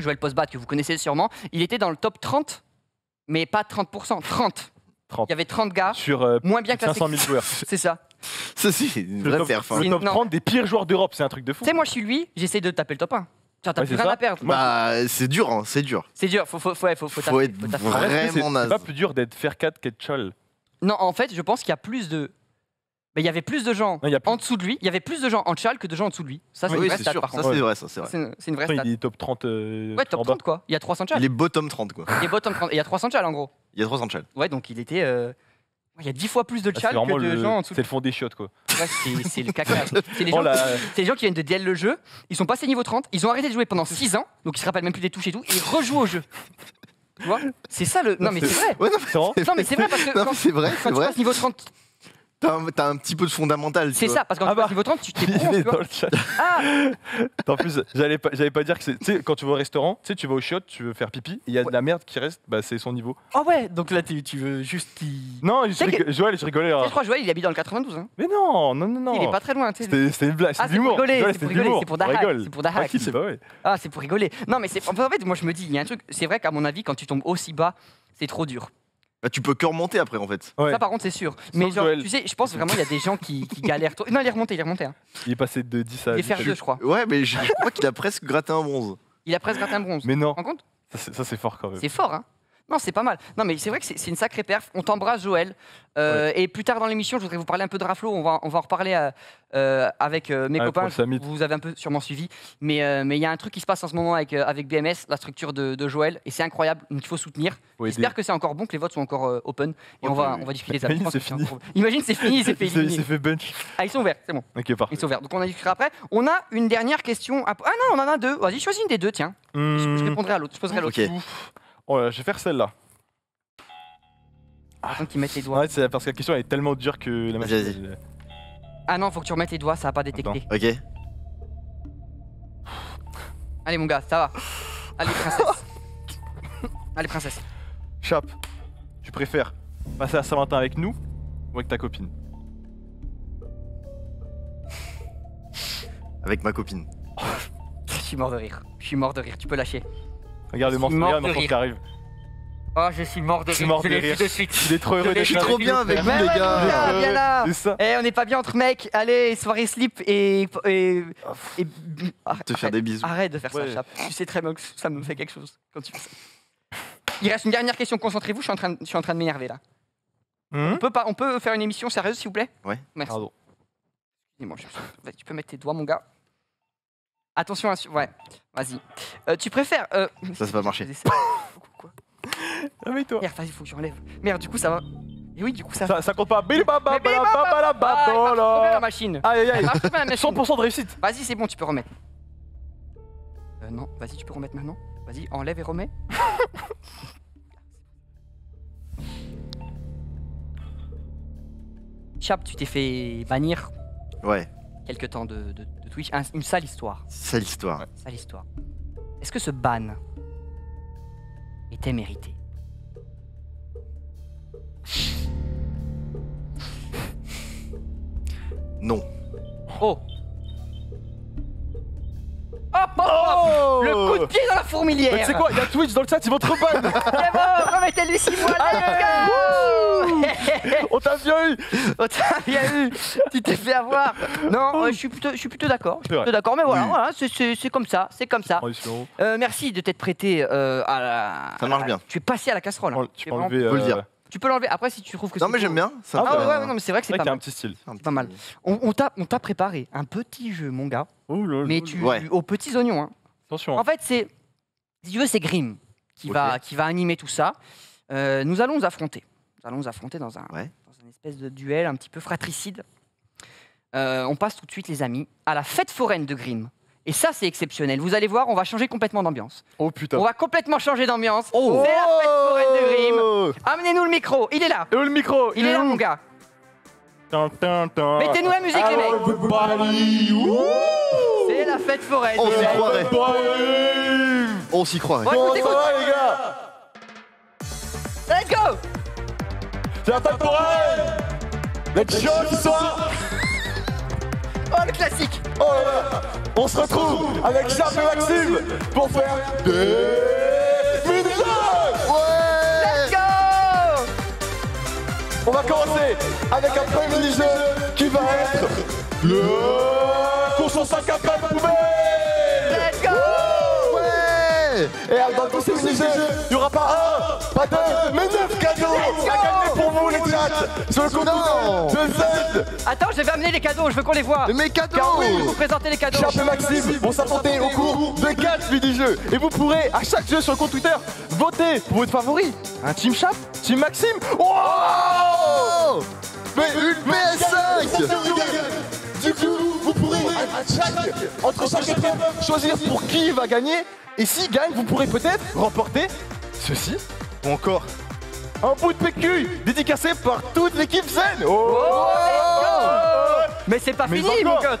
Joël Postbat, que vous connaissez sûrement, il était dans le top trente, mais pas trente pour cent, trente. trente. Il y avait trente gars, sur, euh, moins bien classés. cinq cent mille joueurs. C'est ça. C'est le top, perf, hein. le top trente des pires joueurs d'Europe, c'est un truc de fou. Tu sais, moi je suis lui, j'essaie de taper le top un. T'as ouais, plus rien ça. à perdre. Bah, c'est dur, hein, c'est dur. C'est dur, faut, faut, faut, faut, faut, faut être faut vraiment naze. C'est pas plus dur d'être F R quatre qu'être Chol. Non, en fait, je pense qu'il y a plus de... Mais il y avait plus de gens non, y a plus... en dessous de lui. Il y avait plus de gens en Chol que de gens en dessous de lui. Ça, c'est oui, une, oui, une vraie stat. Ça, c'est vrai. C'est une vraie stat. Il est top trente. Euh, ouais, top trente, quoi. Il y a trois cents Chol. Il est bottom trente, quoi. Il est bottom trente. Et il y a trois cents Chol, en gros. Il y a trois cents Chol. Ouais, donc il était... Euh... Il y a dix fois plus de chat ah, que de le... gens en dessous. C'est le fond des chiottes, quoi. Ouais, c'est le caca. C'est les, oh les gens qui viennent de D L le jeu, ils sont passés niveau trente, ils ont arrêté de jouer pendant six ans, donc ils se rappellent même plus des touches et tout, et ils rejouent au jeu. Tu vois? C'est ça le... Non, mais c'est vrai. Ouais, non, non, mais c'est vrai parce que non, quand, vrai, quand tu vrai. passes niveau trente... T'as un, un petit peu de fondamental. C'est ça, parce qu'en ah bah, niveau trente, tu t'es bon, tu vois. Dans le chat. Ah en plus, j'allais pas, pas dire que c'est... Tu sais, quand tu vas au restaurant, tu vas au chiottes, tu veux faire pipi, il y a ouais. de la merde qui reste, bah c'est son niveau. Ah oh ouais, donc là, tu veux juste qu'il... Non, je rig... que... Joël, je rigolais. Hein. Je crois que Joël, il habite dans le quatre-vingt-douze. Hein. Mais non, non, non, non. Il est pas très loin, tu sais. C'était une blague, c'est de l'humour. C'est pour rigoler, c'est pour d'ahak. C'est pour d'ahak. Ah, c'est pour rigoler. Non, mais en fait, moi, je me dis, il y a un truc, c'est vrai qu'à mon avis, quand tu tombes aussi bas, c'est trop dur. Bah, tu peux que remonter après en fait. Ouais. Ça par contre c'est sûr. Mais genre, tu sais, je pense vraiment il y a des gens qui, qui galèrent. Non, il est remonté, il est remonté. Hein. Il est passé de dix à dix. Il est deux je crois. Ouais, mais je crois qu'il a presque gratté un bronze. Il a presque gratté un bronze. Mais non. En compte ça c'est fort quand même. C'est fort hein. Non, c'est pas mal. Non, mais c'est vrai que c'est une sacrée perf. On t'embrasse, Joël. Euh, ouais. Et plus tard dans l'émission, je voudrais vous parler un peu de Raflo. On va, on va en reparler à, euh, avec euh, mes ouais, copains. Vous avez un peu sûrement suivi. Mais euh, mais il y a un truc qui se passe en ce moment avec, euh, avec B M S, la structure de, de Joël. Et c'est incroyable. Donc il faut soutenir. Ouais, j'espère que c'est encore bon, que les votes sont encore euh, open. Et okay, on, va, oui. on va discuter des amis. Imagine, c'est fini. C'est fini. Il s'est fait bench. Ah, ils sont ouverts. C'est bon. Okay, ils sont ouverts. Donc on en discutera après. On a une dernière question. À... Ah non, on en a deux. Vas-y, choisis une des deux, tiens. Mmh. Je, je répondrai à l'autre. Je poserai à l'autre. Okay. Oh là, je vais faire celle-là. Ah, faut qu'ils mettent les doigts. Ouais, c'est parce que la question elle est tellement dure que la machine. Elle... Ah non, faut que tu remettes les doigts, ça va pas détecter. Attends. Ok. Allez mon gars, ça va. Allez princesse. Allez princesse. Chap, tu préfères passer à Saint-Valentin avec nous ou avec ta copine? Avec ma copine. Je suis mort de rire. Je suis mort de rire. Tu peux lâcher. Regarde le morceau qui arrive. Oh, je suis mort de rire. Je suis mort de rire. Il est trop heureux. Je suis trop bien avec vous, les gars. Viens là. Eh, on n'est pas bien entre mecs. Allez, soirée slip et. et. et. Te faire des bisous. Arrête de faire ça, Chap. Tu sais très bien que ça me fait quelque chose quand tu fais ça. Il reste une dernière question. Concentrez-vous. Je suis en train, je suis en train de m'énerver là. On peut pas, on peut faire une émission sérieuse, s'il vous plaît? Ouais. Merci. Pardon. Tu peux mettre tes doigts, mon gars. Attention, ouais, vas-y. Euh, tu préfères... Euh... Ça, ça va marcher. Quoi? Ah mais toi. Merde, vas-y, faut que j'enlève. Merde, du coup, ça va... Et oui, du coup, ça va... Ça, ça compte pas. Bili ba ba ba ba ba ba ba la machine. Aïe, aïe, aïe. cent pour cent de réussite. Vas-y, c'est bon, tu peux remettre. Euh, non, vas-y, tu peux remettre maintenant. Vas-y, enlève et remets. Chap, tu t'es fait bannir. Ouais. Quelque temps de... de... Twitch, un, une sale histoire. Sale histoire. Ouais. Sale histoire. Est-ce que ce ban était mérité? Non. Oh. Hop, hop, oh, le coup de pied dans la fourmilière. Mais tu sais quoi, il y a Twitch dans le chat, ils vont trop ban. C'est bon, remettez-lui six mois là. On t'a bien eu. On t'a bien eu. Tu t'es fait avoir. Non, euh, je suis plutôt, je suis plutôt d'accord. D'accord, mais voilà, oui. Voilà, c'est comme ça, c'est comme ça. Euh, merci de t'être prêté euh, à la. Ça marche la, bien. Tu es passé à la casserole. Hein. Tu peux l'enlever. Euh... Tu peux l'enlever. Après, si tu trouves que. Non, mais j'aime bien. Ça ah ouais, ouais, ouais, non, mais c'est vrai que c'est pas. Mal. Un petit style. Un petit pas mal. On, on t'a préparé un petit jeu, mon gars. Oh là là. Mais tu, ouais. Aux petits oignons. Hein. Attention. En fait, c'est, si tu veux, c'est Grim qui okay. va, qui va animer tout ça. Euh, nous allons nous affronter. Nous allons nous affronter dans un, ouais. dans une espèce de duel un petit peu fratricide. Euh, on passe tout de suite, les amis, à la fête foraine de Grim. Et ça, c'est exceptionnel. Vous allez voir, on va changer complètement d'ambiance. Oh putain. On va complètement changer d'ambiance. Oh. C'est la fête foraine de Grim. Amenez-nous le micro. Il est là. Et où le micro? Il, Il est, est là, mon gars. Mettez-nous la musique, les mecs. C'est la fête foraine. On s'y croirait. On s'y croirait. Bon, écoute, écoute, les gars. Let's go. C'est la fête foraine. Let's show ce soir. Oh, le classique. Oh là là. On se retrouve avec Chap et Maxime pour faire des minutes. Ouais. Let's go. On va commencer avec un premier mini-jeu qui va être le course en sac à pain poubelle. Let's go. Ouais. Et dans tous ces mini-jeux, il n'y aura pas un, pas deux, mais neuf cadeaux à gagner pour vous les chats. Je le compte de Z. Attends, je vais amener les cadeaux, je veux qu'on les voit. Mes cadeaux. Car oui, je vais vous présenter les cadeaux. Chap et Maxime vont s'affronter au cours de quatre mini-jeux. Et vous pourrez, à chaque jeu sur le compte Twitter, voter pour votre favori. Un team Chap, team Maxime. Oh, mais une P S cinq. Du coup, vous pourrez, à chaque, entre chaque épreuve, choisir pour qui va gagner. Et s'il gagne, vous pourrez peut-être remporter ceci ou encore un bout de P Q dédicacé par toute l'équipe Zen. Oh, oh, mais c'est pas mais fini, mon pote.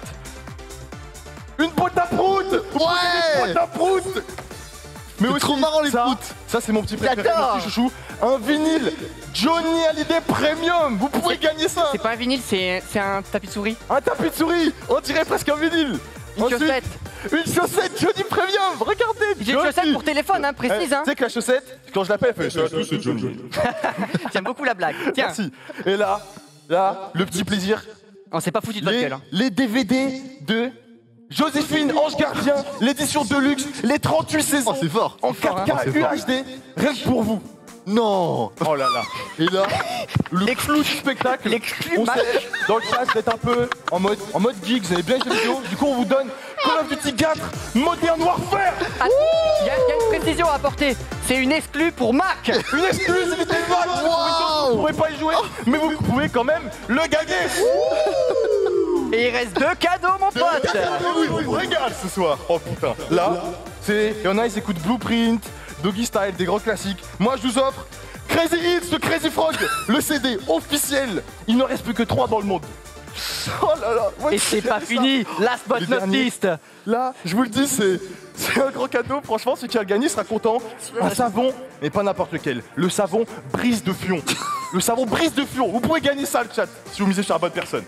Une boîte à proutes. Ouais. Une boîte à proutes. Mais aussi, trop marrant les proutes. Ça, c'est mon petit préféré, mon petit chouchou. Un vinyle Johnny Hallyday Premium. Vous pouvez gagner ça. C'est pas un vinyle, c'est un tapis de souris. Un tapis de souris. On dirait presque un vinyle. Une Ensuite, chaussette. Une chaussette Johnny Premium, regardez. J'ai une chaussette pour téléphone, hein, précise. Hein. Tu sais que la chaussette, quand je l'appelle, elle fait chaussette Johnny. J'aime beaucoup la blague. Tiens. Merci. Et là, là, le petit plaisir. On s'est pas foutu de votre gueule. Hein. Les D V D de Joséphine Ange Gardien, l'édition de luxe, les trente-huit saisons. Oh, c'est fort. En quatre K U H D, rien que pour vous. Non. Oh là là. Et là, le clou du spectacle. On sait, dans le chat, c'est un peu en mode, en mode geek. Vous avez bien joué vidéo. Du coup, on vous donne Call of Duty quatre Modern Warfare. Il y, y a une précision à apporter. C'est une exclue pour Mac. Une exclue, c'est des Mac. Wow. Vous ne pouvez pas y jouer, mais vous pouvez quand même le gagner. Et il reste deux cadeaux, mon pote. Oui, oui, oui. Régale ce soir. Oh putain. Là, c'est, il y en a, ils écoutent Blueprint, Doggy Style, des grands classiques. Moi, je vous offre Crazy Hits de Crazy Frog, le C D officiel. Il n'en reste plus que trois dans le monde. Oh là là. Ouais, et c'est pas fini. Ça. Last but not least. Là, je vous le dis, c'est un grand cadeau. Franchement, celui qui a gagné sera content. Un savon, mais pas n'importe lequel. Le savon brise de fion. Le savon brise de fion. Vous pouvez gagner ça, le chat, si vous misez sur la bonne personne.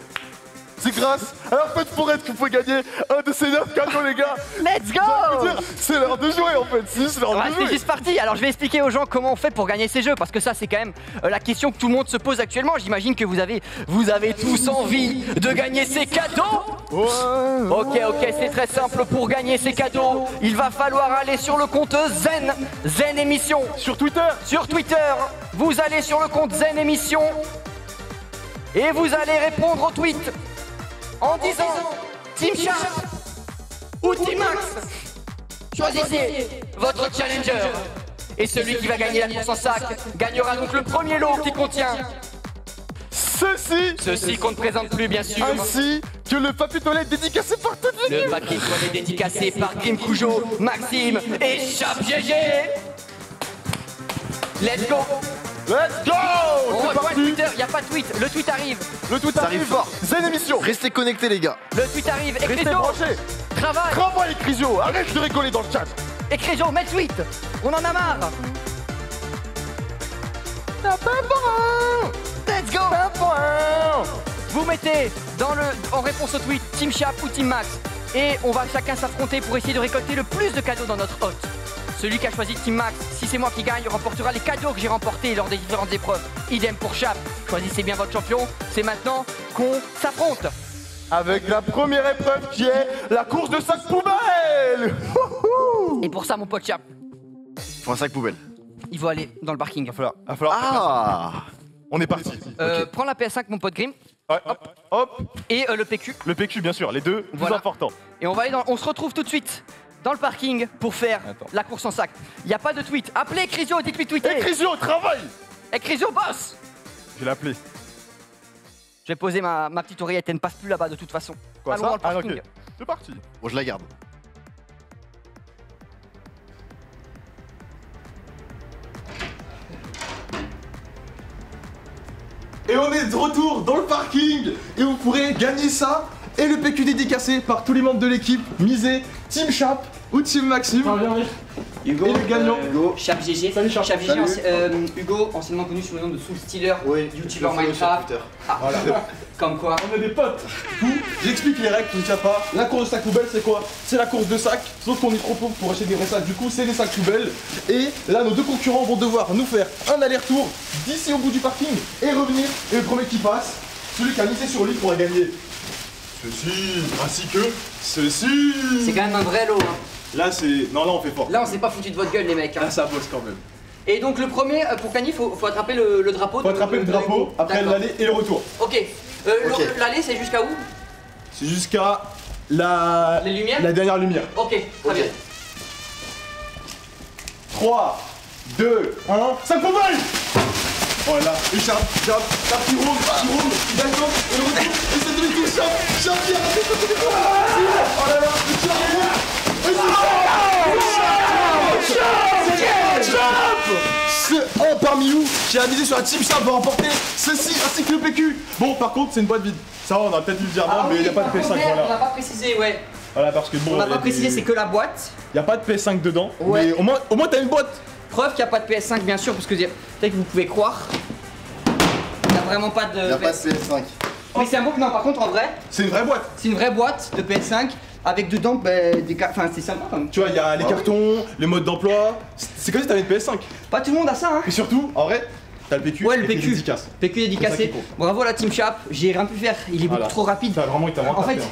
C'est grâce à la fête forêt que vous pouvez gagner un de ces neuf cadeaux, les gars. Let's go. C'est l'heure de jouer, en fait. Si, c'est l'heure ouais, de jouer. C'est juste parti. Alors, je vais expliquer aux gens comment on fait pour gagner ces jeux, parce que ça, c'est quand même euh, la question que tout le monde se pose actuellement. J'imagine que vous avez, vous avez tous envie de gagner ces cadeaux. Ouais, ouais. Ok, ok, c'est très simple. Pour gagner ces cadeaux, il va falloir aller sur le compte Zen, Zen Emission. Sur Twitter. Sur Twitter. Vous allez sur le compte Zen Emission et vous allez répondre au tweet. En disant Team Chap ou Team Max, choisissez votre challenger. Et celui qui va gagner la course en sac gagnera donc le premier lot qui contient ceci. Ceci qu'on ne présente plus, bien sûr. Ainsi que le papier toilette dédicacé par toute l'équipe. Le papier toilette dédicacé par Grim Kujo, Maxime et Chap G G. Let's go. Let's go! On rejoint Twitter, il n'y a pas de tweet, le tweet arrive. Le tweet arrive, arrive fort. Zen Emission. Restez connectés, les gars. Le tweet arrive, Restez branchés. Travaille. Travaille, Crisio. Arrête de rigoler dans le chat. Et Crisio, mets tweet. On en a marre. Let's go. Vous mettez dans le, en réponse au tweet Team Chap ou Team Max. Et on va chacun s'affronter pour essayer de récolter le plus de cadeaux dans notre hôte. Celui qui a choisi Team Max, si c'est moi qui gagne, remportera les cadeaux que j'ai remportés lors des différentes épreuves. Idem pour Chap. Choisissez bien votre champion. C'est maintenant qu'on s'affronte. Avec la première épreuve qui est la course de sac poubelle. Et pour ça, mon pote Chap, il faut un sac poubelle. Il faut aller dans le parking. Il va falloir. Il va falloir ah On est parti. Euh, okay. Prends la P S cinq, mon pote Grim. Ouais, hop. Hop. Et euh, le P Q. Le P Q, bien sûr. Les deux, voilà. Plus importants. Et on va aller dans. On se retrouve tout de suite. Dans le parking pour faire Attends. la course en sac. Il n'y a pas de tweet. Appelez Crisio, dites-lui tweeter. Et Crisio, travaille. Et Crisio, boss. Je vais l'appeler. Je vais poser ma, ma petite oreillette, elle ne passe plus là-bas de toute façon. Quoi, Allons ça dans le parking. Ah, okay. C'est parti. Bon, je la garde. Et on est de retour dans le parking. Et vous pourrez gagner ça. Et le P Q dédicacé par tous les membres de l'équipe, misé Team Chap ou Team Maxime. Ah, bien, oui. Hugo, et le gagnant. Euh, Hugo. Chap G G. Salut Chap. Chap G G, Salut. Euh, Hugo, anciennement connu sous le nom de Soul Stealer, oui, youtubeur Minecraft. Ah, voilà. Comme quoi. On est des potes. J'explique les règles, tu ne tiens pas. La course de sac poubelle, c'est quoi? C'est la course de sac, sauf qu'on est trop pauvre pour acheter des vrais sacs. Du coup, c'est les sacs poubelles. Et là, nos deux concurrents vont devoir nous faire un aller-retour d'ici au bout du parking et revenir. Et le premier qui passe, celui qui a misé sur lui pourra gagner. Ceci, ainsi que ceci. C'est quand même un vrai lot. Hein. Là, c'est. Non, là, on fait fort. Là, on s'est pas foutu de votre gueule, les mecs. Hein. Là, ça bosse quand même. Et donc, le premier, pour gagner, faut, faut attraper le, le drapeau. Faut attraper le, le drapeau le... après l'aller et le retour. Ok. Euh, okay. L'aller, c'est jusqu'à où? C'est jusqu'à la. Les lumières? La dernière lumière. Ok, très okay. bien. trois, deux, un, ça combat. Voilà, et Chap, Chap, Chap, il roule, il roule, il gagne, il roule, et c'est lui qui Chap, Chap, il arrête, il continue, il roule, oh là là, le Chap roule, et c'est Chap, Chap, Chap, Chap, c'est un parmi nous qui a misé sur la team Chap va remporter ceci ainsi que le P Q. Bon, par contre, c'est une boîte vide, ça va, on a peut-être dû le dire avant, mais il n'y a pas de P cinq, voilà. On n'a pas précisé, ouais. Voilà, parce que bon, on n'a pas précisé, c'est que la boîte. Il n'y a pas de P cinq dedans, mais au moins, au moins, t'as une boîte. Preuve qu'il n'y a pas de P S cinq, bien sûr, parce que peut-être que vous pouvez croire. Il n'y a vraiment pas de. Il n'y a P S... pas de P S cinq. Mais c'est un mot que non, par contre, en vrai. C'est une vraie boîte. C'est une vraie boîte de P S cinq. avec dedans bah, des cartes, enfin c'est sympa quand même. Tu vois, il y a les ah cartons, oui. les modes d'emploi, c'est comme si t'avais une P S cinq. Pas tout le monde a ça hein. Et surtout, en vrai, t'as le P Q, ouais, le P Q dédicace. P Q dédicacé, bravo la team Chap, j'ai rien pu faire, il est voilà. beaucoup trop rapide. Ça, vraiment, il t'a en fait, fait hein.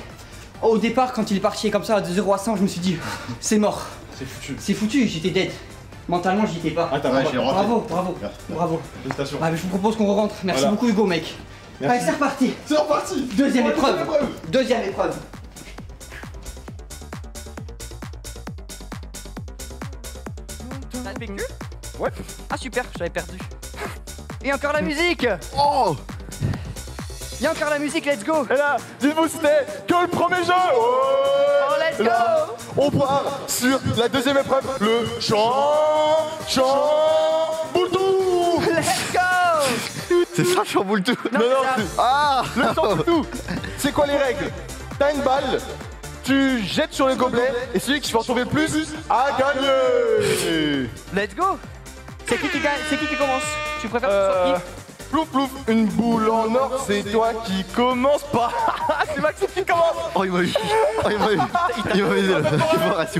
Au départ quand il est parti comme ça de zéro à cent, je me suis dit, c'est mort. C'est foutu. C'est foutu, j'étais dead. Mentalement, j'y étais pas. Ah, t'as raté. Bravo, bravo, merci. bravo. Félicitations. Ah, mais je vous propose qu'on rentre. Merci voilà. beaucoup, Hugo, mec. Merci. Allez, c'est reparti. C'est reparti. Deuxième oh, épreuve. épreuve. Deuxième épreuve. T'as le P Q ? Ouais. Ah, super, j'avais perdu. Et encore la musique. Oh, il y a encore la musique, let's go. Et là, dites-vous, c'était que le premier jeu. Oh, let's go. Là, on part sur la deuxième épreuve, le chant, chant, boultou. Let's go. C'est ça, chant boultou. Non, non, non ah, le chant boultou. C'est quoi les règles? T'as une balle, tu jettes sur le gobelet, et celui qui va en trouver le plus a gagné. Let's go. C'est qui qui gagne? C'est qui qui commence? Tu préfères euh... que ce soit qui? Plouf plouf, une boule en or, c'est toi qui commence pas. C'est Maxime qui commence. Oh, il m'a eu. Oh, il m'a eu. Il m'a eu.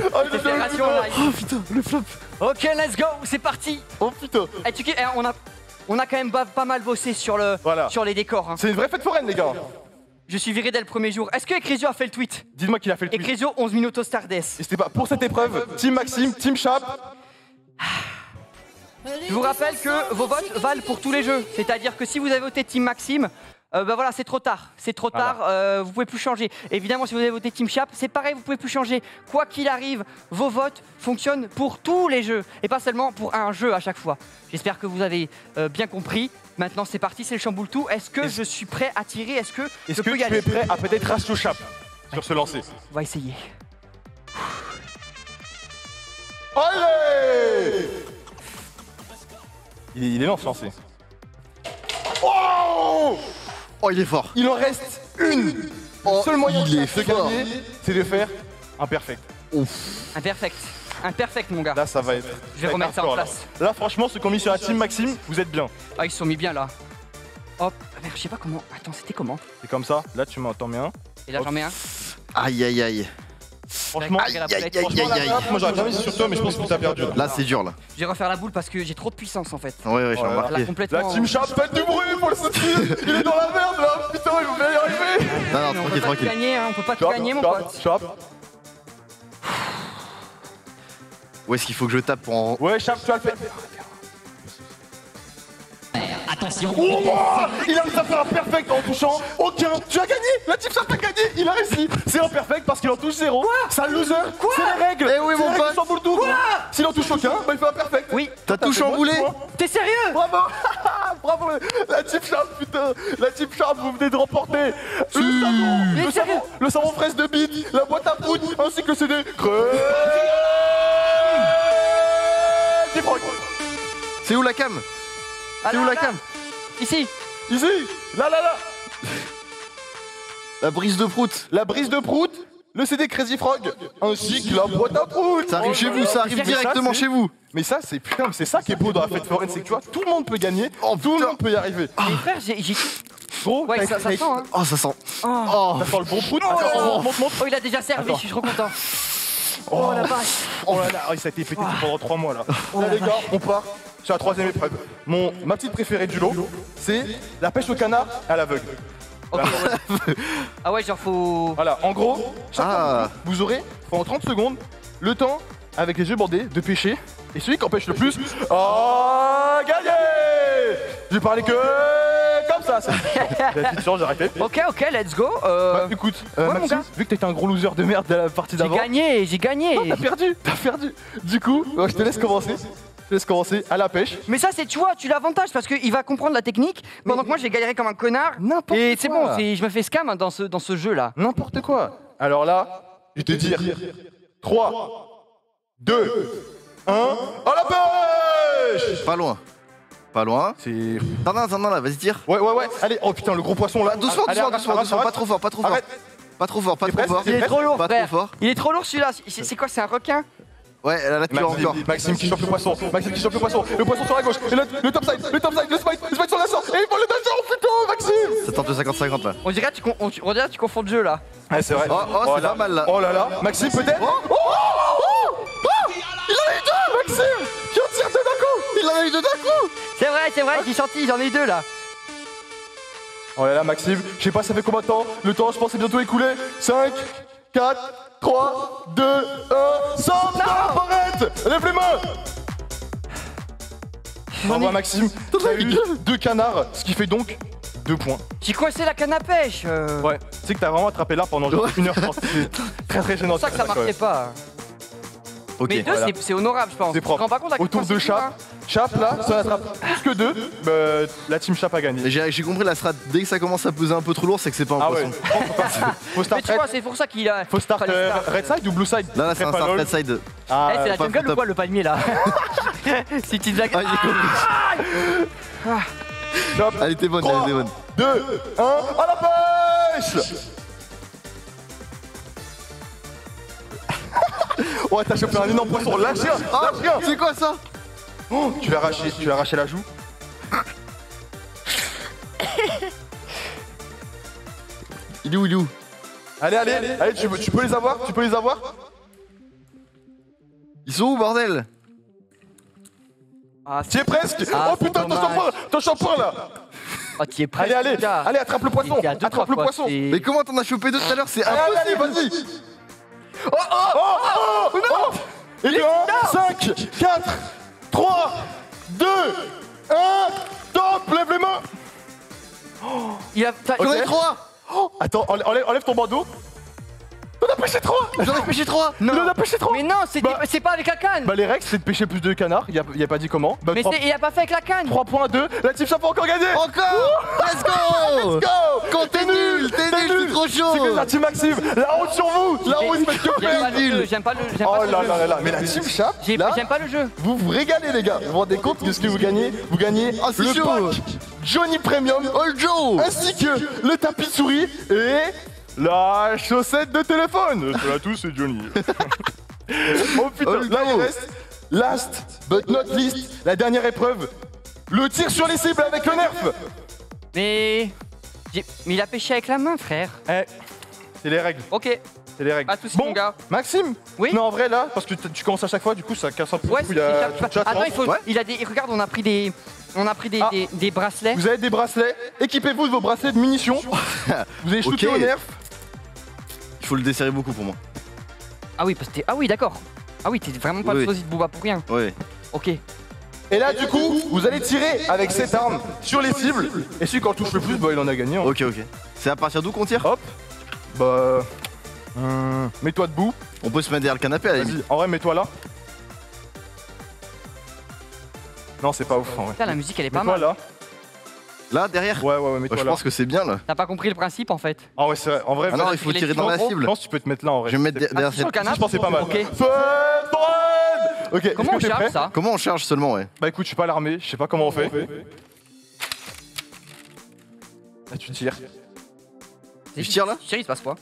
Oh putain, le flop. Ok, let's go, c'est parti. Oh putain. Et tu on a on a quand même pas mal bossé sur le sur les décors. C'est une vraie fête foraine les gars. Je suis viré dès le premier jour. Est-ce que Ekrizio a fait le tweet? Dites-moi qu'il a fait le tweet. Ekrizio onze minutes au Stardust. Et c'était pas pour cette épreuve, Team Maxime, Team Chap. Je vous rappelle que vos votes valent pour tous les jeux, c'est-à-dire que si vous avez voté Team Maxime, euh, bah voilà, c'est trop tard, c'est trop tard, voilà. euh, vous pouvez plus changer. Évidemment, si vous avez voté Team Chap, c'est pareil, vous pouvez plus changer. Quoi qu'il arrive, vos votes fonctionnent pour tous les jeux, et pas seulement pour un jeu à chaque fois. J'espère que vous avez euh, bien compris. Maintenant, c'est parti, c'est le chamboule tout. Est-ce que Est je suis prêt à tirer? Est-ce que Est je peux y aller? Est-ce que tu es prêt à peut-être racheter au Chap sur ce lancer? On va essayer. Allez! Il est lent ce lancer. Oh, oh, il est fort. Il en reste une. Oh, le seul moyen de gagner, c'est de faire un perfect. Ouf. Un perfect. Un perfect, mon gars. Là, ça va être. Je vais ça remettre ça en place. Là, là franchement, ceux qui ont mis sur la team Maxime, vous êtes bien. Ah, ils se sont mis bien là. Hop. Ah, merde, je sais pas comment. Attends, c'était comment? C'est comme ça. Là, tu m'entends bien. Et là, j'en mets un. Aïe, aïe, aïe. Franchement, aïe, aïe, aïe, franchement aïe, aïe. Moi j'aurais bien mis sur toi mais je pense que t'as perdu. Là c'est dur là. Je vais refaire la boule parce que j'ai trop de puissance en fait. Ouais ouais, j'ai remarqué. La team Chap, faites du bruit pour le soutien. Il est dans la merde là, putain il va y arriver. Non non, tranquille tranquille. On peut pas tout gagner mon pote. Chap. Où est-ce qu'il faut que je tape pour en... Ouais Chap, tu vas le faire. Attention. Oh, il arrive à faire un perfect en touchant aucun. Tu as gagné. La team Chap a gagné. Il a réussi. C'est un perfect parce qu'il en touche zéro. C'est un loser. C'est la règle. Eh oui mon pote. S'il en touche aucun, bah, il fait un perfect. Oui. T'as tout chamboulé. T'es sérieux? Bravo. Bravo la team Chap putain. La team Chap vous venez de remporter le savon, le savon, le savon fraise de bide, la boîte à poudre ainsi que le C D. C'est où la cam? C'est où la cam? Ici. Ici. Là, là, là. La brise de prout. La brise de prout, le C D Crazy Frog, ainsi que la boîte à prout. Ça arrive chez vous, ça arrive directement chez vous. Mais ça, c'est putain, c'est ça qui est beau dans la fête foraine, c'est que tu vois, tout le monde peut gagner, tout le monde peut y arriver. Mais frère, j'ai... Gros, ouais, ça sent, hein. Oh, ça sent. Oh, ça sent le bon prout. Oh, monte, monte. Oh, il a déjà servi, je suis trop content. Oh, la vache. Oh là là, ça a été pété pendant trois mois, là. Là, les gars, on part. Sur la troisième épreuve, mon, ma petite préférée du lot, c'est la pêche au canard à l'aveugle. Okay. Ah ouais, genre faut... Voilà, en gros, ah. vous aurez pendant trente secondes le temps, avec les yeux bandés, de pêcher. Et celui qui en pêche le plus, a gagné. J'ai parlé que comme ça. La petite chance, j'ai arrêté. Ok, ok, let's go. Euh... Bah, écoute, euh, ouais, Maxime, vu que t'étais un gros loser de merde de la partie d'avant... J'ai gagné, j'ai gagné. Non, t'as perdu, t'as perdu. Du coup, bah, je te laisse commencer. Laisse commencer à la pêche. Mais ça, c'est tu vois, tu l'avantages parce qu'il va comprendre la technique pendant que moi j'ai galéré comme un connard. N'importe quoi. Et c'est bon, je me fais scam dans ce, dans ce jeu là. N'importe quoi. Alors là, je vais te dire trois, deux, un, à la pêche. Pas loin. Pas loin. C'est. Non, non, non, là, vas-y, tire. Ouais, ouais, ouais. Allez, oh putain, le gros poisson là. Doucement, doucement, doucement. Pas trop fort, pas trop fort. Pas trop fort, pas trop fort. Il est trop lourd, frère. Il est trop lourd celui-là. C'est quoi, c'est un requin? Ouais, là tu as encore. Maxime qui chope le poisson, Maxime qui chope le poisson, le poisson sur la gauche, et le, le top side, le top side, le smite, le smite sur la sorte, et il prend le danger, oh putain, Maxime! sorte de cinquante cinquante là. On dirait que tu, on, on dirait que tu confonds de jeu là. Ah, c'est vrai. Oh, oh, oh c'est pas mal là. Oh là là. Maxime peut-être. Oh, oh, oh, oh, il en a eu deux, Maxime. Tu en tires deux d'un coup. Il en a eu deux d'un coup. C'est vrai, c'est vrai, j'ai senti, j'en ai eu deux là. Oh là là, Maxime, je sais pas ça fait combien de temps. Le temps, je pense, est bientôt écoulé. cinq, quatre, trois, deux, un, sans apparaître. Lève les mains. Au revoir Maxime, tu as eu deux canards, ce qui fait donc deux points. J'ai coincé la canne à pêche euh... Ouais, tu sais que t'as vraiment attrapé l'arbre pendant genre une heure trente, c'est très très gênant. C'est pour ça que ça marquait pas. Okay. Mais deux voilà. C'est honorable je pense. C'est propre. Autour de Chap, Chap là, ça attrape plus que deux, bah, la team Chap a gagné. J'ai compris la strat, dès que ça commence à peser un peu trop lourd, c'est que c'est pas un ah poisson. Ouais. Faut start. Mais tu vois, c'est pour ça qu'il a... Faut start euh, red side ou blue side? Là, là c'est un start red side. Ah, hey, c'est euh, la jungle ou quoi le palmier là? C'est une petite blague. Ah, j'ai compris. Chap, elle était bonne, elle était bonne. deux, un, à la pêche. Ouais, t'as chopé un énorme poisson, lâche rien, lâche rien. C'est quoi ça? Oh, tu l'as arraché, tu l'as arraché la joue. Il est où, il est où? Allez, allez, allez, allez tu, tu peux les avoir, tu peux les avoir. Ils sont où, bordel? Ah, t'y es presque. Ah, oh putain, ton shampoing, ton shampoing là. Oh, t'y es presque. Allez, allez, allez, attrape le poisson, attrape le poisson. Mais comment t'en as chopé deux tout à l'heure? C'est impossible. Allez, allez, vas-y. Oh, oh, oh, oh, non. Il est cinq, quatre, trois, deux, un, top, lève les mains. Oh. Il a... J'en ai trois. Oh. Attends, enlève, enlève ton bandeau. On a pêché trois. J'en ai pêché trois. Non. On a pêché trois. Mais non, c'est bah, pas avec la canne. Bah les règles, c'est de pêcher plus de canards. Il a, il a pas dit comment. Bah, mais trois... il a pas fait avec la canne. trois points deux. La team ça peut encore gagner. Encore. Oh. Let's go. Let's go. Quand t'es nul, t'es nul, nul. Trop chaud. C'est que la team Maxime. La honte sur vous. La honte, parce que vous J'aime pas le jeu. Oh là là là. Mais la team Chap. J'aime pas le jeu. Vous vous régalez les gars. Vous vous rendez compte de ce que vous gagnez? Vous gagnez le pack Johnny Premium All Joe ainsi que le tapis de souris et la chaussette de téléphone. C'est à tous, c'est Johnny. Oh putain, oh, là il reste, last but not least, la dernière épreuve, le tir sur les cibles avec le nerf. Mais... Mais il a pêché avec la main, frère. Eh, c'est les règles. Ok. C'est les règles. Pas de soucis, bon, mon gars. Maxime. Oui. Non, en vrai, là, parce que tu commences à chaque fois, du coup, ça casse un peu. Ouais, il a... Attends, il faut... Ouais. Il a des... Regarde, on a pris des... On a pris des, ah, des, des bracelets. Vous avez des bracelets. Équipez-vous de vos bracelets de munitions. Vous allez shooter okay. au nerf. Il faut le desserrer beaucoup pour moi. Ah oui, parce que t'es... Ah oui, d'accord. Ah oui, t'es vraiment pas oui, le sosie de Booba pour rien. Oui. Ok. Et là, du coup, vous allez tirer avec cette arme sur les cibles. Et celui qui en touche le plus, bah, il en a gagné. Hein. Ok, ok. C'est à partir d'où qu'on tire? Hop. Bah... Hum, mets-toi debout. On peut se mettre derrière le canapé, allez. Vas-y, en vrai, mets-toi là. Non, c'est pas ouf. Putain, ouais. La musique elle est pas mal. Là, là derrière. Ouais, ouais, ouais. Mets-toi bah, je là. pense que c'est bien là. T'as pas compris le principe en fait. Ah ouais, c'est vrai. En vrai, ah non, il faut tirer dans la cible. Je pense que tu peux te mettre là en vrai. Je vais me mettre derrière cette. Je pense c'est pas mal. Okay. Ok. Comment on charge ça? Comment on charge seulement ouais. Bah écoute, je suis pas à l'armée, je sais pas comment on fait. Là, tu tires. Je tire là. Je tire, il se passe quoi?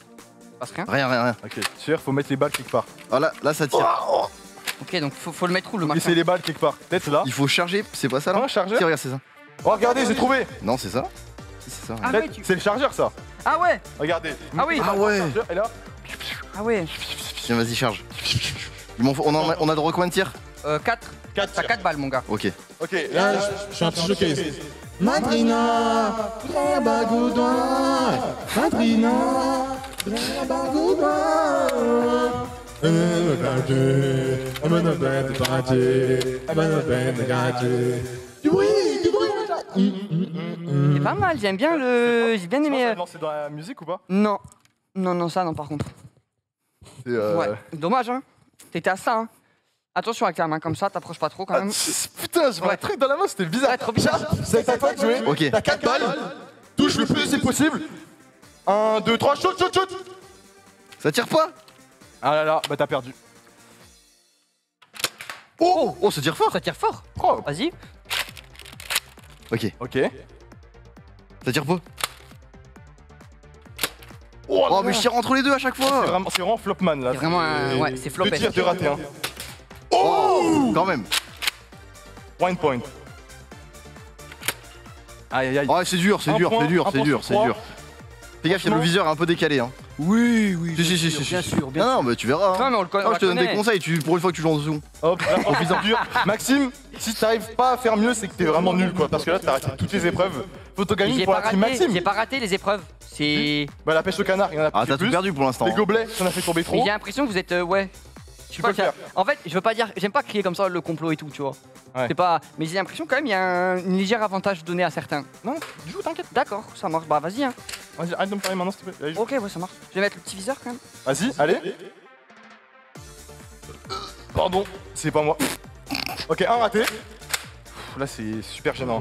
Il se passe rien. Rien, rien, rien. Ok. Tire, faut mettre les balles quelque part. Ah là, là, ça tire. Ok, donc faut, faut le mettre où le machin? Laissez les balles quelque part, peut-être là. Il faut charger, c'est pas ça là? Non, chargeur. Tiens, regarde, c'est ça. Oh, regardez, j'ai trouvé. Non, c'est ça. C'est ça. Ah ouais, tu... C'est le chargeur ça. Ah ouais. Regardez. Ah oui. Ah ouais. Et là. Ah ouais. Tiens, vas-y, charge. Bon, on, a, on a de recoins de tir? Euh, quatre. T'as quatre balles, mon gars. Ok. Ok, là, là je suis un petit showcase. Madrina, Rabagoudin. Madrina, Rabagoudin. C'est pas mal, j'aime bien le... J'ai bien aimé... C'est dans la musique ou pas? Non. Non, non, ça non par contre. Euh... Ouais, dommage hein. T'étais à ça hein. Attention avec ta main comme ça, t'approches pas trop quand même. Ah, putain, j'ai ouais. un truc dans la main, c'était bizarre. Ouais, trop bizarre. C'est ta fois de jouer. Ok. T'as quatre balles, touche le plus c'est possible. un, deux, trois, shoot, shoot, shoot. Ça tire pas? Ah là là, bah t'as perdu. Oh, oh, ça tire fort, ça tire fort. Oh. Vas-y. Ok. Ok. Ça tire pas. Oh, oh mais je tire entre les deux à chaque fois. C'est vraiment, vraiment flopman là. C'est vraiment un... Ouais, c'est flopman. Deux tirs, deux ratés. Hein. Oh, oh. Quand même. One point. Aïe aïe aïe. Oh, c'est dur, c'est dur, c'est dur, c'est dur, c'est dur. Fais gaffe, il y a le viseur un peu décalé. Hein. Oui, oui. Si, si, si, bien sûr. Non, non, mais tu verras. Hein. Non, mais on le connaît. Oh, je te donne des conseils, tu, pour une fois que tu joues en dessous. Hop, en viseur dur. Maxime, si t'arrives pas à faire mieux, c'est que t'es vraiment nul, quoi. Parce que là, t'as raté toutes les épreuves. Faut te gagner pour la team Maxime. J'ai pas raté les épreuves. C'est. Bah, la pêche au canard, il y en a pas. Ah, t'as tout perdu pour l'instant. Les gobelets, t'en as fait tomber trop. J'ai l'impression que vous êtes. Ouais. Tu peux le faire. En fait, je veux pas dire. J'aime pas crier comme ça le complot et tout, tu vois. Ouais. Pas... Mais j'ai l'impression quand même il y a un léger avantage donné à certains. Non, joue, t'inquiète. D'accord, ça marche. Bah vas-y. Hein. Vas-y, arrête de me parler maintenant s'il te plaît. Allez, ok, ouais, ça marche. Je vais mettre le petit viseur quand même. Vas-y, allez. allez. Pardon, c'est pas moi. Ok, un raté. Là, c'est super gênant.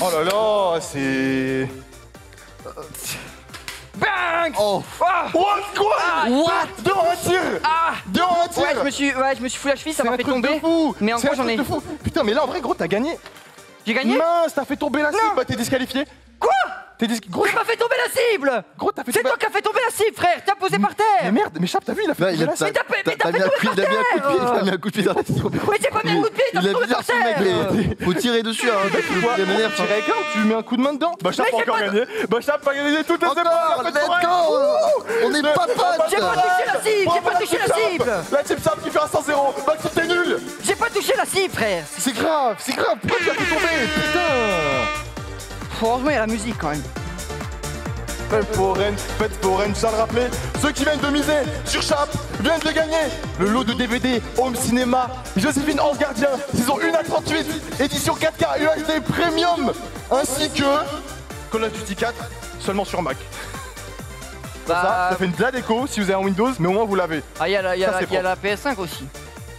Oh là là, c'est... Bang! Oh! Ah. What? Quoi? Ah. What? Deux en un tir! Ah. Deux en un tir! Ouais, je me suis, ouais, je me suis fou la cheville, ça m'a fait tomber. Mais en gros, j'en ai. Putain, mais là, en vrai, gros, t'as gagné. J'ai gagné? Mince, t'as fait tomber la cible, bah, t'es disqualifié. Quoi? T'es disqualifié. J'ai pas fait tomber la cible! Gros, t'as fait tomber. C'est toi qui as fait tomber la cible, frère! T'as posé par terre! Mais merde, mais Chap, t'as vu, il a fait tomber la cible! Mais t'as fait tomber par terre! T'as mis un coup de pied dans la cible! Mais j'ai pas mis un coup de pied, t'as fait tomber par terre! Faut tirer dessus, hein! Tu mets un coup de main dedans! Bah, Chap a encore gagné! Bah, Chap a gagné toutes les épreuves! On est pas potes! J'ai pas touché la cible! J'ai pas touché la cible! La team Chap qui fait un cent zéro! Bah, t'es nul! J'ai pas touché la cible, frère! C'est grave, c'est grave! Pourquoi tu as fait tomber? Putain! Heureusement, il y a la musique quand même. Faites pour Rennes, faites pour Rennes, ça le rappeler. Ceux qui viennent de miser sur Chap viennent de gagner le lot de D V D Home Cinéma Joséphine Ange Gardien, saison un à trente-huit, édition quatre K U H D Premium, ainsi que Call of Duty quatre, seulement sur Mac. Bah... Ça, ça fait une blague écho si vous avez un Windows, mais au moins vous l'avez. Ah, il y a la, y a ça, la, y a la P S cinq aussi.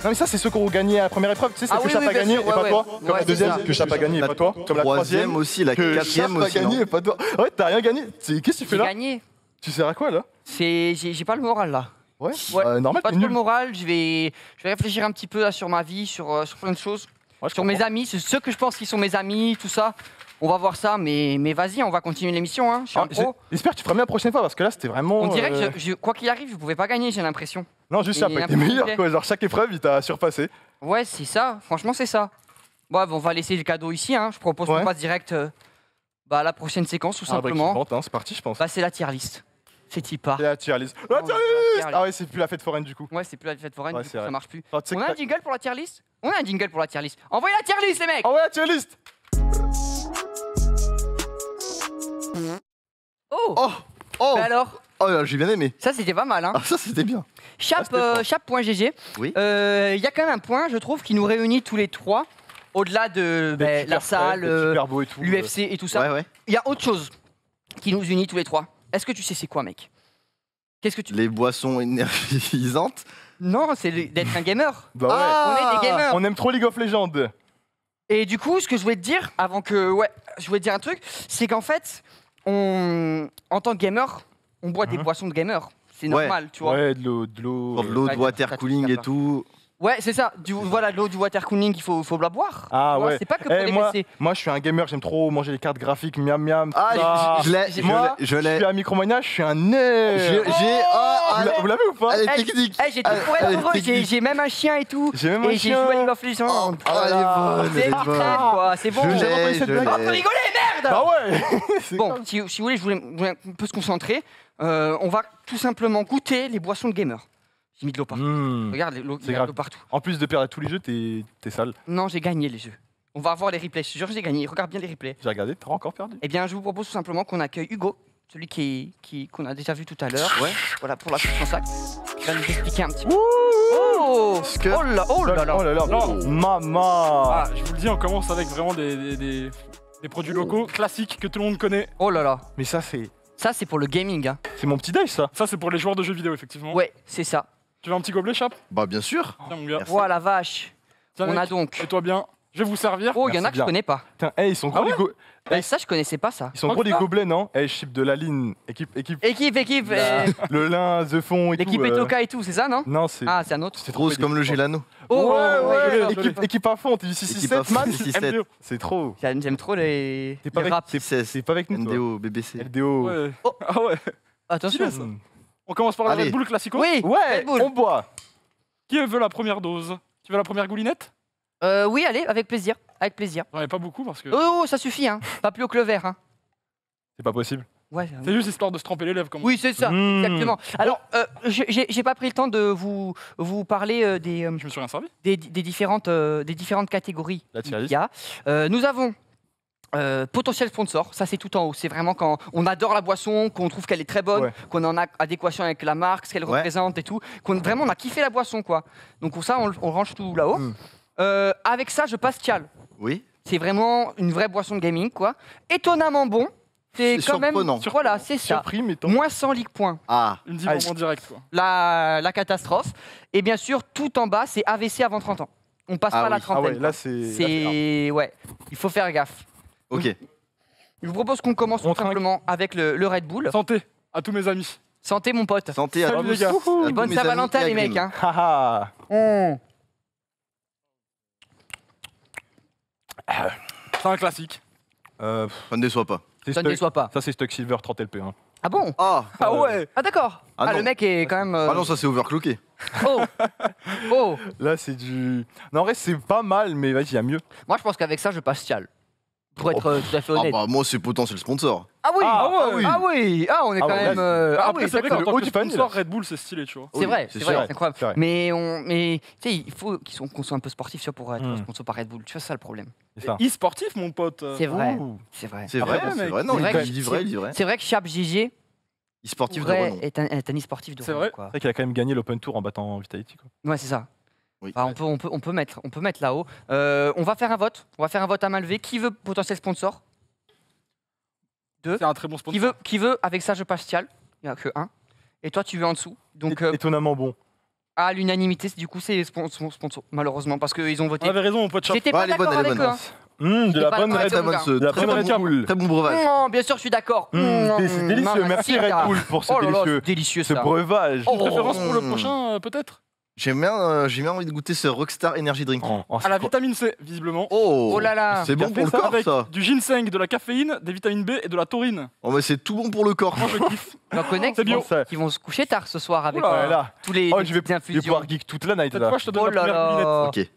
Non mais ça c'est ceux qui ont gagné à la première épreuve, tu sais, c'est ah que oui, Chap oui, a gagné sûr, et ouais, pas ouais. toi, comme ouais, la deuxième que Chap a gagné et pas toi, comme la troisième aussi, la quatrième aussi, Chap a gagné et pas toi. Ouais, t'as rien gagné, qu'est-ce que tu fais là? Gagné. Tu sers à quoi là? C'est, j'ai pas le moral là. Ouais, ouais. Euh, normal. Pas trop le moral, je vais, je vais réfléchir un petit peu là sur ma vie, sur, euh, sur plein de choses, ouais, sur mes amis, ceux que je pense qui sont mes amis, tout ça. On va voir ça, mais, mais vas-y, on va continuer l'émission, hein. J'espère que tu feras mieux la prochaine fois, parce que là, c'était vraiment... On dirait euh... que, je, je, quoi qu'il arrive, je pouvais pas gagner, j'ai l'impression. Non, juste ça, t'es meilleur, quoi. Genre, chaque épreuve, il t'a surpassé. Ouais, c'est ça. Franchement, c'est ça. Bref, on va laisser le cadeau ici, hein. Je propose qu'on ouais. passe direct euh, bah, à la prochaine séquence, tout simplement. Hein, c'est parti, je pense. Bah, c'est la tier list. C'est Tipa. C'est la tier list. La tier list. Ah ouais, c'est plus la fête foraine, du coup. Ouais, c'est plus la fête foraine, ouais, du coup, ça marche plus. Enfin, on a un jingle pour la tier list. On a un jingle pour la tier list. Envoyez la tier list, les mecs. Envoyez la tier list. Oh. Oh, oh. Bah alors. Oh, j'ai bien aimé. Ça, c'était pas mal, hein. Ah, ça, c'était bien. Chap, ah, euh, Chap.gg. Oui. Il euh, y a quand même un point, je trouve, qui nous réunit tous les trois, au-delà de bah, la salle, l'U F C et, et tout ça. Il ouais, ouais. y a autre chose qui nous unit tous les trois. Est-ce que tu sais c'est quoi, mec? Qu'est-ce que tu... Les boissons énergisantes? Non, c'est d'être un gamer. Bah ouais. Ah, on est des gamers. On aime trop League of Legends. Et du coup, ce que je voulais te dire, avant que... Ouais, je voulais te dire un truc, c'est qu'en fait... On... En tant que gamer, on boit des boissons de gamer, c'est normal, ouais. tu vois. Ouais, de l'eau, de l'eau, de l'eau, de water cooling et tout. Ouais, c'est ça. Du, voilà, de l'eau, du water cooling, il faut, faut la boire. Ah ouais. C'est pas que pour hey, les moi, moi, je suis un gamer, j'aime trop manger les cartes graphiques, miam miam. Ah, ah. je l'ai, je l'ai. Je, je suis à Micromania, je suis un nez. J'ai, oh, vous l'avez ou pas? Elle est technique. J'ai tout pour être heureux. J'ai même un chien et tout. J'ai même un chien. Et j'ai joué à League of Legends. Ah, c'est quoi, c'est bon. J'ai entendu cette blague. Oh, vous rigolez, merde. Ah ouais. Bon, si vous voulez, je voulais un peu se concentrer. On va tout simplement goûter les boissons de gamers. J'ai mis de l'eau partout. Mmh, regarde, il y a de l'eau partout. En plus de perdre à tous les jeux, t'es sale. Non, j'ai gagné les jeux. On va voir les replays. Je te jure, j'ai gagné. Regarde bien les replays. J'ai regardé, t'as encore perdu. Eh bien, je vous propose tout simplement qu'on accueille Hugo, celui qu'on qui, qui, qu'on a déjà vu tout à l'heure. Ouais. Voilà, pour la confiance acte. Il va nous expliquer un petit peu. Oh, que... oh là oh là là, oh là, là. Oh. Maman ah, je vous le dis, on commence avec vraiment des, des, des, des produits locaux, oh. classiques, que tout le monde connaît. Oh là là. Mais ça, c'est... Ça, c'est pour le gaming. Hein. C'est mon petit déj, ça. Ça, c'est pour les joueurs de jeux vidéo, effectivement. Ouais, c'est ça. Tu veux un petit gobelet, Chap? Bah bien sûr. Tiens, mon gars. Ouah, la vache. Tiens, on mec, a donc. Et toi bien. Je vais vous servir. Oh, il y en a que je connais pas. Tiens, hey, ils sont gros ah ouais les go... hey. Ça, je connaissais pas ça. Ils sont gros des gobelets, non? Eh, hey, chip de la ligne. Équipe, équipe. Équipe, équipe. La... le lin, the fond et tout. L'équipe Etoka euh... et tout, c'est ça, non? Non, c'est. Ah, c'est un autre. C'est trop comme le Gelano. Oh, ouais, ouais. ouais. Équipe, équipe à fond, t'es du six six sept, man. C'est trop. J'aime trop les. T'es pas avec nous. L D O, B B C. L D O. Ah ouais. Attention. On commence par la Red Bull classico. Oui. Ouais. On boit. Qui veut la première dose? Qui veut la première goulinette? euh, Oui, allez, avec plaisir. Avec plaisir. Ouais, pas beaucoup parce que... Oh, oh ça suffit, hein. Pas plus haut que le verre. Hein. C'est pas possible. Ouais, c'est juste histoire de se tremper les lèvres. Comme... Oui, c'est ça, mmh. exactement. Alors, euh, j'ai pas pris le temps de vous, vous parler euh, des, euh, Je me suis rien servi. Des, des, différentes, euh, des différentes catégories qu'il y a. Euh, nous avons euh, potentiel sponsor, ça c'est tout en haut. C'est vraiment quand on adore la boisson, qu'on trouve qu'elle est très bonne, ouais. qu'on est en adéquation avec la marque, ce qu'elle ouais. représente et tout. Qu'on, vraiment, on a kiffé la boisson, quoi. Donc pour ça, on, on range tout là-haut. Mmh. Euh, avec ça, je passe Tial. Oui. C'est vraiment une vraie boisson gaming, quoi. Étonnamment bon. C'est quand même, voilà, c'est ça. Moins cent league points. Ah, une dimension directe. La, la catastrophe. Et bien sûr, tout en bas, c'est A V C avant trente ans. On passe ah pas oui. la trentaine. Ah ouais, là c'est. Ouais, il faut faire gaffe. Ok. Donc, je vous propose qu'on commence tout simplement avec le, le Red Bull. Santé à tous mes amis. Santé mon pote. Santé à, à tous les gars. À bonne Saint-Valentin les mecs. Hein. mm. C'est un classique. Euh, ça ne déçoit pas. Ça ne déçoit pas. Ça, c'est Stock Silver trente L P. Hein. Ah bon? Ah, ah ouais. Ah d'accord. Ah, ah le mec est quand même... Euh... Ah non, ça c'est overclocké. Oh. oh. Là, c'est du... Non, en vrai, c'est pas mal, mais vas-y, il y a mieux. Moi, je pense qu'avec ça, je passe Tial. Pour être oh. tout à fait honnête. Ah bah, moi, c'est potentiel sponsor. Ah oui. Ah, ah, oui. ah oui. Ah, on est ah, quand ouais, même... Euh... Après, ah oui, c'est vrai qu'en tant que sponsor, Red Bull, c'est stylé, tu vois. C'est oui, vrai, c'est vrai, c'est incroyable. Vrai. Mais, on... mais tu sais, il faut qu'on soit un peu sportif tu vois, pour être sponsor par Red Bull. Tu vois, c'est ça le problème. E-sportif, mon pote. C'est vrai. C'est vrai. C'est vrai, c'est vrai. Non, il dit vrai, il dit vrai. C'est vrai que Chap G G e-sportif de Renon. Est un, est un e-sportif de Renon. C'est vrai, vrai qu'il a quand même gagné l'Open Tour en battant Vitality. Quoi. Ouais, c'est ça. Oui. Enfin, on, peut, on, peut, on peut mettre, on peut mettre là-haut. Euh, on va faire un vote. On va faire un vote à main levée. Qui veut potentiel sponsor? Deux. C'est un très bon sponsor. Qui veut, qui veut avec ça, je passe Tial. Il n'y a que un. Et toi, tu veux en dessous. Donc, é euh, étonnamment bon. À l'unanimité, du coup, c'est sponsor, sponsor, malheureusement, parce qu'ils ont voté. On avait raison, on peut te J'étais pas d'accord avec eux. Mmh, de la bonne Red Bull, très bon breuvage. Mmh, bien sûr, je suis d'accord. Mmh, mmh, délicieux, mmh, merci Red Bull pour ce oh délicieux, délicieux ce breuvage. Oh, une préférence oh. pour le prochain, euh, peut-être. J'ai bien, euh, bien envie de goûter ce Rockstar Energy Drink. Oh, oh, à la vitamine C, visiblement. Oh, oh là là. C'est bon pour le corps, avec ça. Du ginseng, de la caféine, des vitamines B et de la taurine. Oh, mais c'est tout bon pour le corps. Moi, je kiffe. J'en connais qui vont se coucher tard ce soir avec tous les infusions. Je vais pouvoir geek toute la night là. Je te donne la première lunette.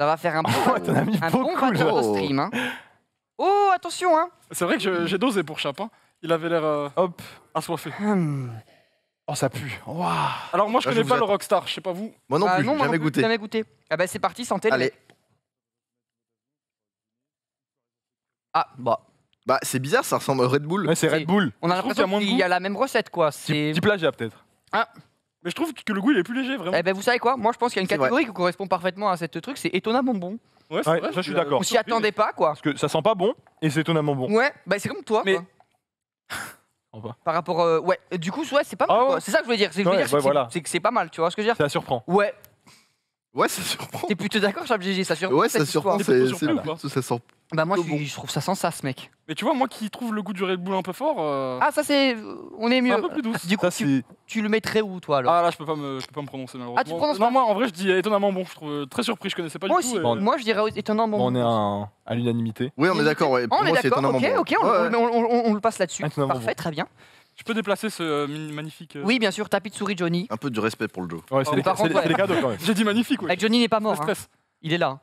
Ça va faire un bon, oh, un bon bateau de stream. Hein. Oh, attention hein. C'est vrai que j'ai dosé pour Chap. Hein. Il avait l'air euh, hop assoiffé. Hum. Oh, ça pue. Wow. Alors moi, je Là, connais je pas le Rockstar, je sais pas vous. Moi non plus, ah, non, moi jamais, non plus goûté. jamais goûté. Ah bah c'est parti, santé. Allez. Ah, bah. Bah c'est bizarre, ça ressemble à Red Bull. Ouais, c'est Red Bull. On a l'impression qu'il y a la même recette, quoi. Petit plagiat, peut-être. Ah. Mais je trouve que le goût il est plus léger, vraiment. Eh ben vous savez quoi? Moi je pense qu'il y a une catégorie qui correspond parfaitement à cette truc, c'est étonnamment bon. Ouais, c'est ouais, vrai, ça, je suis d'accord. On s'y attendait pas, quoi. Parce que ça sent pas bon et c'est étonnamment bon. Ouais, bah c'est comme toi. Mais... quoi. Par rapport, euh, ouais, du coup ouais c'est pas mal. Oh. C'est ça que je voulais dire. C'est ouais, ouais, voilà. que c'est pas mal, tu vois ce que je veux dire? Ça surprend. Ouais. Ouais, ça surprend. T'es plutôt d'accord, Chap G G? Ça surprend. Ouais, ça surprend. C'est ça sent. Bah moi je trouve ça sans ça, ce mec. Mais tu vois, moi qui trouve le goût du Red Bull un peu fort. Euh... Ah, ça c'est. On est mieux. Est un peu plus douce. Du coup, ça, tu... tu le mettrais où, toi alors? Ah, là, je peux pas me, je peux pas me prononcer malheureusement. Ah, tu prononces pas? Non, moi en vrai, je dis étonnamment bon. Je trouve très surpris, je connaissais pas moi du tout. Aussi. Et... Bon, moi, je dirais étonnamment bon. On est un... à l'unanimité. Oui, on est d'accord. Ouais. Pour on moi, est d'accord. Ok, bon. ok, on, ouais. on, on, on, on le passe là-dessus. Parfait, bon. très bien. Je peux déplacer ce euh, magnifique. Euh... Oui, bien sûr, tapis de souris Johnny. Un peu du respect pour le Joe. Ouais, c'est les cadeaux quand même. J'ai dit magnifique. Johnny n'est pas mort. Il est là.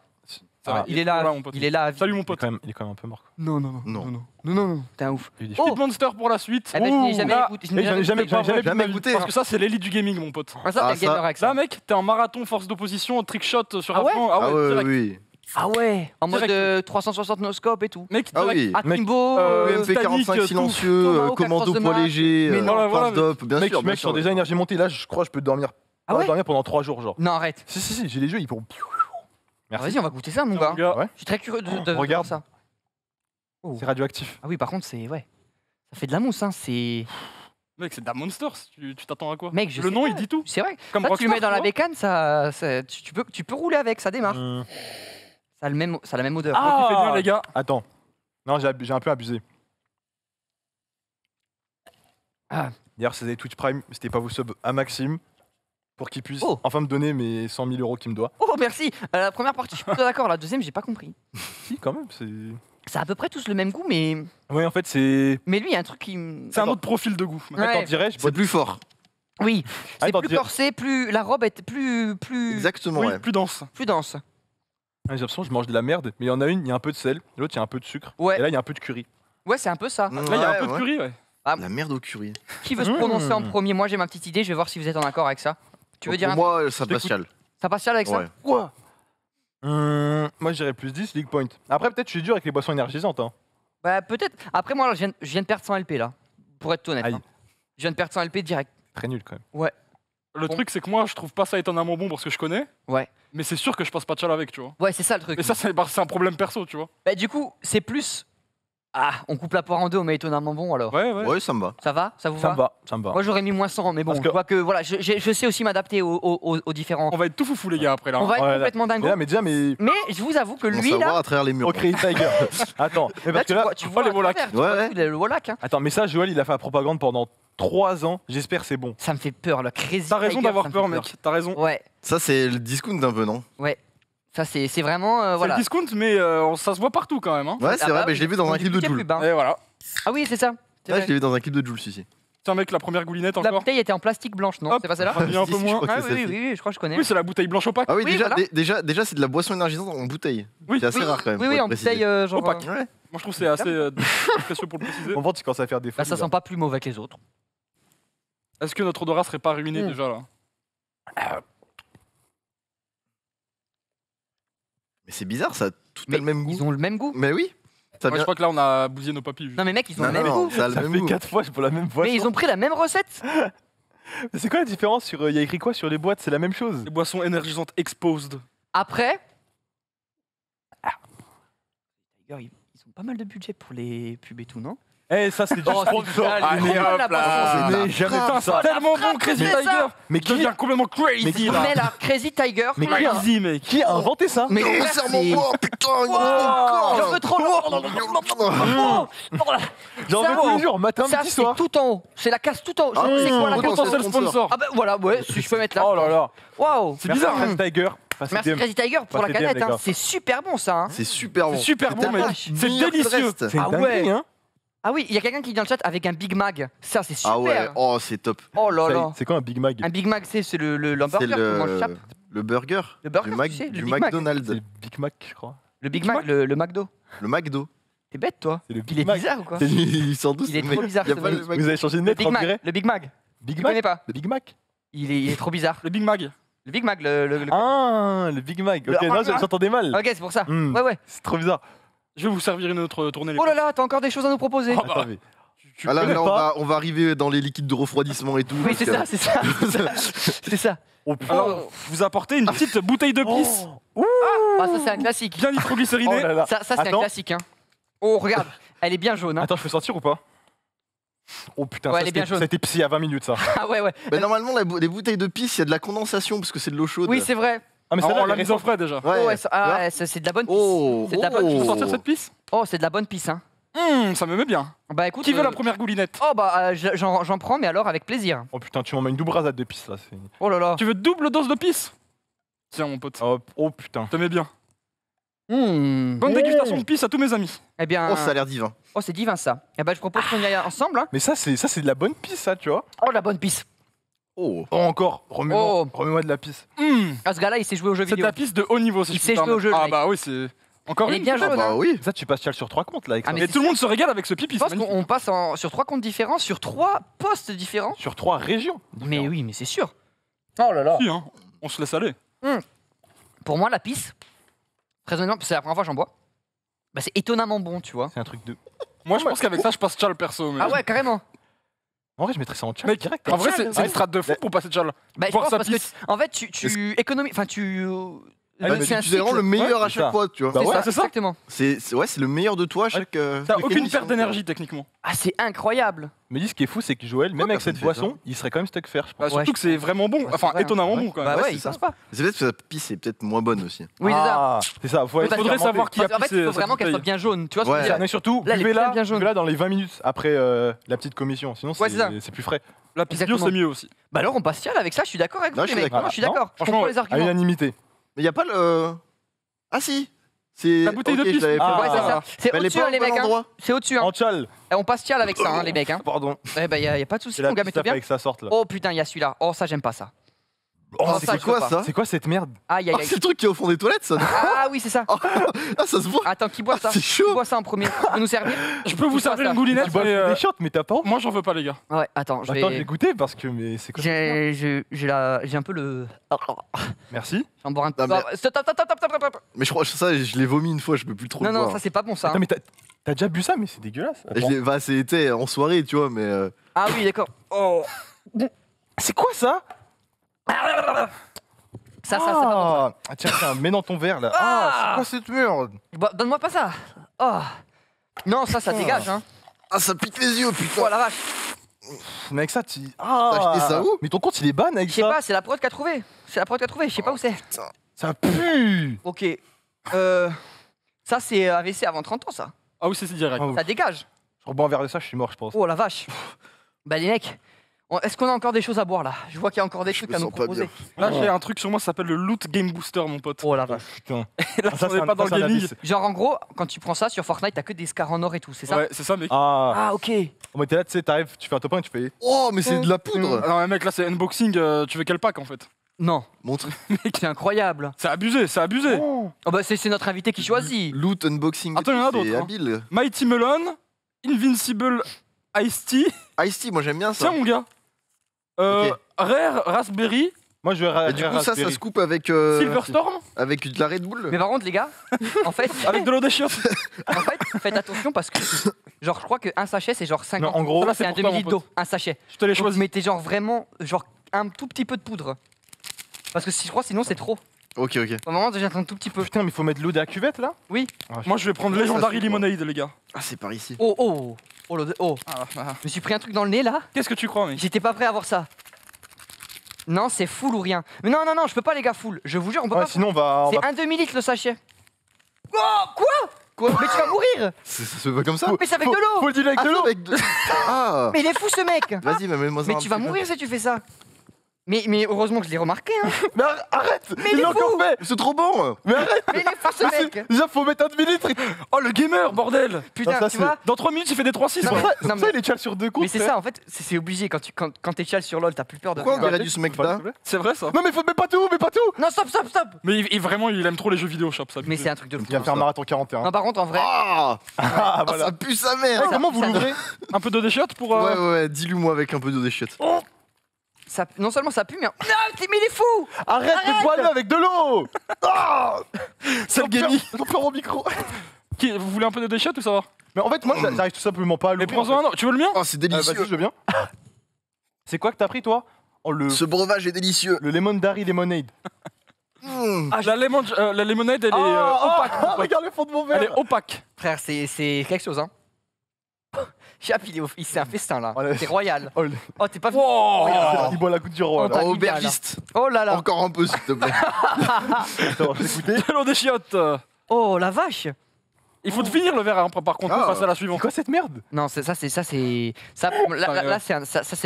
Ah, il, il est là, là mon pote. il est là à vie. Salut mon pote. Il est quand même, il est quand même un peu mort. Non, non, non. Non, non, non. non, non. T'es un ouf. Oh. Petit monster pour la suite. Eh ben, je n'ai jamais ah. écouté. Je n'ai jamais, jamais, jamais, jamais, jamais goûté. Parce que ça, c'est l'élite du gaming, mon pote. Ah, ça, ah, t'es gamer avec ça. Là, mec, t'es en marathon, force d'opposition, trickshot sur un plan. Ah ouais, ah ouais, direct. Oui. Ah ouais. En mode de trois cent soixante noscope et tout. Mec, direct. Ah oui. Akimbo, euh, M P quarante-cinq silencieux, commando poids léger, face d'op, bien sûr. Mec, sur déjà énergie montée, là, je crois que je peux dormir pendant trois jours, genre. Non, arrête. Si, si, si, j'ai les jeux, ils pourront. Vas-y, on va goûter ça, mon gars. Ouais. Je suis très curieux de, de, de regarde. voir ça. Oh. C'est radioactif. Ah oui, par contre, c'est... Ouais. Ça fait de la mousse, hein, c'est... Mec, c'est de la Monsters. Tu t'attends à quoi? Mec, je Le nom, pas. il dit tout. C'est vrai. Comme ça, Rockstar, tu le mets dans la bécane, ça, ça, tu, tu, peux, tu peux rouler avec, ça démarre. Mmh. Ça, a le même, ça a la même odeur. Ah, tu fais bien, les gars. Attends. Non, j'ai un peu abusé. Ah. D'ailleurs, c'était Twitch Prime, c'était pas vous sub à Maxime. Pour qu'il puisse oh. enfin me donner mes cent mille euros qu'il me doit. Oh, merci. euh, La première partie, je suis plutôt d'accord. La deuxième, j'ai pas compris. Si, quand même, c'est... C'est à peu près tous le même goût, mais... Oui, en fait, c'est... Mais lui, il y a un truc qui... C'est un autre profil de goût. Ouais. Attends, dirais-je... C'est plus fort. Oui, c'est plus corsé, plus la robe est plus plus exactement, oui, ouais, plus dense, plus dense. J'ai l'impression que je mange de la merde, mais il y en a une, il y a un peu de sel, l'autre il y a un peu de sucre, ouais, et là il y a un peu de curry. Ouais, c'est un peu ça. Là il ouais, y a un peu ouais. de curry, ouais. Ah, la merde au curry. Qui veut se prononcer en premier? Moi j'ai ma petite idée, je vais voir si vous êtes en accord avec ça. Tu veux Donc, dire pour un... moi ça Pascal. Ça Pascal avec ouais. ça. Ouais. Hum, moi j'irais plus dix, League Point. Après peut-être je suis dur avec les boissons énergisantes. Hein. Bah peut-être. Après moi je viens, je viens de perdre cent L P là, pour être honnête. Hein. Je viens de perdre cent L P direct. Très nul quand même. Ouais. Le bon. truc c'est que moi je trouve pas ça étonnamment bon parce que je connais. Ouais. Mais c'est sûr que je passe pas de chal avec, tu vois. Ouais, c'est ça le truc. Mais ça c'est un problème perso, tu vois. Bah du coup c'est plus. Ah, on coupe la poire en deux, on met étonnamment bon alors. Ouais, ouais. Ouais, ça me va. Ça va? Ça vous ça va? Ça me va, ça me va. Moi j'aurais mis moins cent, mais bon, parce je que... vois que voilà, je, je, je sais aussi m'adapter aux, aux, aux différents. On va être tout foufou les gars après là. On va être ouais, complètement dingue. Mais, mais... mais je vous avoue que on lui là. À travers les murs. Au Crazy Tiger. Attends, mais parce là, tu que là, vois, tu vois les Wallach. Ouais, le Wallach. Hein. Attends, mais ça, Joël, il a fait la propagande pendant trois ans. J'espère c'est bon. Ça me fait peur, le Crazy Tiger. T'as raison d'avoir peur, mec. T'as raison. Ouais. Ça, c'est le discount d'un peu, non? Ouais. Ça, c'est vraiment. Euh, voilà. C'est le discount, mais euh, ça se voit partout quand même. Hein. Ouais, c'est ah vrai, bah, mais je l'ai vu dans un clip de Jules. Hein. Et voilà. Ah oui, c'est ça. Ouais, je l'ai vu dans un clip de Jules ici. Tiens, mec, la première goulinette encore. La bouteille était en plastique blanche, non? C'est pas celle-là? Un peu moins. Ah oui, oui, oui, je crois que je connais. Oui, c'est la bouteille blanche opaque. Ah oui, oui déjà, voilà. déjà, déjà c'est de la boisson énergisante en bouteille. Oui, c'est assez oui, rare quand même. Oui, oui, en bouteille euh, genre opaque. Ouais. Moi, je trouve que c'est assez précieux pour le préciser. On voit que tu commences à faire des folies. Ça sent pas plus mauvais que les autres. Est-ce que notre odorat serait pas ruiné déjà là? Mais c'est bizarre, ça a tout le même goût. Ils ont le même goût. Mais oui. Ça ouais, vient... Je crois que là, on a bousillé nos papilles. Juste. Non, mais mec, ils ont non, le même non, goût. Ça, a le ça même fait goût. quatre fois pour la même boisson. Mais ils ont pris la même recette. C'est quoi la différence sur... Il y a écrit quoi sur les boîtes? C'est la même chose. Les boissons énergisantes exposed. Après. Ah. Ils ont pas mal de budget pour les pubs et tout, non? Eh, ça, c'est du sponsor. Allez, hop là. C'est tellement bon, Crazy Tiger. Mais qui devient complètement crazy, là. Mais la Crazy Tiger. Mais crazy, mec. Qui a inventé ça? Mais serre mon bois, putain. J'en veux trop lourd. J'en veux trop lourd, matin, midi, soir. C'est tout en haut. C'est la casse tout en haut. C'est quoi la casse? Potentiel sponsor. Ah bah voilà, ouais, si je peux mettre là. Oh là là. Waouh. C'est bizarre, Crazy Tiger. Merci Crazy Tiger pour la canette. C'est super bon, ça. C'est super bon. C'est super bon, mec. C'est délicieux. Ah ouais. Ah oui, il y a quelqu'un qui vient dans le chat avec un Big Mac. Ça, c'est super. Ah ouais, oh, c'est top. Oh là là. C'est quoi un Big Mac? Un Big Mac, c'est le, le, l'hamburger qu'on mange Chap. Le burger. Le burger, le Mac, tu sais, du le Big McDonald's. Mac. Le Big Mac, je crois. Le Big, Big Mac, Mac le, le McDo. Le McDo. T'es bête, toi. Le Big il Mac. Est bizarre ou quoi? Il est trop bizarre. Ce pas le Vous avez changé de net, on dirait. Le Big Mac. Big tu Mac. Connais pas. Le Big Mac. Il est, il est trop bizarre. Le Big Mac. Le Big Mac, le. le, le... Ah, le Big Mac. Ok, non, j'entendais mal. Ok, c'est pour ça. Ouais, ouais. C'est trop bizarre. Je vais vous servir une autre tournée. Les oh là là, t'as encore des choses à nous proposer. Oh bah, tu, tu ah là, là on, va, on va arriver dans les liquides de refroidissement et tout. Oui, c'est ça, c'est ça. C'est ça. Oh, alors, vous apportez une petite bouteille de pisse. Oh. Ah, ça, c'est un classique. Bien nitroglycériné. Oh là là. Ça, ça c'est un classique. Hein. Oh, regarde, elle est bien jaune. Hein. Attends, je peux sortir ou pas? Oh putain, ouais, ça a été psy à vingt minutes, ça. Ah ouais, ouais. Mais normalement, la, les bouteilles de pisse, il y a de la condensation parce que c'est de l'eau chaude. Oui, c'est vrai. Ah mais celle-là, on l'a mise au frais déjà. Ouais, oh ouais, ah, ouais c'est de la bonne pisse. Oh, c'est de la bonne pisse. Tu peux sortir cette pisse? Oh, c'est de la bonne pisse, hein. Mmh, ça me met bien. Bah écoute, qui veut euh... la première goulinette? Oh bah euh, j'en prends, mais alors avec plaisir. Oh putain, tu m'en mets une double rasade de pisse là. Oh là là. Tu veux double dose de pisse? Tiens mon pote. Oh, oh putain. Te mets bien. Mmh. Bonne oh. dégustation de pisse à tous mes amis. Eh bien. Oh, ça a l'air divin. Oh, c'est divin ça. Eh bah je propose qu'on y aille ensemble. Hein. Mais ça, c'est ça, c'est de la bonne pisse, ça, tu vois. Oh, de la bonne pisse. Oh. oh, encore, remets-moi oh. remets de la pisse. Mmh. Ah, ce gars-là, il s'est joué au jeu vidéo. C'est de la pisse de haut niveau, si il je peux jouer au jeu. Ah, bah oui, c'est. Encore il une. Bien jaune, ah, bah hein. oui. Ça, tu passes chal sur trois comptes là. Avec ah, ça. Mais, mais tout le monde se régale avec ce pipi. Je pense qu'on passe en... sur trois comptes différents, sur trois postes différents. Sur trois régions. Différentes. Mais oui, mais c'est sûr. Oh là là. Si, hein. On se laisse aller. Mmh. Pour moi, la pisse, très honnêtement, c'est la première fois que j'en bois. Bah, c'est étonnamment bon, tu vois. C'est un truc de. Moi, je pense qu'avec ça, je passe chal perso. Ah, ouais, carrément. En vrai, je mettrais ça en chal direct. En vrai, c'est une strate de fou pour passer chal. Bah, je pense parce que en fait, tu, tu économises. Enfin, tu. Tu vraiment le meilleur à chaque fois, tu vois. C'est ça, exactement. C'est ouais, c'est le meilleur de toi à chaque. T'as aucune perte d'énergie techniquement. Ah, c'est incroyable. Mais dis, ce qui est fou, c'est que Joël, même avec cette boisson, il serait quand même stuck faire. Surtout que c'est vraiment bon. Enfin, étonnamment bon quand même. Bah ouais, il passe pas. C'est peut-être que sa pisse est peut-être moins bonne aussi. Oui, c'est ça. Il faudrait savoir qui a pissé. En fait, il faut vraiment qu'elle soit bien jaune, tu vois. Mais surtout, buvez-la dans les vingt minutes après la petite commission. Sinon, c'est plus frais. La pisse bio, c'est mieux aussi. Bah alors, on passe tiens avec ça. Je suis d'accord avec vous. Je suis d'accord. Franchement, les arguments. À l'unanimité. Il n'y a pas le. Ah si, C'est la bouteille okay, de piste. Ouais, ah, c'est bah, au-dessus, les mecs. Hein. C'est au-dessus. Hein. En tchal. Et on passe tchal avec ça, hein, les mecs. Hein. Pardon. Eh ben, y a, y a pas de souci, mon gars, mais tout bien. Avec ça sorte, là. Oh putain, il y a celui-là. Oh, ça, j'aime pas ça. Oh, oh, c'est quoi ça? C'est quoi cette merde? Ah, oh, c'est le truc qui est au fond des toilettes, ça? Ah oui, c'est ça. Ah, ça se voit. Attends, qui boit ça? C'est chaud. Qui boit ça en premier? Tu peux nous servir? Je peux vous servir une goulinette. Des shorts, mais t'as pas? Moi, j'en veux pas, les gars. Ouais, attends, je vais. Attends, je vais goûter parce que mais c'est quoi? J'ai un peu le. Merci. J'en bois un peu. Mais je crois que ça, je l'ai vomi une fois. Je peux plus trop. Non, non, ça c'est pas bon ça. Attends, mais t'as déjà bu ça? Mais c'est dégueulasse. Bah, c'était en soirée, tu vois, mais. Ah oui, d'accord. Oh. C'est quoi ça? Ça, ça, ça, ah, ah, tiens, tiens, mets dans ton verre là. Ah, ah c'est quoi cette merde? Bah, donne-moi pas ça. Oh. Non, ça, ça dégage, hein. Ah, ça pique les yeux, putain. Oh la vache. Mais avec ça, tu. Ah, t'as acheté ça où? Mais ton compte, il est ban avec ça. Je sais pas, c'est la prod qu'a trouvé. C'est la prod qu'a trouvé, je sais pas où c'est. Ça pue. Ok. Euh. Ça, c'est A V C avant trente ans, ça. Ah oui, c'est direct. Ça dégage. Je rebois un verre de ça, je suis mort, je pense. Oh la vache. Bah, les mecs. Est-ce qu'on a encore des choses à boire là? Je vois qu'il y a encore des je trucs à nous proposer. Là j'ai un truc sur moi, ça s'appelle le Loot Game Booster, mon pote. Oh la vache. Putain. Là ah, ça, on est pas dans le gaming. Genre en gros, quand tu prends ça sur Fortnite, t'as que des scars en or et tout, c'est ça? Ouais, c'est ça mec. Ah, ah ok. Oh, mais t'es là, tu sais, t'arrives, tu fais un top un et tu fais. Oh mais c'est mmh. de la poudre. Mmh. Non mais mec, là c'est unboxing, euh, tu veux quel pack en fait? Non. Montre. Mec, c'est incroyable. C'est abusé, c'est abusé. Oh. Oh, bah, c'est notre invité qui choisit. Loot Unboxing. Attends, il y en a d'autres. Mighty Melon, Invincible Ice Tea. Ice Tea, moi j'aime bien ça. Tiens mon gars. Euh, okay. Rare Raspberry. Moi je vais ra. Et du rare coup raspberry. Ça ça se coupe avec euh, Silverstorm. Avec de la Red Bull. Mais par contre les gars, en fait avec de l'eau des chiottes. En fait faites attention parce que genre je crois qu'un sachet c'est genre cinquante. Non, en gros c'est un demi-litre d'eau, un sachet. Je te l'ai choisi. Donc, mettez genre vraiment genre un tout petit peu de poudre. Parce que si je crois sinon c'est trop. Ok ok. Au moment déjà un tout petit peu. Putain mais faut mettre l'eau de la cuvette là. Oui. Ah, moi je vais prendre Legendary Limonade les gars. Ah c'est par ici. Oh oh. Oh, le oh. Ah, ah. Je me suis pris un truc dans le nez là. Qu'est-ce que tu crois mec? J'étais pas prêt à voir ça. Non, c'est full ou rien. Mais non, non, non, je peux pas les gars full. Je vous jure, on peut ouais, pas. Sinon on va. C'est va... un demi-litre le sachet. Oh quoi? Quoi? Mais tu vas mourir. Ça se va comme ça? Mais c'est avec, ah, avec de l'eau. Avec de l'eau. Ah. Mais il est fou ce mec. Vas-y, mais mets-moi ça. Mais tu vas mourir si tu fais ça. Mais, mais heureusement que je l'ai remarqué hein. Mais arrête. Mais il est encore fait. C'est trop bon. Mais arrête. Mais il est fou ce mec. Déjà faut mettre un demi-litre. Oh le gamer bordel. Putain non, ça, tu vois. Dans trois minutes j'ai fait des trois six. Non, mais... ça, non, mais... ça il est tchal sur deux coups. Mais c'est ça en fait. C'est obligé. Quand, quand, quand t'es tchal sur LOL t'as plus peur de. Quoi on dirait du ce mec là? C'est vrai ça. Non mais faut mais pas tout. Mais pas tout. Non stop stop stop. Mais il, vraiment il aime trop les jeux vidéo Chap ça. Mais c'est un truc de fou. Il vient faire un marathon quarante et un. Non par contre en vrai. Ah ça pue sa mère. Comment vous l'ouvrez? Un peu d'eau des chiottes pour. Ouais ouais. Dilue moi avec un peu d'eau des chiottes. Ça, non seulement ça pue, mais. Non, mais il est fou! Arrête, Arrête de boire avec de l'eau! Oh c'est le gaming! On pleure au micro! Qui, vous voulez un peu de déchets ou ça va? Mais en fait, moi, j'arrive tout simplement pas à le. Mais prends-en un autre! Tu veux le mien? Oh, c'est délicieux! Euh, Vas-y, je veux bien! C'est quoi que t'as pris, toi? Oh, le... Ce breuvage est délicieux! Le Legendary Lemonade! Mmh. Ah, la, lemon, euh, la Lemonade, elle oh, est euh, oh, opaque! Oh, regarde le fond de mon verre! Elle est opaque! Frère, c'est quelque chose, hein! Chap, il s'est un festin là, c'est royal. Oh, t'es pas. Il boit la goutte du roi. Oh, aubergiste. Oh là là. Encore un peu, s'il te plaît. Attends, j'ai écouté. Quel des chiottes. Oh la vache. Il faut te finir le verre, par contre, on passe à la suivante. C'est quoi cette merde? Non, ça, c'est. Ça, c'est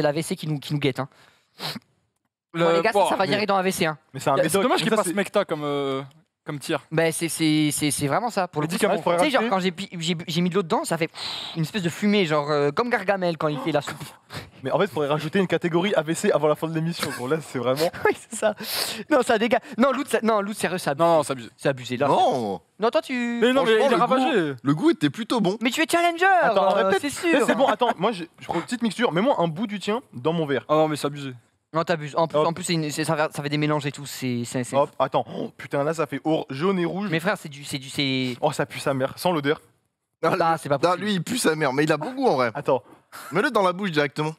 l'A V C qui nous guette. Les gars, ça va virer dans l'A V C. Mais c'est dommage qu'il passe Mecta comme. Comme tir. Bah c'est vraiment ça. Pour le coup, tu sais genre quand j'ai mis de l'eau dedans, ça fait une espèce de fumée, genre euh, comme Gargamel quand il fait la soupe. Mais en fait, il faudrait rajouter une catégorie A V C avant la fin de l'émission. Bon là, c'est vraiment... oui, c'est ça. Non, ça dégage. Non, Loot, ça... non, Loot, sérieux, ça... Non, non, c'est abusé. C'est abusé, là. Non. Non, toi, tu... Mais non, mais il est ravagé. Le goût était plutôt bon. Mais tu es challenger. Attends, euh, c'est sûr. C'est bon, attends, moi, je prends une petite mixture. Mets-moi un bout du tien dans mon verre. Ah non, mais c'est abusé. Non, t'abuses. En plus, en plus une, ça, ça fait des mélanges et tout. C'est. Hop, attends. Oh, putain, là, ça fait or, jaune et rouge. Mais frère, c'est du. du oh, ça pue sa mère, sans l'odeur. Ah, là, c'est pas possible. Là, lui, il pue sa mère, mais il a bon goût en vrai. Attends. Mets-le dans la bouche directement.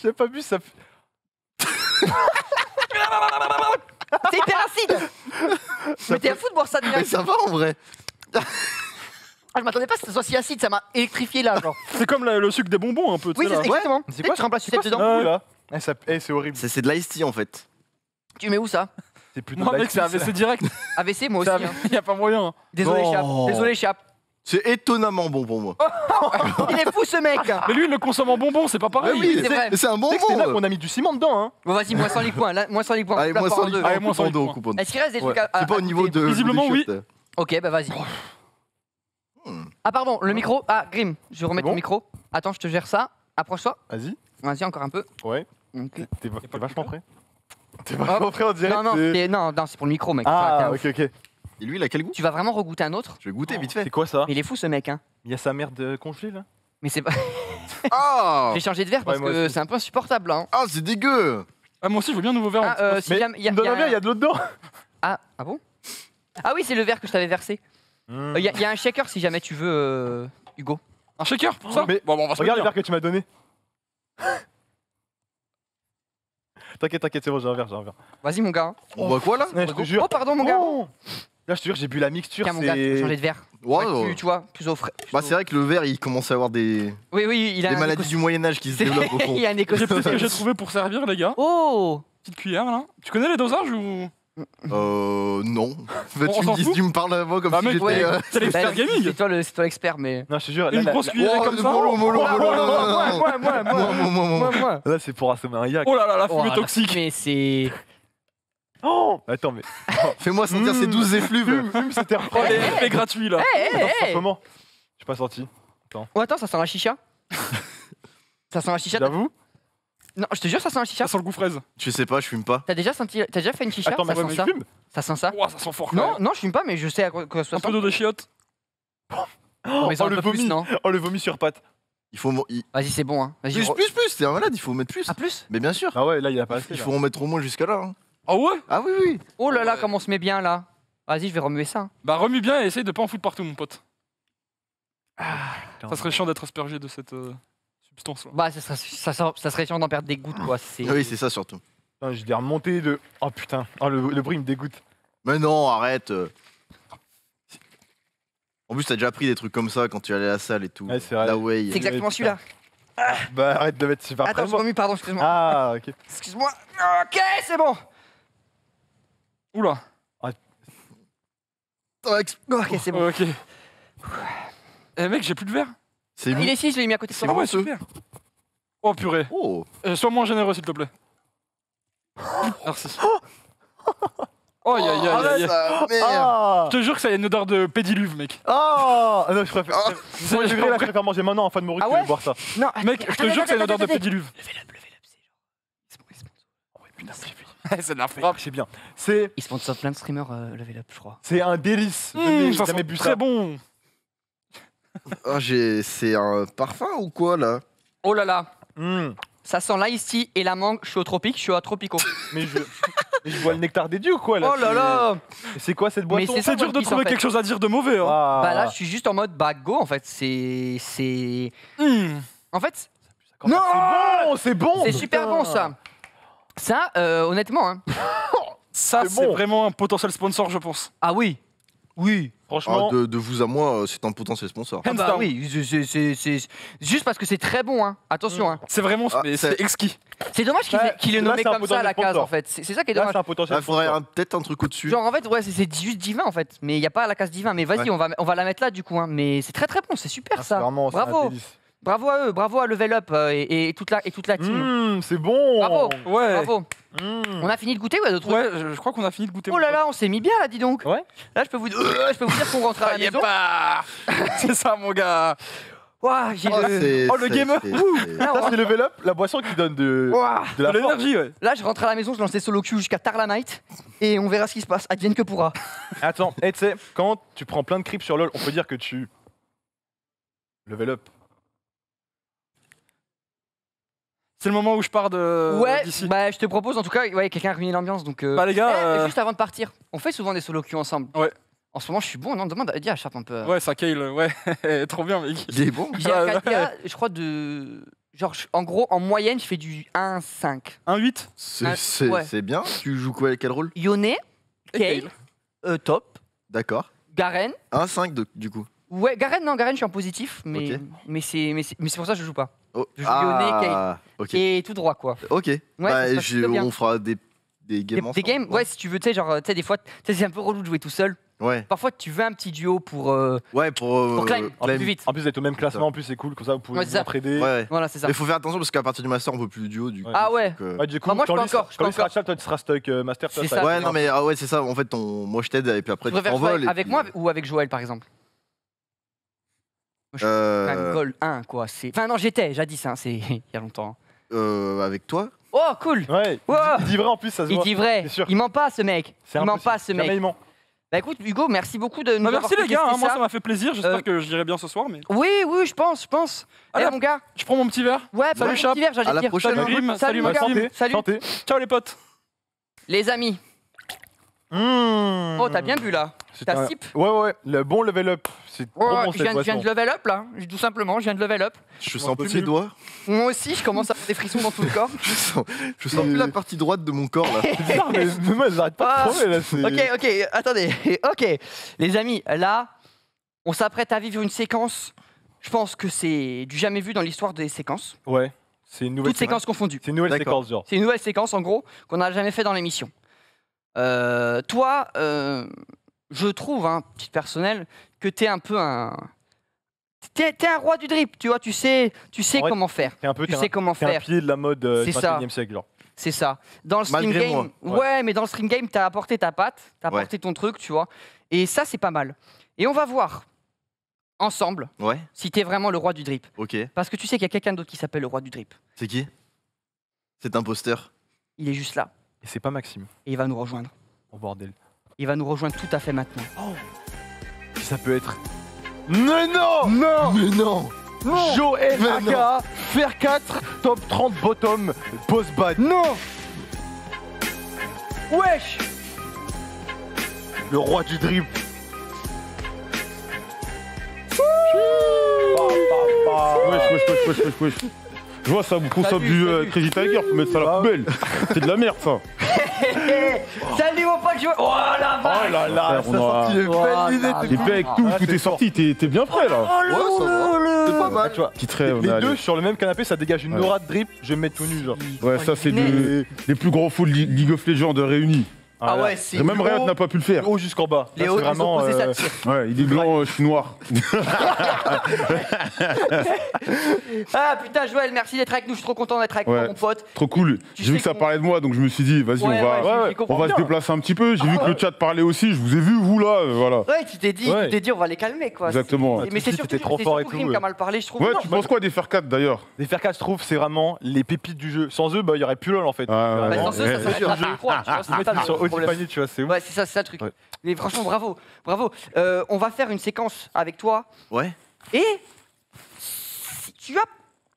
J'ai pas bu, ça pue. C'est hyper acide. Mais t'es fou de boire ça de merde. Mais ça va en vrai. Ah, je m'attendais pas à ce que ce soit si acide, ça m'a électrifié là, genre. C'est comme la, le sucre des bonbons un peu. Oui, c'est exactement. C'est quoi? Tu remplaces sucette dedans. Ah, là. Eh, eh, c'est horrible. C'est de l'ice tea en fait. Tu mets où ça? C'est plus de non, mec, c'est A V C direct. A V C, moi aussi. Il n'y a pas moyen. Désolé, Chap. Désolé, Chap. C'est étonnamment bon pour moi. Il est fou ce mec. Mais lui, il le consomme en bonbon, c'est pas pareil. Oui, c'est un bonbon. C'est là qu'on a mis du ciment dedans. Bon, vas-y, moins sans les points. Moins sans les points. Allez, moins sans les points. Est-ce qu'il reste des trucs à. C'est pas au niveau de. Visiblement, oui. Ok, bah vas-y. Ah pardon, le micro. Ah, Grim, je vais remettre le micro. Attends, je te gère ça. Approche-toi. Vas-y. Vas-y, encore un peu. Ouais. Okay. T'es vachement prêt. T'es vachement prêt en direct. Non, non, non, non, c'est pour le micro, mec. Ah, ok, ok. Et lui, il a quel goût? Tu vas vraiment regoûter un autre? Je vais goûter vite fait. C'est quoi ça? Il est fou, ce mec, hein. Il y a sa merde congelée, là. Mais c'est pas... Oh, j'ai changé de verre parce que c'est un peu insupportable, hein. Ah, c'est dégueu. Ah, moi aussi, je veux bien un nouveau verre. Ah, si jamais... Dans le verre, il y a de l'eau dedans. Ah, ah bon? Ah oui, c'est le verre que je t'avais versé. Il mmh. euh, y, y a un shaker si jamais tu veux, euh, Hugo. Un shaker pour ça? Mais bon, bon, on va se regarde le verre que tu m'as donné. T'inquiète, t'inquiète, c'est bon, j'ai un verre, j'ai un verre. Vas-y, mon gars. Hein. On voit oh, quoi là? Ouais, je te jure. Oh, pardon, mon gars. Oh. Là, je te jure, j'ai bu la mixture. Tiens, mon gars, tu peux changer de verre. Wow. Ouais, tu, tu vois, plus au frais. Bah, c'est vrai que le verre, il commence à avoir des. Oui, oui, il a. Des maladies du Moyen-Âge qui se développent au fond. Il y a un écosystème. C'est ce que j'ai trouvé pour servir, les gars. Oh, petite cuillère, là. Tu connais les dosages ou? Euh. Non. Bah, tu, me dis, tu me parles avant comme bah, si j'étais. Ouais, euh... C'est l'expert gaming. C'est toi l'expert, mais. Non, je te jure. Une grosse cuillère comme ça. Molo, molo, molo. Moi, moi, moi, moi. Là, c'est pour assommer un yak. Oh là là, la fumée toxique. Mais c'est. Oh. Attends, mais. Fais-moi sentir ces douze effluves. C'était un gratuit, là. Comment? J'ai pas senti. Attends. Oh, attends, ça sent la chicha. Ça sent la chicha. J'avoue. Non, je te jure, ça sent la chicha. Ça sent le goût fraise. Tu sais pas, je fume pas. T'as déjà senti, t'as déjà fait une chicha? Attends, mais ça ouais, sent mais ça. Fume. Ça sent ça. Ouah, ça sent fort. Non, non, je fume pas, mais je sais à quoi, quoi ça. Un peu d'eau de chiotte. Oh, mais oh, le vomi, non? Oh, le vomi sur pâte. Il faut. Il... Vas-y, c'est bon, hein. Plus, re... plus, plus. T'es un malade, il faut mettre plus. Ah plus? Mais bien sûr. Ah ouais, là il a pas assez. Il faut en mettre au moins jusqu'à là. Hein. Ah ouais? Ah oui, oui. Oh là là, ouais. Comme on se met bien là. Vas-y, je vais remuer ça. Bah remue bien et essaye de pas en foutre partout, mon pote. Ah, ça serait chiant d'être aspergé de cette. Euh... Bah, ça, ça, ça, ça, ça serait chiant d'en perdre des gouttes, quoi. Oui, c'est ça surtout. Putain, je l'ai remonté de. Oh putain, oh, le, le bruit me dégoûte. Mais non, arrête. En plus, t'as déjà pris des trucs comme ça quand tu allais à la salle et tout. Ouais, c'est exactement celui-là. Ah. Bah, arrête de mettre super. Attends, je remue, pardon, excuse-moi. Ah, ok. Excuse-moi. Ok, c'est bon. Oula. Ah. Ok, c'est bon. Ok. Eh, mec, j'ai plus de verre. Est il est six, je l'ai mis à côté de toi. Ah ouais, super. Oh purée. Oh. Euh, sois moins généreux, s'il te plaît. Merci. Oh, y'a, y'a, y'a, y'a. Je te jure que ça y a une odeur de pédiluve, mec. Oh. Ah non, je préfère. Ah. Moi, je, je préfère, préfère manger maintenant en fin de morue ah ouais que de boire ça. Non, mec, je te jure que ça y a une odeur de pédiluve. Levez-le, levez-le, c'est genre. C'est bon, il sponsor. Oh, ouais, putain, c'est fini. C'est de la frappe, c'est bien. Il sponsor plein de streamers, levez-le, je crois. C'est un délice. Ça m'est bu très bon. Oh, c'est un parfum ou quoi là? Oh là là, mmh. Ça sent l'ice tea et la mangue. Je suis au tropique, je suis à Tropico. Mais je, mais je vois le nectar des dieux ou quoi là? Oh là là. C'est quoi cette boisson? C'est dur de trouver quelque chose à dire de mauvais. Hein. Ah. Bah là, je suis juste en mode bah go en fait. C'est. C'est. Mmh. En fait. Non, c'est bon. C'est bon, super bon ça. Ça, euh, honnêtement. Hein. Ça, c'est bon. Vraiment un potentiel sponsor, je pense. Ah oui. Oui. Franchement, ah, de, de vous à moi, c'est un potentiel sponsor. Ah bah oui, c'est juste parce que c'est très bon, hein. Attention. Hein. C'est vraiment ah, c'est exquis. C'est dommage qu'il ouais, qu'il est nommé là, est comme ça à la case, en fait. C'est ça qui est dommage. Là, est là, il faudrait peut-être un truc au-dessus. Genre, en fait, ouais, c'est juste divin, en fait. Mais il n'y a pas la case divin. Mais vas-y, ouais. on, va, on va la mettre là, du coup. Hein. Mais c'est très, très bon, c'est super, ah, ça. Vraiment, bravo. Bravo à eux, bravo à Level Up euh, et, et, toute la, et toute la team. Mmh, c'est bon. Bravo, ouais. Bravo. Mmh. On a fini de goûter ou ouais, d'autres trucs? Ouais, je, je crois qu'on a fini de goûter. Oh là là, on s'est mis bien là, dis donc. Ouais. Là, je peux vous, euh, je peux vous dire qu'on rentre à la maison. C'est ça, mon gars. Ouah, j'ai oh, le... oh, le gamer. Ça, c'est Level Up, la boisson qui donne de, de l'énergie. Ouais. Là, je rentre à la maison, je lance les solo queues jusqu'à tard la night et on verra ce qui se passe. Advienne que pourra. Attends, et tu sais, quand tu prends plein de creeps sur LoL, on peut dire que tu Level Up. C'est le moment où je pars de. Ouais, bah je te propose en tout cas, ouais, quelqu'un a ruiné l'ambiance donc. Euh... Bah les gars. Eh, euh... Juste avant de partir, on fait souvent des solo queues ensemble. Ouais. En ce moment, je suis bon, non, demande à Eddie à Chap un peu. Ouais, ça Kale, ouais. Trop bien, mec. Il est bon. J'ai un K D A, je crois, de. Genre, en gros, en moyenne, je fais du un virgule cinq. un virgule huit. C'est ouais. bien. Tu joues quoi, quel rôle? Yoné, Kale, euh, Top. D'accord. Garen. un virgule cinq du coup. Ouais, Garen, non, Garen, je suis en positif, mais, okay. mais c'est pour ça que je joue pas. Oh, je joue ah, Yoné, Kale. Okay. Et tout droit, quoi. Ok. Ouais, bah, je, on fera des, des games des, ensemble. Des games, ouais, ouais, si tu veux, tu sais, genre, tu sais, des fois, c'est un peu relou de jouer tout seul. Ouais. Parfois, tu veux un petit duo pour, euh, ouais, pour, euh, pour climb, climb. En plus vite. En plus, vous êtes au même classement, en plus, c'est cool, comme ça, vous pouvez vous entraider. Ouais, voilà, c'est ça. Mais faut faire attention parce qu'à partir du master, on peut plus de duo. Du coup, ah ouais. Donc, euh... ouais du coup, bah, moi, je peux encore. Quand il sera Chap, toi, tu seras stuck euh, master. Toi, ça, ouais, non, mais ah ouais, c'est ça. En fait, on... moi, je t'aide et puis après, tu t'envoles. Avec moi ou avec Joël, par exemple. Moi, je suis quand même goal un, quoi. Enfin, non, j'étais, jadis, c'est il y a longtemps. Euh, avec toi. Oh cool. Ouais. Wow. Il dit vrai en plus, ça se voit. Il dit vrai. Il ment pas ce mec. Il ment pas ce mec. Bah écoute Hugo, merci beaucoup de nous ah, merci avoir les gars, hein, ça. Moi ça m'a fait plaisir, j'espère euh... que je dirai bien ce soir mais... Oui, oui, je pense, je pense. Allez mon gars, je prends mon petit verre. Ouais, salut ouais, Chap. Petit verre, à la dire. Prochaine. Salut Grim, salut Maxime, salut. Santé. Ciao les potes. Les amis. Mmh. Oh t'as bien bu là. T'as un... sip. Ouais ouais, le bon level up. C'est oh, bon je, viens, je viens de level up là, tout simplement, je viens de level up. Je sens plus mes doigts. Moi aussi, je commence à avoir des frissons dans tout le corps. Je sens, je sens plus la partie droite de mon corps là. C'est bizarre, mais moi, j'arrête pas de trouver là. Ok, ok, attendez. Ok, les amis, là, on s'apprête à vivre une séquence. Je pense que c'est du jamais vu dans l'histoire des séquences. Ouais, c'est une nouvelle séquence. Toutes séquences confondues. C'est une nouvelle séquence, genre. C'est une nouvelle séquence, en gros, qu'on n'a jamais fait dans l'émission. Euh, toi, euh, je trouve, hein, petite personnelle, que t'es un peu un... T'es un roi du drip, tu vois, tu sais, tu sais vrai, comment faire. T'es un peu, tu sais un, comment faire. Un pilier de la mode euh, du vingt et unième siècle, genre. C'est ça. Dans le stream game, moi. Ouais, ouais, mais dans le stream game, t'as apporté ta patte, t'as ouais. apporté ton truc, tu vois. Et ça, c'est pas mal. Et on va voir ensemble ouais. si t'es vraiment le roi du drip. Ok. Parce que tu sais qu'il y a quelqu'un d'autre qui s'appelle le roi du drip. C'est qui? C'est un imposteur. Il est juste là. Et c'est pas Maxime. Et il va nous rejoindre. Oh bordel. Il va nous rejoindre tout à fait maintenant. Oh. Ça peut être. Mais non, non, mais non, non. Joël Aka, faire quatre, top trente, bottom, boss bad. Non. Wesh. Le roi du drip. Wesh, wesh, wesh, wesh, wesh, wesh. Je vois ça vous consomme du euh, Crazy Tiger, faut mettre ça à la poubelle. C'est de la merde ça. Salut mon pote Joël. Oh la vache. Oh là là, ça sorti les belles idées. T'es avec tout, tout est sorti, t'es bien prêt là. Oh là, c'est pas mal. Les deux sur le même canapé, ça dégage une aura de drip, je vais me mettre tout nu genre. Ouais, ça c'est les plus gros fous de League of Legends réunis. Ah ouais, c'est même Riot n'a pas pu le faire. Haut jusqu'en bas. Les hauts, vraiment. Ouais, il est blanc, je suis noir. Ah putain, Joël, merci d'être avec nous. Je suis trop content d'être avec toi, mon pote. Trop cool. J'ai vu que ça parlait de moi, donc je me suis dit, vas-y, on va, on va se déplacer un petit peu. J'ai vu que le chat parlait aussi. Je vous ai vu, vous là, voilà. Ouais, tu t'es dit, tu t'es dit, on va les calmer, quoi. Exactement. Mais c'est surtout Grim qui a mal parlé, je trouve. Ouais, tu penses quoi des Fair quatre d'ailleurs? Les Fair quatre, je trouve, c'est vraiment les pépites du jeu. Sans eux, bah, il y aurait plus lol en fait. Sans eux, ça serait panier, tu vois, c'est ouais, c'est ça, c'est ça le truc. Ouais. Mais franchement, bravo, bravo. Euh, on va faire une séquence avec toi. Ouais. Et tu vas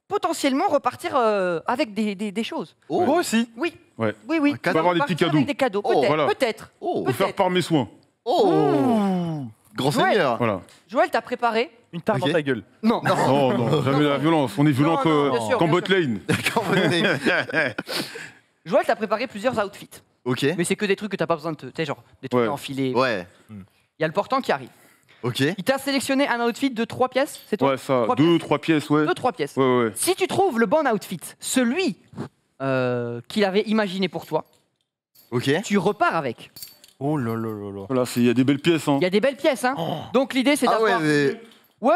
potentiellement repartir euh, avec des, des, des choses. Oh, moi aussi. Oui. Ouais. Oui, oui. Tu vas avoir des petits cadeaux. Des cadeaux, oh, peut-être. Voilà. Peut-être. Oh. Peut faire par mes soins. Oh. Oh. Grand seigneur. Voilà. Joël, t'as préparé une tarte okay. dans ta gueule. Non. Non, non, non jamais non. la violence. On est violent qu'en bot lane. Joël, t'as préparé plusieurs outfits. Okay. Mais c'est que des trucs que t'as pas besoin de te... Tu sais, genre, des trucs ouais. enfilés. Ouais. Il y a le portant qui arrive. Ok. Il t'a sélectionné un outfit de trois pièces, c'est toi? Ouais, ça. Trois deux, pièces. trois pièces, ouais. Deux, trois pièces. Ouais, ouais. Si tu trouves le bon outfit, celui euh, qu'il avait imaginé pour toi, okay. tu repars avec. Oh là là là là. Voilà, il y a des belles pièces, hein. Il y a des belles pièces, hein. Oh. Donc l'idée, c'est d'avoir... Ah ouais, mais... Ouais,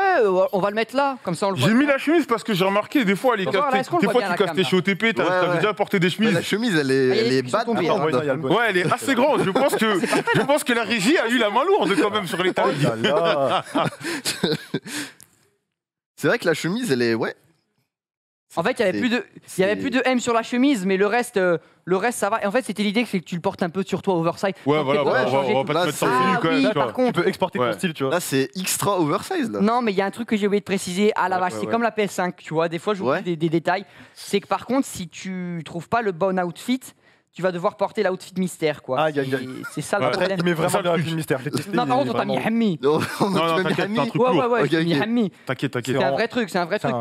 on va le mettre là, comme ça on le voit. J'ai mis la chemise parce que j'ai remarqué, des fois, elle est cassée. Des fois, tu casses cam, tes chez O T P, t'as ouais, ouais. déjà porté des chemises. Mais la chemise, elle est, elle est bad. Tombée, ah, non, hein, non, ouais, elle est assez grande. Je pense que, je pense que la régie a eu la main lourde quand même sur les tailles. C'est vrai que la chemise, elle est... Ouais. En fait, il n'y avait plus de, y avait plus de M sur la chemise, mais le reste, euh, le reste ça va. Et en fait, c'était l'idée que tu le portes un peu sur toi, oversize. Ouais, donc, voilà, voilà, on va, on va pas te mettre sans tenue quand même. Par contre, tu peux exporter ouais. ton style, tu vois. Là, c'est extra oversize, là. Non, mais il y a un truc que j'ai oublié de préciser. À la ouais, vache, ouais, c'est ouais. comme la P S cinq, tu vois. Des fois, j'oublie ouais. des, des détails. C'est que par contre, si tu trouves pas le bon outfit, tu vas devoir porter l'outfit mystère, quoi. Ah, c'est ça le problème. Mais vraiment, l'outfit mystère. Non, par contre, on t'a mis Hammi. Non, non, t'inquiète, c'est un truc lourd. Ouais, ouais, ouais, j'ai mis Hammi. T'inquiète, t'inquiète. C'est un vrai truc, c'est un vrai truc.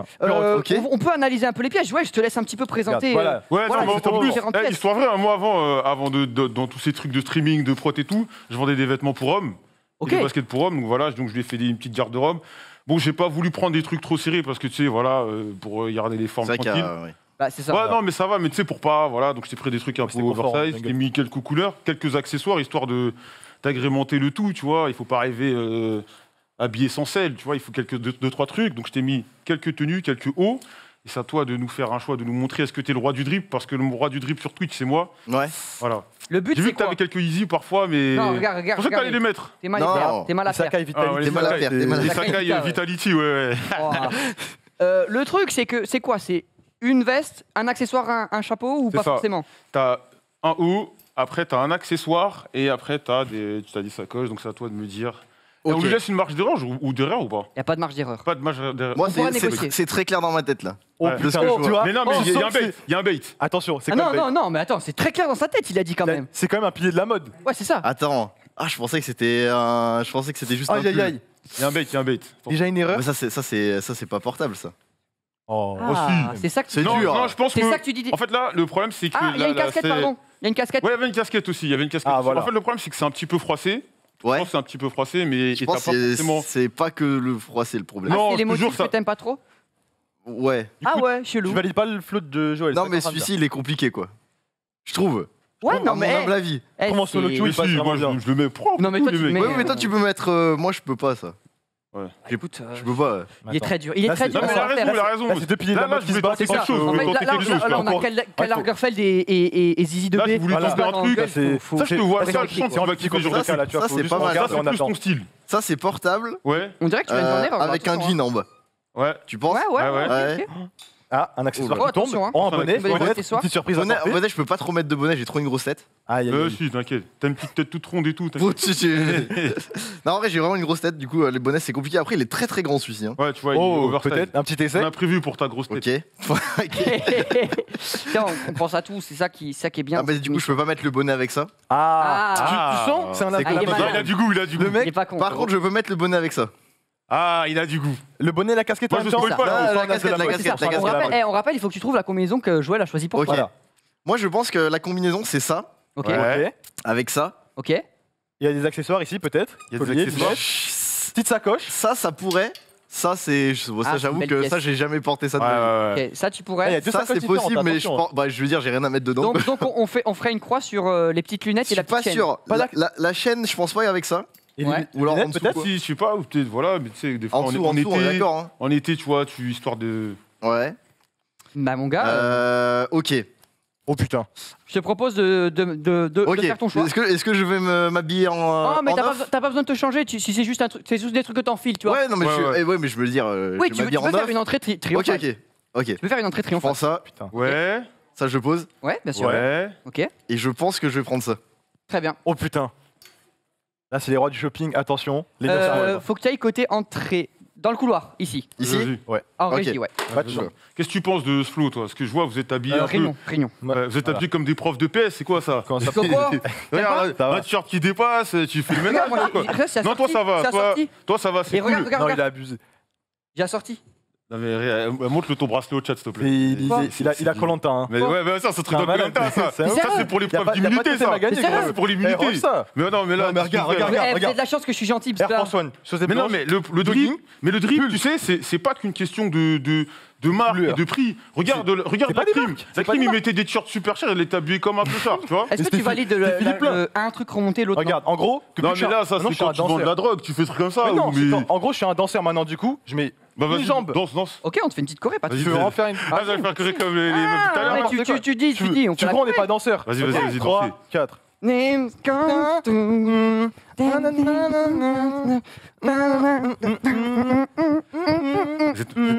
On peut analyser un peu les pièges. Ouais, je te laisse un petit peu présenter. Voilà. Ouais, en plus, histoire vraie, moi, avant, avant de dans tous ces trucs de streaming, de prot et tout, je vendais des vêtements pour hommes, des baskets pour hommes. Donc voilà, donc je lui ai fait une petite garde-robe. Bon, j'ai pas voulu prendre des trucs trop serrés parce que tu sais, voilà, pour garder les formes tranquilles. Bah, ça, ouais, voilà. Non, mais ça va, mais tu sais, pour pas. Voilà, donc j'ai pris des trucs un peu oversize, j'ai mis quelques couleurs, quelques accessoires, histoire de, d'agrémenter le tout, tu vois. Il ne faut pas rêver euh, habillé sans sel, tu vois. Il faut quelques deux, deux trois trucs. Donc je t'ai mis quelques tenues, quelques hauts. Et c'est à toi de nous faire un choix, de nous montrer est-ce que t'es le roi du drip, parce que le roi du drip sur Twitch, c'est moi. Ouais. Voilà. Le but, j'ai vu que t'avais quelques easy parfois, mais. Non, regarde, regarde. Je pensais que t'allais les mettre. T'es mal, mal à faire. T'es mal à faire. T'es mal à faire. Sakai Vitality, ouais, ouais. Oh. euh, le truc, c'est que c'est quoi? C'est une veste, un accessoire, un, un chapeau ou pas ça. Forcément? T'as un haut, après t'as un accessoire et après t'as des, t'as des sacoches. Donc c'est à toi de me dire. Okay. On lui laisse une marge d'erreur ou, ou d'erreur ou pas? Il n'y a pas de marge d'erreur. Pas de marge d'erreur. Moi, c'est très clair dans ma tête là. Oh, ouais, putain, oh, tu vois. Mais non, mais il oh, y, y a un bait. Attention, c'est ah quoi? Non, non, non, mais attends, c'est très clair dans sa tête, il a dit quand même. C'est quand même un pilier de la mode. Ouais, c'est ça. Attends. Ah, je pensais que c'était euh, je pensais que c'était juste oh, un aïe, aïe. Il y a un bait, il y a un bait. Déjà une erreur. Mais ça, c'est ça, c'est ça, c'est pas portable ça. Oh, ah, c'est ça que tu dis. Non, je pense que tu dis. En fait là, le problème c'est que il y a une casquette, pardon. Il y a une casquette. Ouais, il y avait une casquette aussi, il y avait une casquette. En fait, le problème c'est que c'est un petit peu froissé. Ouais. Je pense que c'est un petit peu froissé, mais je pense pas forcément. C'est pas que le froid, c'est le problème. Ah, non, les motifs ça... que t'aimes pas trop. Ouais. Du coup, ah ouais, chelou. Tu valides pas le flotte de Joël? Non, mais celui-ci, il est compliqué, quoi. Je trouve. Ouais, non, mais. Mon humble avis. Comment sur le Q, il passe moi, je, je le mets propre. Non, mais toi, tu mets... ouais, mais toi, tu peux mettre. Euh, moi, je peux pas, ça. Ouais. Ah, écoute, euh... je peux pas. Il est très dur. Il est là, très dur. Non, mais la raison, la raison. C'est deux piliers de la mode qui se battent. C'est quelque chose. On a Karl Lagerfeld et Zizi de B. Là, si vous voulez tomber un truc, ça, je te vois. Ça, je sens que tu vas kiffer Joël. Ça, c'est pas mal. Ça, c'est plus ton style. Ça, c'est portable. Ouais. On dirait que tu vas une journée avec un jean en bas. Ouais. Tu penses? Ouais, ouais. Ah, un accessoire qui tombe. En bonnet. Petite surprise. En bonnet, je peux pas trop mettre de bonnet. J'ai trop une grosse tête. Euh, si, t'inquiète. T'as une petite tête toute ronde et tout. Non, en vrai, j'ai vraiment une grosse tête, du coup, les bonnets, c'est compliqué. Après, il est très très grand celui-ci. Hein. Ouais, tu vois, oh, peut-être un petit essai. On a prévu pour ta grosse tête. Ok. Tiens, on pense à tout, c'est ça qui, ça qui est bien. Ah, bah, du coup, je peux pas mettre le bonnet avec ça. Ah, ah. Tu, tu sens c'est un ah, il, il a du goût, il a du goût. Le mec, par contre, je peux mettre le bonnet avec ça. Ah, il a du goût. Le bonnet, la casquette, moi, je spoil pas. La casquette, la casquette. On rappelle, il faut que tu trouves la combinaison que Joël a choisie pour toi. Moi, je pense que la combinaison, c'est ça. Ok. Avec ça. Ok. Il y a des accessoires ici, peut-être. Il y a des accessoires. Petite sacoche. Ça, ça pourrait. Ça, c'est. Bon, ah, j'avoue que pièce. Ça, j'ai jamais porté ça. De ouais, ouais, ouais. Okay, ça, tu pourrais. Ouais, ça, c'est possible, mais je, pense... bah, je veux dire, j'ai rien à mettre dedans. Donc, donc on fait, on ferait une croix sur euh, les petites lunettes et la petite pas chaîne. Sûr. Pas la, la, la chaîne, je pense pas avec ça. Et ouais. Ou alors peut-être. Si, je sais pas. Ou peut-être voilà, mais tu sais, des fois en, en, dessous, en, en dessous, été, on hein. En été, tu vois, tu histoire de. Ouais. Bah mon gars. Ok. Oh putain. Je te propose de, de, de, de, okay. de faire ton choix. Est-ce que, est-ce que je vais m'habiller en euh, non mais t'as pas, pas besoin de te changer, tu, si c'est juste, juste des trucs que t'enfiles, tu vois. Ouais, non, mais, ouais, je, ouais. Eh, ouais, mais je veux dire... Euh, oui, je tu, veux, tu peux faire une entrée tri triomphale. Ok, ok. Okay. Tu peux faire une entrée triomphale. Je prends ça, putain. Ouais. Okay. Ça, je pose. Ouais, bien sûr. Ouais. Ok. Et je pense que je vais prendre ça. Très bien. Oh putain. Là, c'est les rois du shopping, attention. Les euh, euh, faut que tu ailles côté entrée. Dans le couloir, ici. Ici? Ouais. En okay. Régie, ouais. Qu'est-ce que tu penses de ce flow, toi? Parce que je vois, vous êtes habillés euh, un Réunion, peu... Réunion. Euh, vous êtes voilà. Habillés comme des profs de P S, c'est quoi ça? Quand ça regarde, un t-shirt qui dépasse, tu fais le ménage, regarde, quoi. Là, assorti, non, toi, ça va. Toi, toi, ça va, c'est cool. Regarde, regarde, non, regarde. Il a abusé. J'ai assorti. Non, mais montre-le ton bracelet au chat, s'il te plaît. Il a Koh-Lanta. Mais ouais, mais ça, c'est un truc de Koh-Lanta, ça. Ça, c'est pour les preuves d'immunité, ça. C'est pour l'immunité. Mais non, mais là, regarde, regarde. Vous avez de la chance que je suis gentil, parce que. François, mais non, mais le drip, mais le drip, tu sais, c'est pas qu'une question de. De marque et de prix. Regarde, regarde la crime. La crime, il mettait des t-shirts super chers, elle était habillée comme un peu char, tu vois. Est-ce que tu valides un truc remonté, l'autre? Regarde, en gros, non mais là, ça c'est quand tu vends de la drogue, tu fais truc comme ça. En gros, je suis un danseur maintenant, du coup, je mets une jambe. Danse, danse. Ok, on te fait une petite choré, pas de soucis. Tu veux en faire une? Ah, je vais faire choré comme les meufs tout à l'heure. Tu tu dis, tu dis, on fait. Tu crois on n'est pas danseur? Vas-y, vas-y, vas-y. trois, quatre. Vous êtes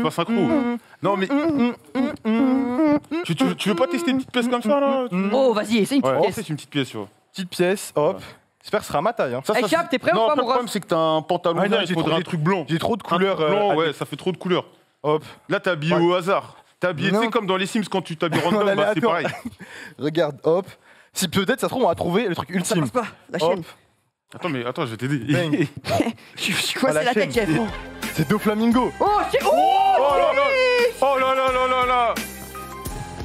pas synchro. Non mais tu, tu, tu veux pas tester une petite pièce comme ça là? Oh vas-y, essaye une petite ouais. pièce. C'est une petite pièce, ouais. Petite pièce, hop. Ouais. J'espère que ce sera ma taille. Hein. Ça, hey, ça, Chap, t'es prêt non, ou pas? Le problème c'est que t'as un pantalon ah, là, il faudrait un truc blanc. J'ai trop de couleurs. Euh, blanc, ouais, ça fait trop de couleurs. Hop. Là t'es habillé ouais. au hasard. T'es habillé, tu sais comme dans les Sims quand tu t'habilles random, bah, c'est pareil. Regarde, hop. Si peut-être ça se trouve on va trouver le truc ultime. Ça passe pas, la chaîne. Attends mais attends, je vais t'aider. Je suis quoi? C'est la tête qui est. C'est deux flamingos. Oh, c'est... Oh là là. Oh là là là là là.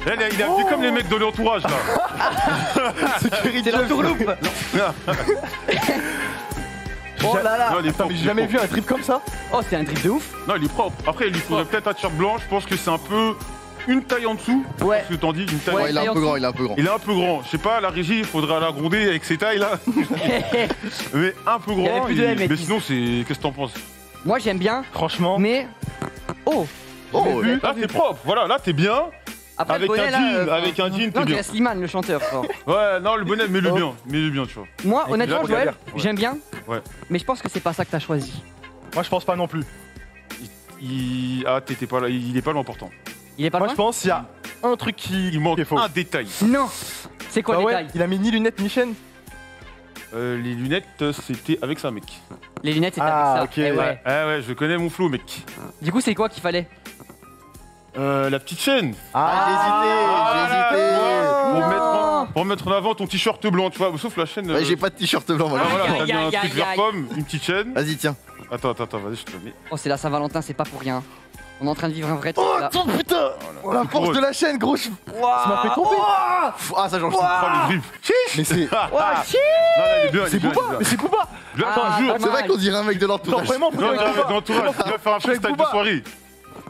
Elle, il a vu oh. comme les mecs de l'entourage là. C'est la tourloupe. Oh là là. J'ai jamais vu un drip comme ça. Oh, c'est un drip de ouf. Non, il est propre. Après, il lui faudrait peut-être un t-shirt blanc. Je pense que c'est un peu... une taille en dessous. Ouais. Parce que t'en dis une taille. Ouais, il est un peu grand, il est un peu grand. Il est un peu grand. Je sais pas, la régie, il faudra la gronder avec ses tailles là. Mais un peu grand. Il y avait plus de M, et... Mais sinon, c'est. Qu'est-ce que t'en penses? Moi, j'aime bien. Franchement. Mais. Oh. Oh. Là, t'es propre. Voilà, là, t'es bien. Après, avec, bonnet, un là, jean, euh, avec un jean, t'es bien. Non, c'est Slimane, le chanteur. Ouais, non, le bonnet, mais le bien, mais le bien, tu vois. Moi, honnêtement, Joël, j'aime bien. Ouais. Mais je pense que c'est pas ça que t'as choisi. Moi, je pense pas non plus. Il... Ah, t'étais pas là, il est pas l'important. Il est pas. Moi, loin je pense qu'il y a un truc qui il manque, un détail. Non. C'est quoi bah le ouais, détail? Il a mis ni lunettes ni chaîne. Euh, les lunettes, c'était avec ça, mec. Les lunettes, c'était ah, avec ça. Ah, ok. Eh ouais. Ah ouais, je connais mon flow, mec. Du coup, c'est quoi qu'il fallait? Euh, la petite chaîne. Ah, ah j'hésitais, ah, j'hésitais. Pour mettre en avant ton t-shirt blanc, tu vois, sauf la chaîne. Ouais, j'ai euh... pas de t-shirt blanc, voilà. Ah, voilà, t'as mis un truc vert pomme, une petite chaîne. Vas-y, tiens. Attends, attends, attends, vas-y, je te le mets. Oh, c'est la Saint-Valentin, c'est pas pour rien. On est en train de vivre un vrai truc. Oh, attends, putain! Oh, la force de la chaîne, gros! Ça m'a fait tomber! Ah, ça, j'en sais pas le grip. Mais c'est. C'est Booba! Mais c'est Booba! C'est vrai qu'on dirait un mec de l'entourage. Vraiment, non, de l'entourage. Il va faire un freestyle de soirée.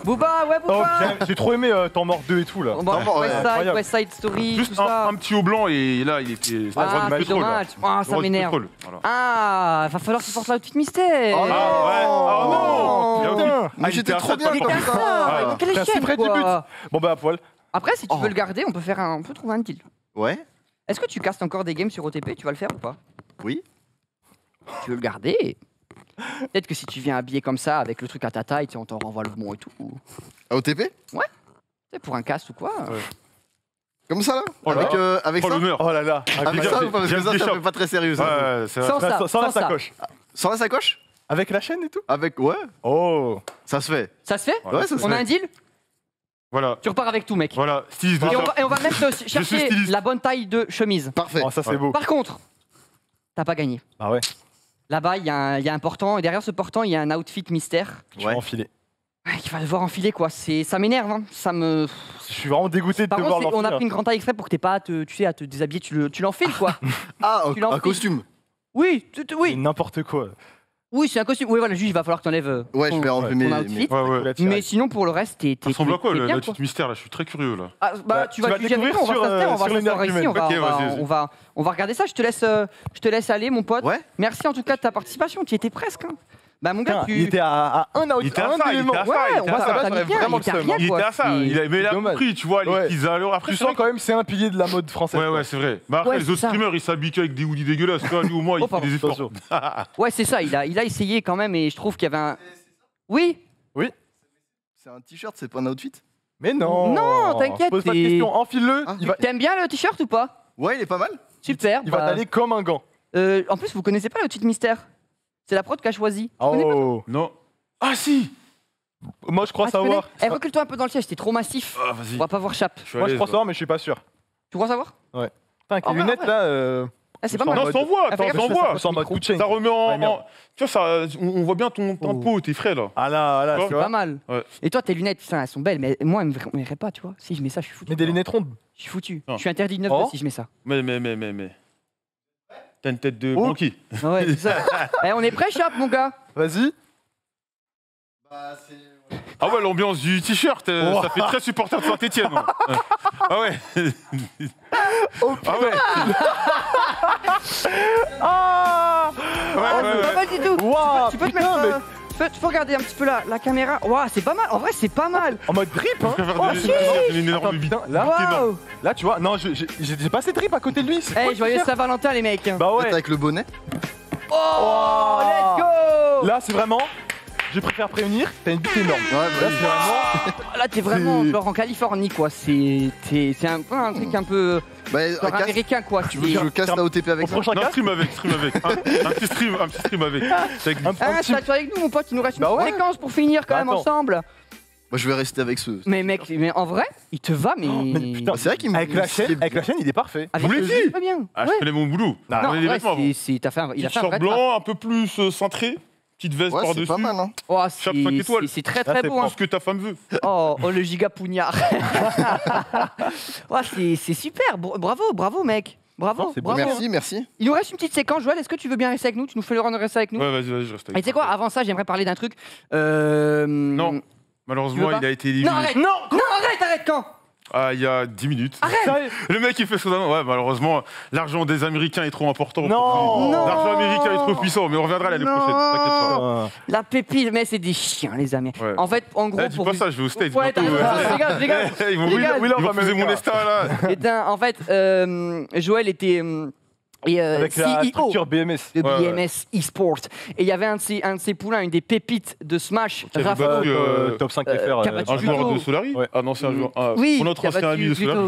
Booba, ouais, Booba! J'ai trop aimé Temps Mort deux et tout là. West Side Story. Juste un petit haut blanc et là, il était. Ah, c'est dommage. Ah, ça m'énerve. Ah, va falloir qu'il porte l'outfit mystère. Ah, ouais! Oh non! Mais j'étais trop bien comme ça! C'est près du but! Bon, bah, à poil. Après, si tu veux le garder, on peut faire un. On peut trouver un deal. Ouais? Est-ce que tu castes encore des games sur O T P? Tu vas le faire ou pas? Oui. Tu veux le garder? Peut-être que si tu viens habillé comme ça, avec le truc à ta taille, on t'en renvoie le bon et tout. À O T P? Ouais. C'est pour un casse ou quoi? Ouais. Comme ça là? Oh là avec euh, avec oh ça le oh là là. Avec ça ou pas? Parce que ça, ça fait pas très sérieux. Ouais, ça. Sans, ça, sans, sans la sacoche. Ça. Sans la sacoche? Avec la chaîne et tout? Avec, ouais. Oh. Ça se fait. Ça se fait? Ouais, ça se fait. On a un deal? Voilà. Tu repars avec tout, mec. Voilà. Styliste. Et on va, et on va même te chercher la bonne taille de chemise. Parfait. Oh, ça c'est beau. Par contre, t'as pas gagné. Ah ouais. Là-bas, il y, y a un portant, et derrière ce portant, il y a un outfit mystère. Tu vas enfiler. Ouais, il va devoir enfiler, quoi. Ça m'énerve, hein. Ça me... Je suis vraiment dégoûté de te voir l'enfiler. On a pris une grande taille exprès pour que t'aies pas à te, tu sais, à te déshabiller, tu l'enfiles, quoi. Ah, tu un costume? Oui, tu, tu, oui. N'importe quoi. Oui, c'est un costume. Oui, voilà, juste, il va falloir que t'enlèves euh, ouais, ton, je vais enlever mes, mes... outfit. Ouais, ouais. Mais sinon, pour le reste, t'es... Ça ressemble à quoi, l'outfit mystère, là? Je suis très curieux, là. Ah, bah, tu vas découvrir sur l'énergie. On va regarder ça. Je te laisse, je te laisse aller, mon pote. Ouais. Merci, en tout cas, de ta participation. Tu y étais presque, hein. Bah, mon gars, tu... Il était à un outfit. Il était à ça, il était à ça. Ouais, on va s'en bien. Il était à ça. Mais il a compris, tu vois, les petits allures. Après, tu sens quand même, c'est un pilier de la mode française. Ouais, ouais, c'est vrai. Bah, après, les autres streamers, ils s'habituent avec des hoodies dégueulasses. Lui, au moins, il fait des efforts. Ouais, c'est ça. Il a essayé quand même et je trouve qu'il y avait un... Oui. Oui. C'est un t-shirt, c'est pas un outfit? Mais non. Non, t'inquiète. Pose pas de question, enfile-le. T'aimes bien le t-shirt ou pas? Ouais, il est pas mal. Super. Il va t'aller comme un gant. En plus, vous connaissez pas l'outfit mystère? C'est la prod qui a choisi. Oh non. Ah si. Moi je crois ah, savoir. Eh, recule-toi un peu dans le siège, t'es trop massif. Ah, on va pas voir Chap. Moi je crois savoir, mais je suis pas sûr. Tu crois savoir? Ouais. Putain, oh, les lunettes là. Euh... Ah, c'est pas mal. Non, s'envoie, t'envoie. Ça remet en. Tu vois, ça, on voit bien ton teint de peau, t'es frais là. Ah là, là, c'est pas mal. Et toi, tes lunettes, elles sont belles, mais moi, elles me verraient pas, tu vois. Si je mets ça, je suis foutu. Mais des lunettes rondes. Je suis foutu. Je suis interdit de neuf si je mets ça. Mais, mais, mais, mais, mais. T'as une tête de banquier. Ouais, c'est ça. Eh, on est prêt, Chap, mon gars? Vas-y. Bah, c'est... Ah ouais, l'ambiance du t-shirt, euh, oh. Ça fait très supporter de Saint-Etienne. Ouais. Ah ouais. Oh, ah ouais. Ah ouais, oh, ouais, ouais, ouais. Pas mal du tout. Wow, tu, peux, tu peux te mettre... Mais... Euh... Tu peux regarder un petit peu la, la caméra. Waouh, c'est pas mal. En vrai, c'est pas mal. En mode drip, hein. Oh, si. Attends, putain, là, wow. Là, tu vois, non, j'ai passé drip à côté de lui. Eh, joyeux Saint-Valentin, les mecs. Bah ouais. Avec le bonnet. Oh, oh. Let's go. Là, c'est vraiment... Je préfère prévenir, t'as une bite énorme. Ouais, bah, là, c'est vraiment... Là, t'es vraiment genre en Californie, quoi. C'est un, un truc un peu... Bah, un casse... américain, quoi. Tu veux que je casse la O T P avec ça? Non, stream avec, stream avec. Un, un, petit stream, un petit stream avec. avec un, ah, tu es avec nous, mon pote. Il nous reste une bah, ouais. séquence pour finir, quand bah, même, attends. ensemble. Moi, je vais rester avec ce. Mais mec, mais en vrai, il te va, mais. Oh, mais putain, c'est vrai qu'il me. Avec la chaîne, avec la chaîne, il est parfait. Vous voulez qui? Très bien. Ah, je connais mon boulot. Non, il a fait un. Il a fait un blanc, un peu plus centré. Petite veste ouais, par-dessus. C'est pas mal, hein. Oh, c'est très très là, beau. Je pense hein. que ta femme veut. Oh, oh le giga pougnard. Oh, c'est super. Bravo, bravo, mec. Bravo. Non, bravo. Merci, merci. Il nous reste une petite séquence. Joël, est-ce que tu veux bien rester avec nous? Tu nous fais le rendre rester avec nous? Ouais, vas-y, vas-y, reste avec nous. Et tu sais quoi? Avant ça, j'aimerais parler d'un truc. Euh... Non. Malheureusement, il a été éliminé. Non, arrête, non, non, arrête, arrête, quand ? Ah, il y a dix minutes. Arrête. Le mec, il fait son annonce. Ouais, malheureusement, l'argent des Américains est trop important. Non, non. L'argent américain est trop puissant, mais on reviendra l'année prochaine. T'inquiète pas. La pépite, mais c'est des chiens, les Américains. Ouais. En fait, en gros. Eh, dis pour pas ça, je vais aux States. Ouais, t'as raison, les gars, les gars. Ils vont refuser mon estat, là. Éteins, en fait, euh, Joël était. Euh, Et euh, avec la structure B M S. De ouais, B M S ouais. eSport. Et il y avait un de, ces, un de ces poulains, une des pépites de Smash, Raflo. Euh, top cinq euh, F R. Euh, un joueur de Solari ouais. Ah non, c'est un joueur. Ah, oui, pour notre ancien ami de Solari.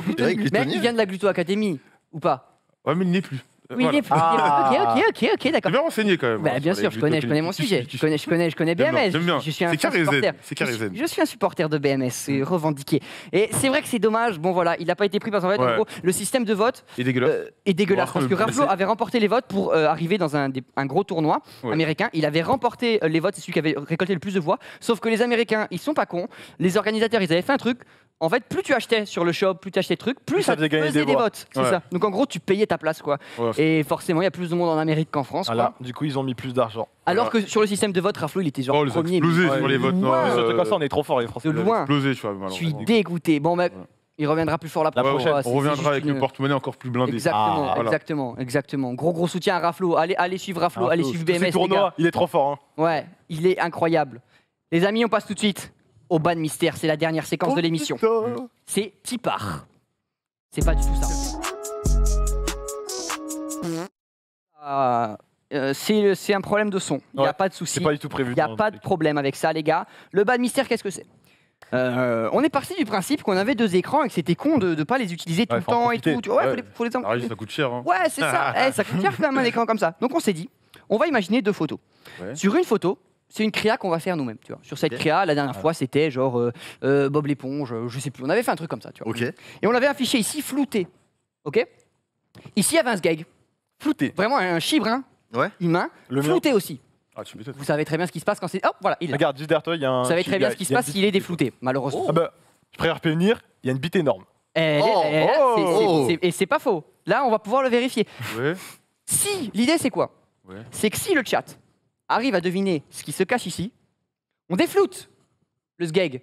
Mais il vient de la Gluto Academy, ou pas? Ouais, mais il n'est plus. Oui, voilà. il est plus. Ah. Ok, ok, ok, d'accord. Tu bien renseigné quand même. Bah, bien sûr, je connais, je connais mon sujet. Je connais, je connais, je connais B M S. J'aime bien. Je suis un supporter. C'est carré Zen. Je suis un supporter de B M S, c'est revendiqué. Et c'est vrai que c'est dommage. Bon, voilà, il n'a pas été pris parce qu'en fait, en gros, le système de vote est dégueulasse. Euh, est dégueulasse oh, parce que Raflo avait remporté les votes pour euh, arriver dans un, des, un gros tournoi ouais. américain. Il avait remporté les votes, c'est celui qui avait récolté le plus de voix. Sauf que les Américains, ils sont pas cons. Les organisateurs, ils avaient fait un truc. En fait, plus tu achetais sur le shop, plus tu achetais de trucs, plus, plus ça te faisait des, des votes. C'est ouais. ça. Donc en gros, tu payais ta place, quoi. Ouais. Et forcément, il y a plus de monde en Amérique qu'en France. Voilà. Quoi. Du coup, ils ont mis plus d'argent. Alors voilà. que sur le système de vote, Raflo, il était genre oh, le premier. Explosé mais... sur les votes. Non, euh... surtout comme ça, on est trop fort, les Français. De loin. Explosé, tu vois, je suis dégoûté. Bon, mec. Ouais. Il reviendra plus fort la prochaine. La prochaine. On reviendra avec une... le porte-monnaie encore plus blindé. Exactement, ah, voilà. exactement, exactement. Gros gros soutien à Raflo. Allez, allez suivre Raflo, allez suivre B M S. Ce tournoi, il est trop fort. Ouais, il est incroyable. Les amis, on passe tout de suite au ban mystère, c'est la dernière séquence oh de l'émission. C'est Tipar. C'est pas du tout ça. Euh, euh, c'est un problème de son. Il n'y ouais. a pas de souci. C'est pas du tout prévu. Il n'y a pas de problème avec ça, les gars. Le ban mystère, qu'est-ce que c'est? Euh, on est parti du principe qu'on avait deux écrans et que c'était con de ne pas les utiliser tout ouais, le temps et tout. Tu... Ouais, ouais. Faut les, faut les... Ah, ça coûte cher. Hein. Ouais, c'est ça. Hey, ça coûte cher quand même un écran comme ça. Donc on s'est dit, on va imaginer deux photos. Ouais. Sur une photo, c'est une créa qu'on va faire nous-mêmes, tu vois. Sur cette okay. créa, la dernière fois, c'était genre euh, euh, Bob l'éponge, euh, je sais plus. On avait fait un truc comme ça, tu vois. Okay. Et on l'avait affiché ici, flouté. Ok. Ici, il y avait un sgag. Flouté. Vraiment un chibre, hein. Ouais. Humain. Le flouté mien. aussi. Ah, tu Vous savez très bien ce qui se passe quand c'est... Oh, voilà, il est là. Regarde, juste derrière toi, il y a un... Vous savez très bien ce qui se passe s'il est déflouté, malheureusement. Oh. Ah bah, je préfère prévenir, il y a une bite énorme. Elle, oh. elle, elle, oh. c'est, c'est, et c'est pas faux. Là, on va pouvoir le vérifier. Ouais. Si, l'idée, c'est quoi ouais. C'est que si le chat... arrive à deviner ce qui se cache ici, on défloute le sgeg,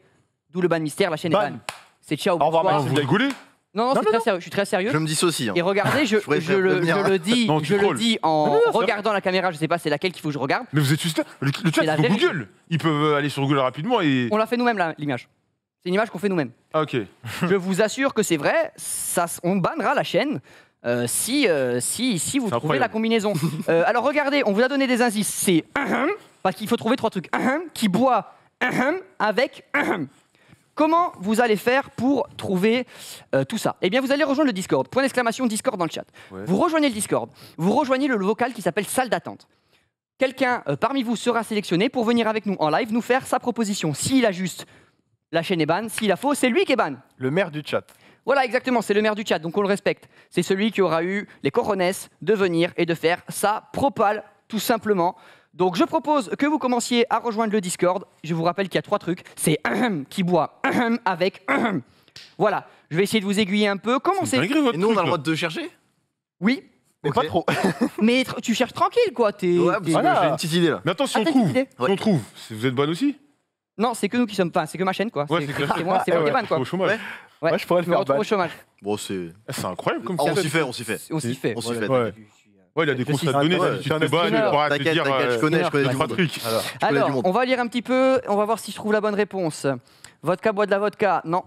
d'où le ban mystère, la chaîne ban. est ban. C'est ciao. Au revoir, Maxime. Vous rigolez ? Non, non, non, non, très sérieux, je suis très sérieux. Je me dissocie. Hein. Et regardez, je, je, je, le, je le dis, non, je le dis en non, non, non, regardant la caméra, je sais pas c'est laquelle qu'il faut que je regarde. Mais vous êtes juste là. Le, le chat, c'est Google. Ils peuvent aller sur Google rapidement et... On l'a fait nous-mêmes, là, l'image. C'est une image qu'on fait nous-mêmes. Ah, ok. Je vous assure que c'est vrai, ça, on bannera la chaîne. Euh, si, euh, si, si vous trouvez la combinaison. euh, alors regardez, on vous a donné des indices. C'est parce qu'il faut trouver trois trucs. Qui boit avec. Comment vous allez faire pour trouver euh, tout ça? Eh bien, vous allez rejoindre le Discord. Point d'exclamation Discord dans le chat. Ouais. Vous rejoignez le Discord. Vous rejoignez le vocal qui s'appelle salle d'attente. Quelqu'un euh, parmi vous sera sélectionné pour venir avec nous en live nous faire sa proposition. S'il a juste, la chaîne est ban. S'il a faux, c'est lui qui est ban. Le maire du chat. Voilà, exactement, c'est le maire du chat, donc on le respecte. C'est celui qui aura eu les coronesses de venir et de faire sa propale, tout simplement. Donc je propose que vous commenciez à rejoindre le Discord. Je vous rappelle qu'il y a trois trucs. C'est qui boit avec... Voilà, je vais essayer de vous aiguiller un peu. Commencez. Et nous, on a le droit de chercher ? Oui. Mais okay. pas trop. Mais tu cherches tranquille, quoi. T'es, ouais, t'es... Voilà. J'ai une petite idée, là. Mais attends, si ah, on trouve, si on trouve, vous êtes bonne aussi ? Non, c'est que nous qui sommes... Enfin, c'est que ma chaîne, quoi. Ouais, c'est que moi, c'est moi qui est bonne, quoi. Ouais, ouais, je pourrais le faire au chômage. Bon, c'est incroyable comme ça. Ah, on s'y fait, on s'y fait. On s'y fait. On s'y fait. Ouais. Ouais, il a des constats de données, c'est un débat, il pourra te dire je connais, je connais trois trucs. Alors, on va lire un petit peu, on va voir si je trouve la bonne réponse. Vodka boit de la vodka. Non.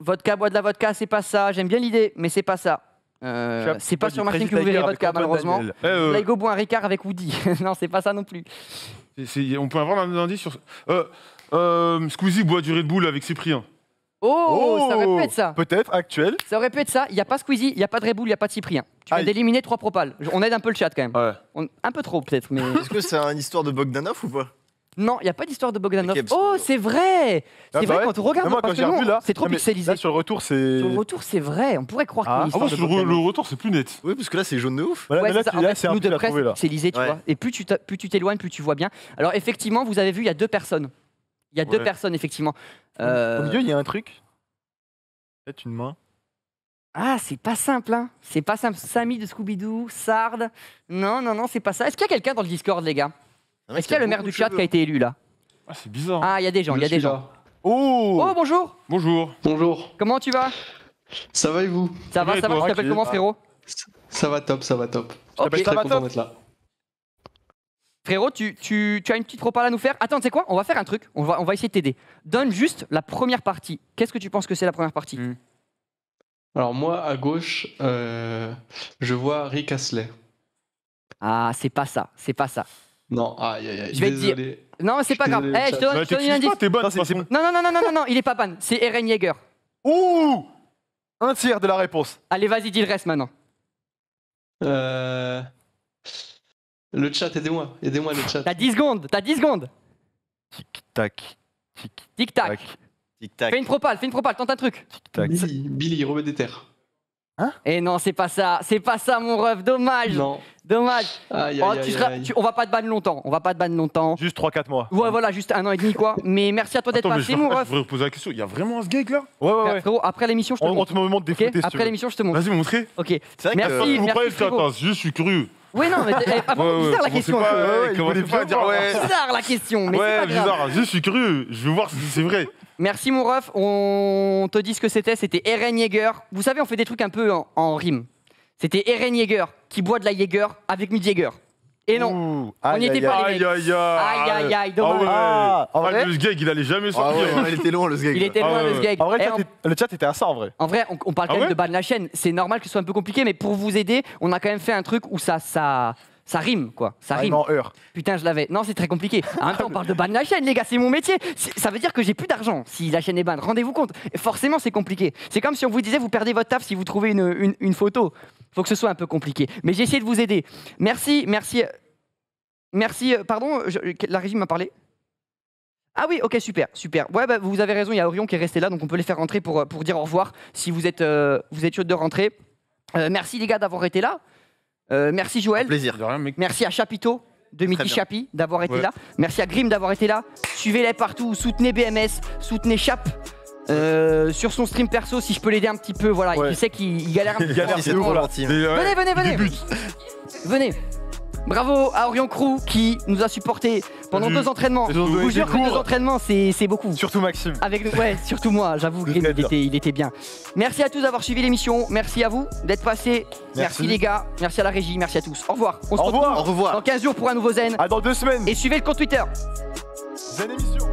Vodka boit de la vodka, c'est pas ça. J'aime bien l'idée, mais c'est pas ça. Euh, c'est pas sur Martin que vous verrez vodka, malheureusement. Laigo boit un Ricard avec Woody. Non, c'est pas ça non plus. On peut avoir un indice sur euh Squeezie boit du Red Bull avec Cyprien. Oh, oh, ça aurait pu être ça. Peut-être, actuel. Ça aurait pu être ça. Il n'y a pas Squeezie, il n'y a pas de Red Bull, il n'y a pas de Cyprien. Tu viens d'éliminer trois propales. On aide un peu le chat quand même. Ouais. On... Un peu trop peut-être. Mais... Est-ce que c'est une histoire de Bogdanov ou pas? Non, il n'y a pas d'histoire de Bogdanov. Okay, oh, c'est vrai. C'est ah, vrai, bah, quand on regarde, c'est trop non, pixelisé. Là, sur le retour, c'est... Sur le retour, c'est vrai. On pourrait croire ah, qu'il y a une histoire ah, moi, de le, le retour, c'est plus net. Oui, parce que là, c'est jaune de ouf. Voilà, ouais, mais là, c'est là, là, un peu la là. Pixelisé, tu vois. Et plus tu t'éloignes, plus tu vois bien. Alors effectivement, vous avez vu, il y a deux personnes. Il y a ouais. deux personnes, effectivement. Euh... Au milieu, il y a un truc. Peut-être une main. Ah, c'est pas simple, hein. C'est pas simple. Samy de Scooby-Doo, Sard. Non, non, non, c'est pas ça. Est-ce qu'il y a quelqu'un dans le Discord, les gars? Est-ce qu'il y a le maire du chat qui a été élu, là? Ah, c'est bizarre. Ah, il y a des gens, il y a des gens. Oh, oh bonjour. Bonjour. Bonjour. Comment tu vas? Ça va et vous? Ça va, ça va. Tu t'appelles comment, frérot? Ça va top, ça va top. Je suis très content d'être là. Frérot, tu, tu, tu as une petite propale à nous faire. Attends, tu sais quoi? On va faire un truc, on va, on va essayer de t'aider. Donne juste la première partie. Qu'est-ce que tu penses que c'est la première partie? mm. Alors moi, à gauche, euh, je vois Rick Astley. Ah, c'est pas ça, c'est pas ça. Non, aïe aïe aïe, je vais désolé. Te dire. Non, c'est pas grave. Eh, hey, je te donne, bah, je te donne une indice. Pas, bonne, non, bon. non, non, non, non, non, non, il est pas panne, c'est Eren Jaeger. Ouh, un tiers de la réponse. Allez, vas-y, dis le reste maintenant. Euh... Le chat, aidez-moi, aidez-moi le chat. T'as dix secondes, t'as dix secondes. Tic-tac, tic-tac. Tic-tac. Fais une propale, fais une propale, tente un truc. Tic-tac. Billy, Billy, remet des terres. Hein? Eh non, c'est pas ça, c'est pas ça mon ref, dommage. Non. Dommage. Aïe, oh, aïe, tu aïe, seras, aïe. Tu, on va pas te ban longtemps, on va pas te ban longtemps. Juste trois quatre mois. Ouais, ouais, voilà, juste un an et demi quoi. Mais merci à toi d'être passé mon ref. Je voudrais reposer la question, il y a vraiment un sgeg là? Ouais, ouais, ouais. Frérot, après l'émission, je te montre. On te montre des photos. Après l'émission, je te montre. Vas-y, montrez. Ok. C'est vrai que vous parlez de chat, je suis curieux. Oui, non, mais c'est bizarre la question. C'est bizarre la question, mais c'est pas bizarre, je suis curieux, je veux voir si c'est vrai. Merci mon ref, on te dit ce que c'était, c'était Eren Jaeger. Vous savez, on fait des trucs un peu en, en rime. C'était Eren Jaeger qui boit de la Jaeger avec Mid Jaeger. Et non, Ouh, on n'y était pas les mecs. Aïe, aïe, aïe, aïe, dommage. Ah, ouais. ah, le sgeg, il allait jamais sortir. Ah ouais, il était loin, le sgeg. Il était loin, ah ouais. le sgeg. En vrai, hey, on... le chat était à ça, en vrai. En vrai, on, on parle quand ah même ouais de ban la chaîne. C'est normal que ce soit un peu compliqué, mais pour vous aider, on a quand même fait un truc où ça... ça... Ça rime, quoi. Ça rime. Ah, non, heure. Putain, je l'avais. Non, c'est très compliqué. En même temps, on parle de ban la chaîne, les gars. C'est mon métier. Ça veut dire que j'ai plus d'argent si la chaîne est ban. Rendez-vous compte. Forcément, c'est compliqué. C'est comme si on vous disait, vous perdez votre taf si vous trouvez une, une, une photo. Faut que ce soit un peu compliqué. Mais j'ai essayé de vous aider. Merci, merci. Merci. Pardon, je, la régie m'a parlé. Ah oui, ok, super, super. Ouais, bah, vous avez raison, il y a Orion qui est resté là, donc on peut les faire rentrer pour, pour dire au revoir si vous êtes, euh, vous êtes chaud de rentrer. Euh, merci, les gars, d'avoir été là. Euh, merci Joël, plaisir. Merci à Chapito de Midi Chapi d'avoir été ouais. là, merci à Grim d'avoir été là, suivez-les partout, soutenez B M S, soutenez Chap, euh, sur son stream perso si je peux l'aider un petit peu, voilà, ouais. Je sais qu'il galère un petit peu, voilà. Venez, venez, venez, venez, bravo à Orion Crew qui nous a supportés pendant deux entraînements, je vous jure que deux entraînements c'est beaucoup. Surtout Maxime. Avec, ouais, surtout moi, j'avoue, Grim il était, il était bien. Merci à tous d'avoir suivi l'émission, merci à vous d'être passés, merci. merci les gars, merci à la régie, merci à tous. Au revoir, on se retrouve dans quinze jours pour un nouveau Zen. À dans deux semaines. Et suivez le compte Twitter. Zen Emission.